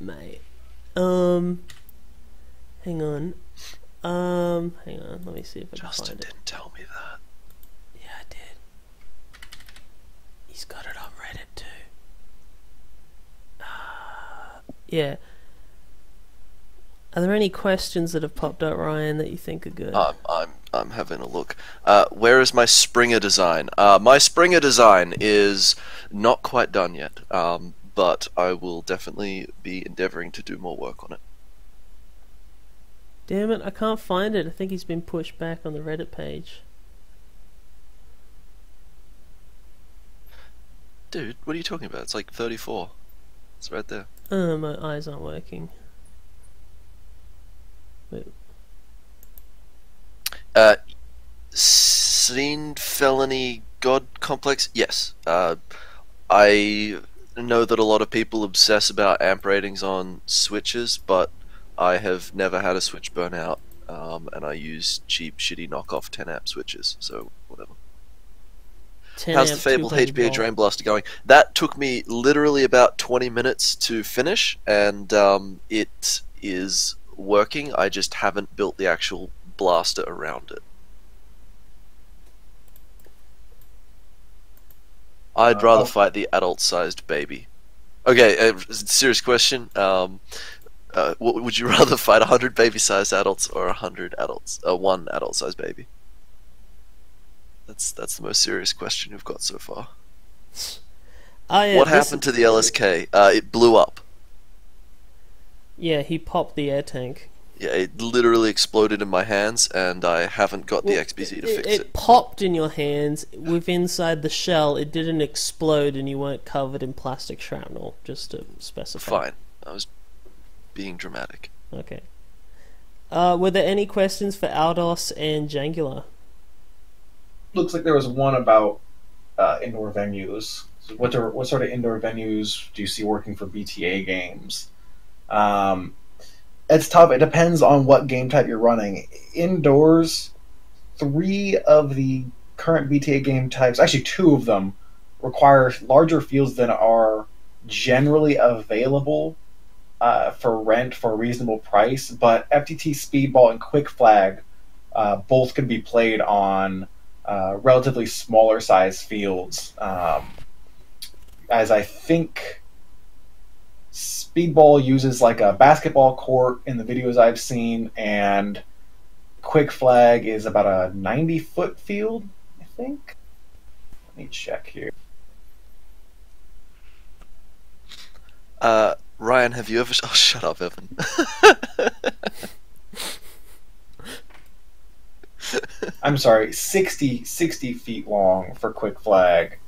Mate. Um. Hang on. Um. Hang on. Let me see if I can Justin find didn't it. tell me that. Yeah, I did. He's got it on Reddit too. Uh, yeah. Are there any questions that have popped up, Ryan, that you think are good? Um, I'm I'm having a look. Uh, where is my Springer design? Uh, my Springer design is not quite done yet, um, but I will definitely be endeavouring to do more work on it. Damn it, I can't find it. I think he's been pushed back on the Reddit page. Dude, what are you talking about? It's like thirty-four. It's right there. Oh, my eyes aren't working. Uh, scene felony god complex? Yes. Uh, I know that a lot of people obsess about amp ratings on switches, but I have never had a switch burn out, um, and I use cheap, shitty knockoff ten amp switches, so whatever. How's the Fable H P A Drain Blaster going? That took me literally about twenty minutes to finish, and um, it is... working. I just haven't built the actual blaster around it. I'd rather uh, fight the adult-sized baby. Okay, uh, serious question. Um, uh, what, would you rather fight a hundred baby-sized adults or a hundred adults? Uh, one adult-sized baby. That's that's the most serious question you've got so far. I, uh, what happened to the L S K? Uh, it blew up. Yeah, he popped the air tank. Yeah, it literally exploded in my hands, and I haven't got well, the X B Z to it, fix it. It popped in your hands. With inside the shell, it didn't explode, and you weren't covered in plastic shrapnel, just to specify. Fine. I was being dramatic. Okay. Uh, were there any questions for Aldoss and Jangular? Looks like there was one about uh, indoor venues. So what, do, what sort of indoor venues do you see working for B T A games? Um, it's tough. It depends on what game type you're running. Indoors, three of the current B T A game types, actually two of them, require larger fields than are generally available uh, for rent for a reasonable price, but F T T, Speedball, and Quick Flag uh, both can be played on uh, relatively smaller size fields. Um, as I think... Speedball uses like a basketball court in the videos I've seen, and Quick Flag is about a ninety foot field, I think. Let me check here. Uh, Ryan, have you ever... Oh, shut up, Evan. I'm sorry, sixty feet long for Quick Flag,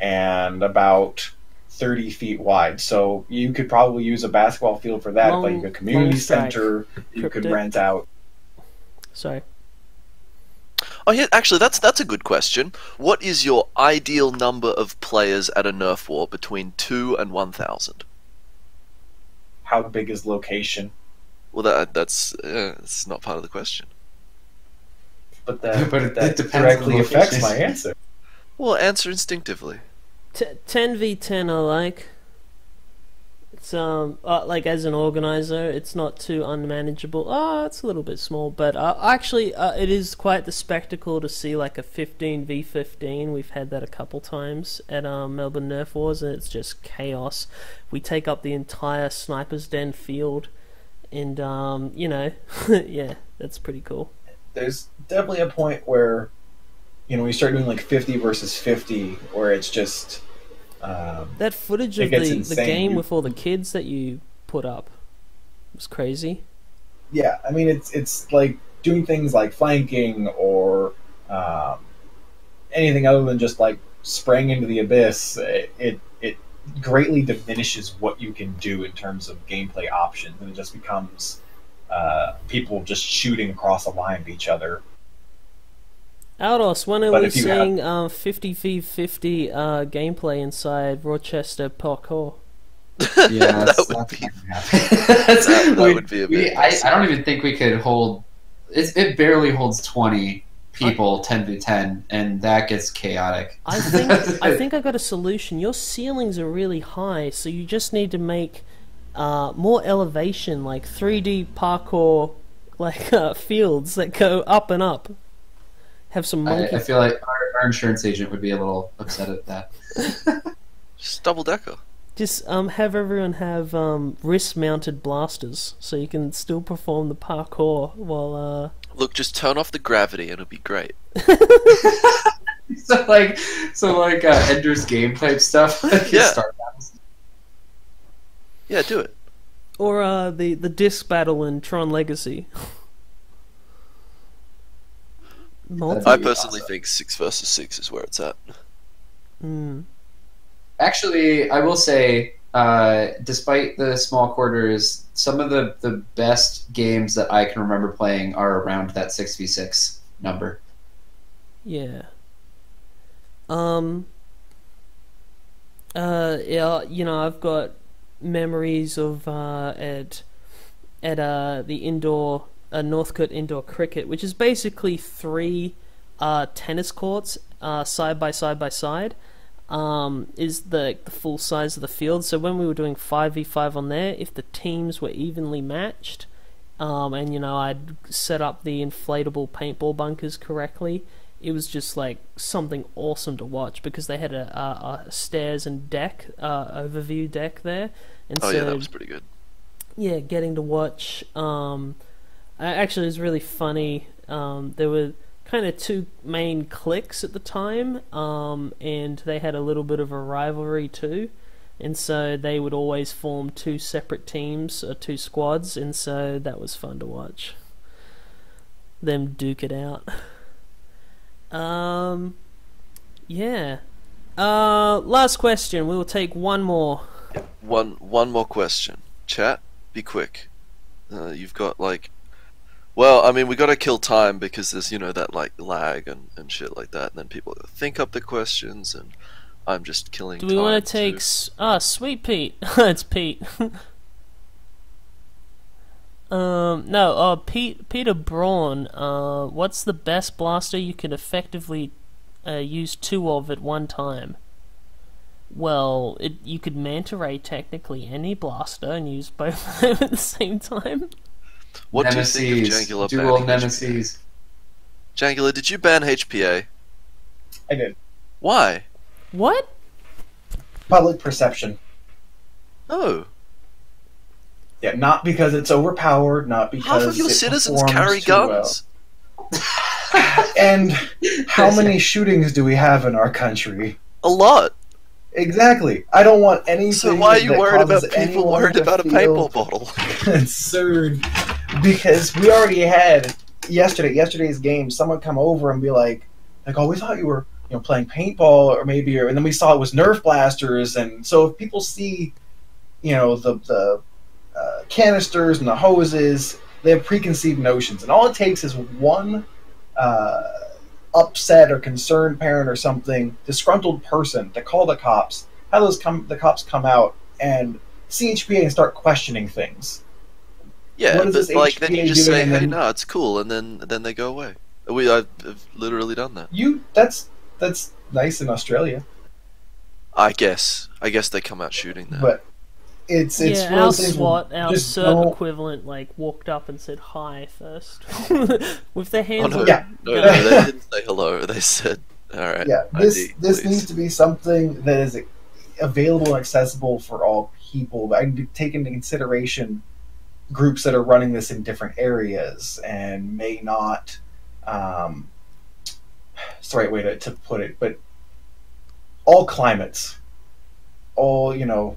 and about thirty feet wide. So you could probably use a basketball field for that, long, like a community center. You Cryptid. could rent out. Sorry. Oh yeah, actually that's that's a good question. What is your ideal number of players at a nerf war between two and one thousand? How big is location? Well, that that's uh, it's not part of the question. But that, but that directly affects my answer. Well, answer instinctively. T ten v ten, I like. It's um uh, like as an organizer, it's not too unmanageable. Ah, oh, it's a little bit small, but uh, actually, uh, it is quite the spectacle to see like a fifteen v fifteen. We've had that a couple times at um, Melbourne Nerf Wars, and it's just chaos. We take up the entire Sniper's Den field, and um you know, yeah, that's pretty cool. There's definitely a point where, you know, we start doing like fifty versus fifty, where it's just um, that footage of the, the game with all the kids that you put up was crazy. Yeah, I mean, it's it's like doing things like flanking or um, anything other than just like spraying into the abyss. It, it it greatly diminishes what you can do in terms of gameplay options, and it just becomes Uh, people just shooting across a line of each other. Aldoss, when are but we seeing have... uh, fifty v fifty uh, gameplay inside Rochester Parkour? Yeah, that's, that would that's be. that's, that we, would be a bit. We, I, I don't even think we could hold. It's, it barely holds twenty people, ten v ten, and that gets chaotic. I think I think I got a solution. Your ceilings are really high, so you just need to make Uh, more elevation, like three D parkour, like uh, fields that go up and up. Have some monkey. I, I feel like our, our insurance agent would be a little upset at that. Just double decker. Just um, have everyone have um, wrist-mounted blasters, so you can still perform the parkour while. Uh... Look, just turn off the gravity, and it'll be great. so like, so like uh, Ender's Game type stuff. Yeah. Start Yeah, do it. Or uh, the the disc battle in Tron Legacy. I personally awesome. think six versus six is where it's at. Mm. Actually, I will say, uh, despite the small quarters, some of the the best games that I can remember playing are around that six v six number. Yeah. Um. Uh. Yeah. You know, I've got memories of uh, at at uh, the indoor uh, Northcote indoor cricket, which is basically three uh, tennis courts uh, side by side by side, um, is the the full size of the field. So when we were doing five v five on there, if the teams were evenly matched, um, and you know I'd set up the inflatable paintball bunkers correctly, it was just like something awesome to watch because they had a, a, a stairs and deck, uh, overview deck there. And oh so, yeah, that was pretty good. Yeah, getting to watch. Um, actually, it was really funny. Um, there were kind of two main cliques at the time, um, and they had a little bit of a rivalry too. And so they would always form two separate teams or two squads, and so that was fun to watch them duke it out. Um, yeah. Uh, last question. We will take one more. Yep. One, one more question. Chat, be quick. Uh, you've got like, well, I mean, we got to kill time because there's, you know, that like lag and and shit like that, and then people think up the questions, and I'm just killing. Do we want to take? Ah, oh, sweet Pete. It's Pete. Um, no, uh, Pete, Peter Braun, uh, what's the best blaster you can effectively uh, use two of at one time? Well, it, you could manta ray technically any blaster and use both of them at the same time. What Nemesis, do you think of Jangular banning Nemesis? Jangular, did you ban H P A? I did. Why? What? Public perception. Oh. Yeah, not because it's overpowered, not because half of your it citizens carry guns. Well. And how many shootings do we have in our country? A lot. Exactly. I don't want anything. So why are you worried about people worried about a paintball bottle? Absurd. Because we already had yesterday, yesterday's game. Someone come over and be like, like, oh, we thought you were you know, playing paintball, or maybe, or, and then we saw it was Nerf blasters, and so if people see, you know, the the uh, canisters and the hoses, they have preconceived notions, and all it takes is one uh, upset or concerned parent or something, disgruntled person, to call the cops. Have those come, the cops come out and C H P A and start questioning things. Yeah, but like then you just say, "Hey, no, it's cool," and then then they go away. We I've, I've literally done that. You that's that's nice in Australia. I guess I guess they come out shooting that. But it's it's yeah, our SWAT, our CERT no... equivalent, like walked up and said hi first with their hands. Oh, no, on yeah. no, no, they didn't say hello. They said, "All right." Yeah, this I D, this please. needs to be something that is available and accessible for all people. I can take into consideration groups that are running this in different areas and may not. Um, it's the right way to, to put it, but all climates, all you know,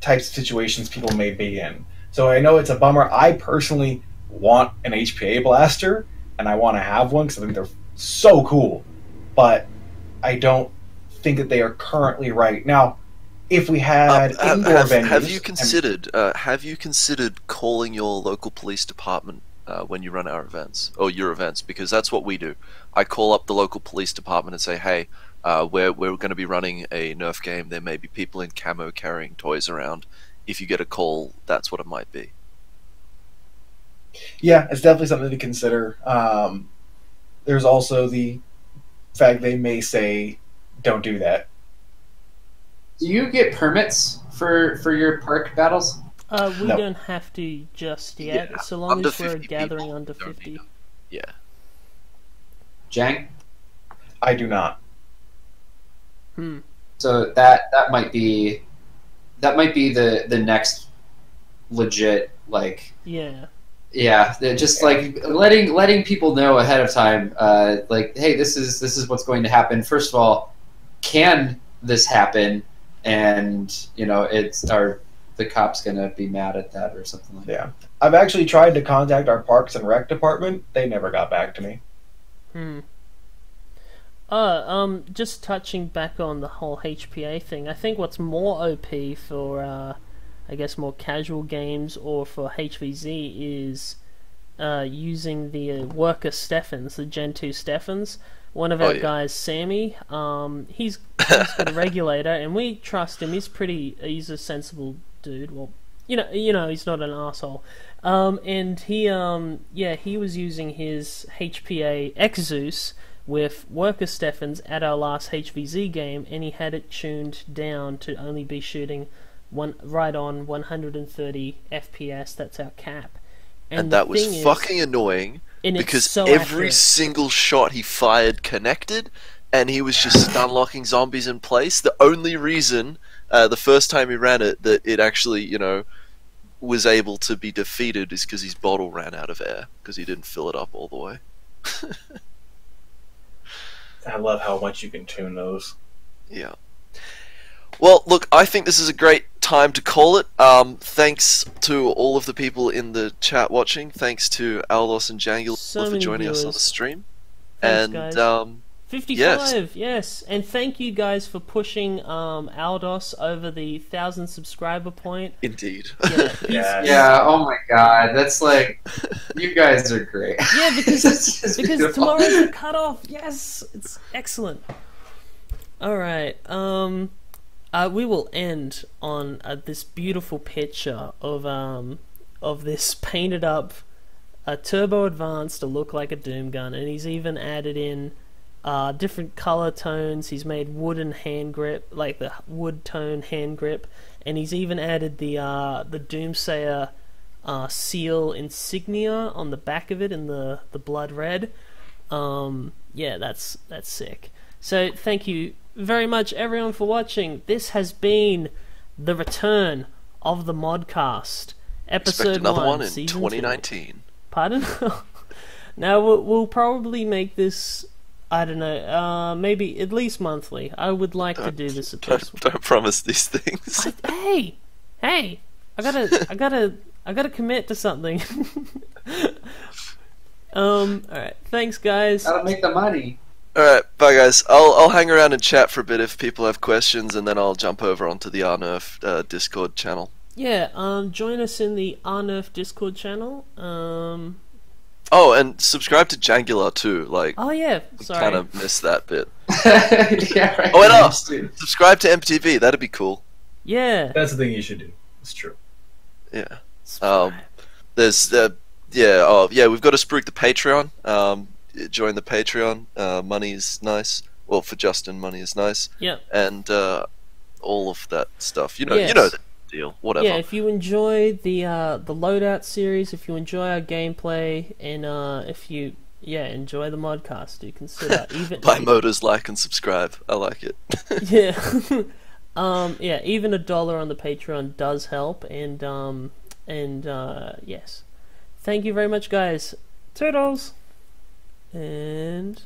types of situations people may be in. So I know it's a bummer. I personally want an H P A blaster, and I want to have one because I think they're so cool. But I don't think that they are currently right now. If we had um, indoor have, venues, have you considered uh, have you considered calling your local police department uh, when you run our events or your events? Because that's what we do. I call up the local police department and say, "Hey, uh, we're we're going to be running a Nerf game. There may be people in camo carrying toys around. If you get a call, that's what it might be." Yeah, it's definitely something to consider. Um, there's also the fact they may say, "Don't do that." Do you get permits for for your park battles? Uh, we no. don't have to just yet, yeah. so long under as we're gathering people, under fifty. Yeah. Jang? I do not. Hmm. So that that might be that might be the the next legit like. Yeah. Yeah, just like letting letting people know ahead of time, uh, like, hey, this is this is what's going to happen. First of all, can this happen? And you know, it's are the cops gonna be mad at that or something like yeah. that? Yeah, I've actually tried to contact our Parks and Rec department. They never got back to me. Hmm. Uh, um, just touching back on the whole H P A thing. I think what's more O P for, uh, I guess, more casual games or for H V Z is uh, using the worker Steffens, the Gen two Steffens. One of oh, our yeah. guys, Sammy, um, he's, he's got a regulator, and we trust him. He's pretty, he's a sensible dude. Well, you know, you know, he's not an asshole. Um, and he, um, yeah, he was using his H P A Exeus with Worker Steffens at our last H V Z game, and he had it tuned down to only be shooting one right on one hundred thirty F P S. That's our cap. And, and that was fucking is, annoying. And because so every accurate. single shot he fired connected, and he was just stun-locking zombies in place. The only reason, uh, the first time he ran it, that it actually, you know, was able to be defeated is because his bottle ran out of air, because he didn't fill it up all the way. I love how much you can tune those. Yeah. Well, look, I think this is a great time to call it. Um, thanks to all of the people in the chat watching. Thanks to Aldoss and Jangular so for joining viewers. us on the stream. Thanks, and um, fifty-five, yes. yes. And thank you guys for pushing um, Aldoss over the thousand subscriber point. Indeed. Yeah. yeah. yeah. Oh my God, that's like you guys are great. Yeah, because because beautiful. tomorrow's the cutoff. Yes, it's excellent. All right. Um. Uh, we will end on uh, this beautiful picture of um of this painted up uh, Turbo Advanced to look like a Doom gun, and he's even added in uh, different color tones. He's made wooden hand grip, like the wood tone hand grip, and he's even added the uh, the Doomsayer uh, seal insignia on the back of it in the the blood red. Um, yeah, that's that's sick. So thank you very much everyone for watching. This has been the return of the Modcast, episode Expect another one, one in twenty nineteen. Two. Pardon? Now we'll, we'll probably make this, I don't know, uh, maybe at least monthly. I would like don't, to do this at don't, least. Don't promise these things. I, hey, hey, I gotta, I gotta, I gotta commit to something. um, all right, thanks guys. Gotta make the money. Alright, bye guys. I'll, I'll hang around and chat for a bit if people have questions, and then I'll jump over onto the R nerf uh, Discord channel. Yeah, um, join us in the R nerf Discord channel. Um... Oh, and subscribe to Jangular too. Like, oh yeah, sorry, kind of missed that bit. Yeah, right. Oh, and uh, subscribe to M T V. That'd be cool. Yeah, that's the thing you should do. It's true. Yeah. Subscribe. Um, there's uh, yeah, oh yeah, we've got to spruik the Patreon. Um, join the Patreon. Uh, money is nice. Well, for Justin, money is nice. Yeah. And uh, all of that stuff. You know, yes. you know. Deal, whatever. Yeah, if you enjoy the uh, the loadout series, if you enjoy our gameplay, and uh, if you yeah enjoy the modcast, do consider even buy motors, like and subscribe. I like it. Yeah, um, yeah. Even a dollar on the Patreon does help, and um, and uh, yes, thank you very much, guys. Toodles, and.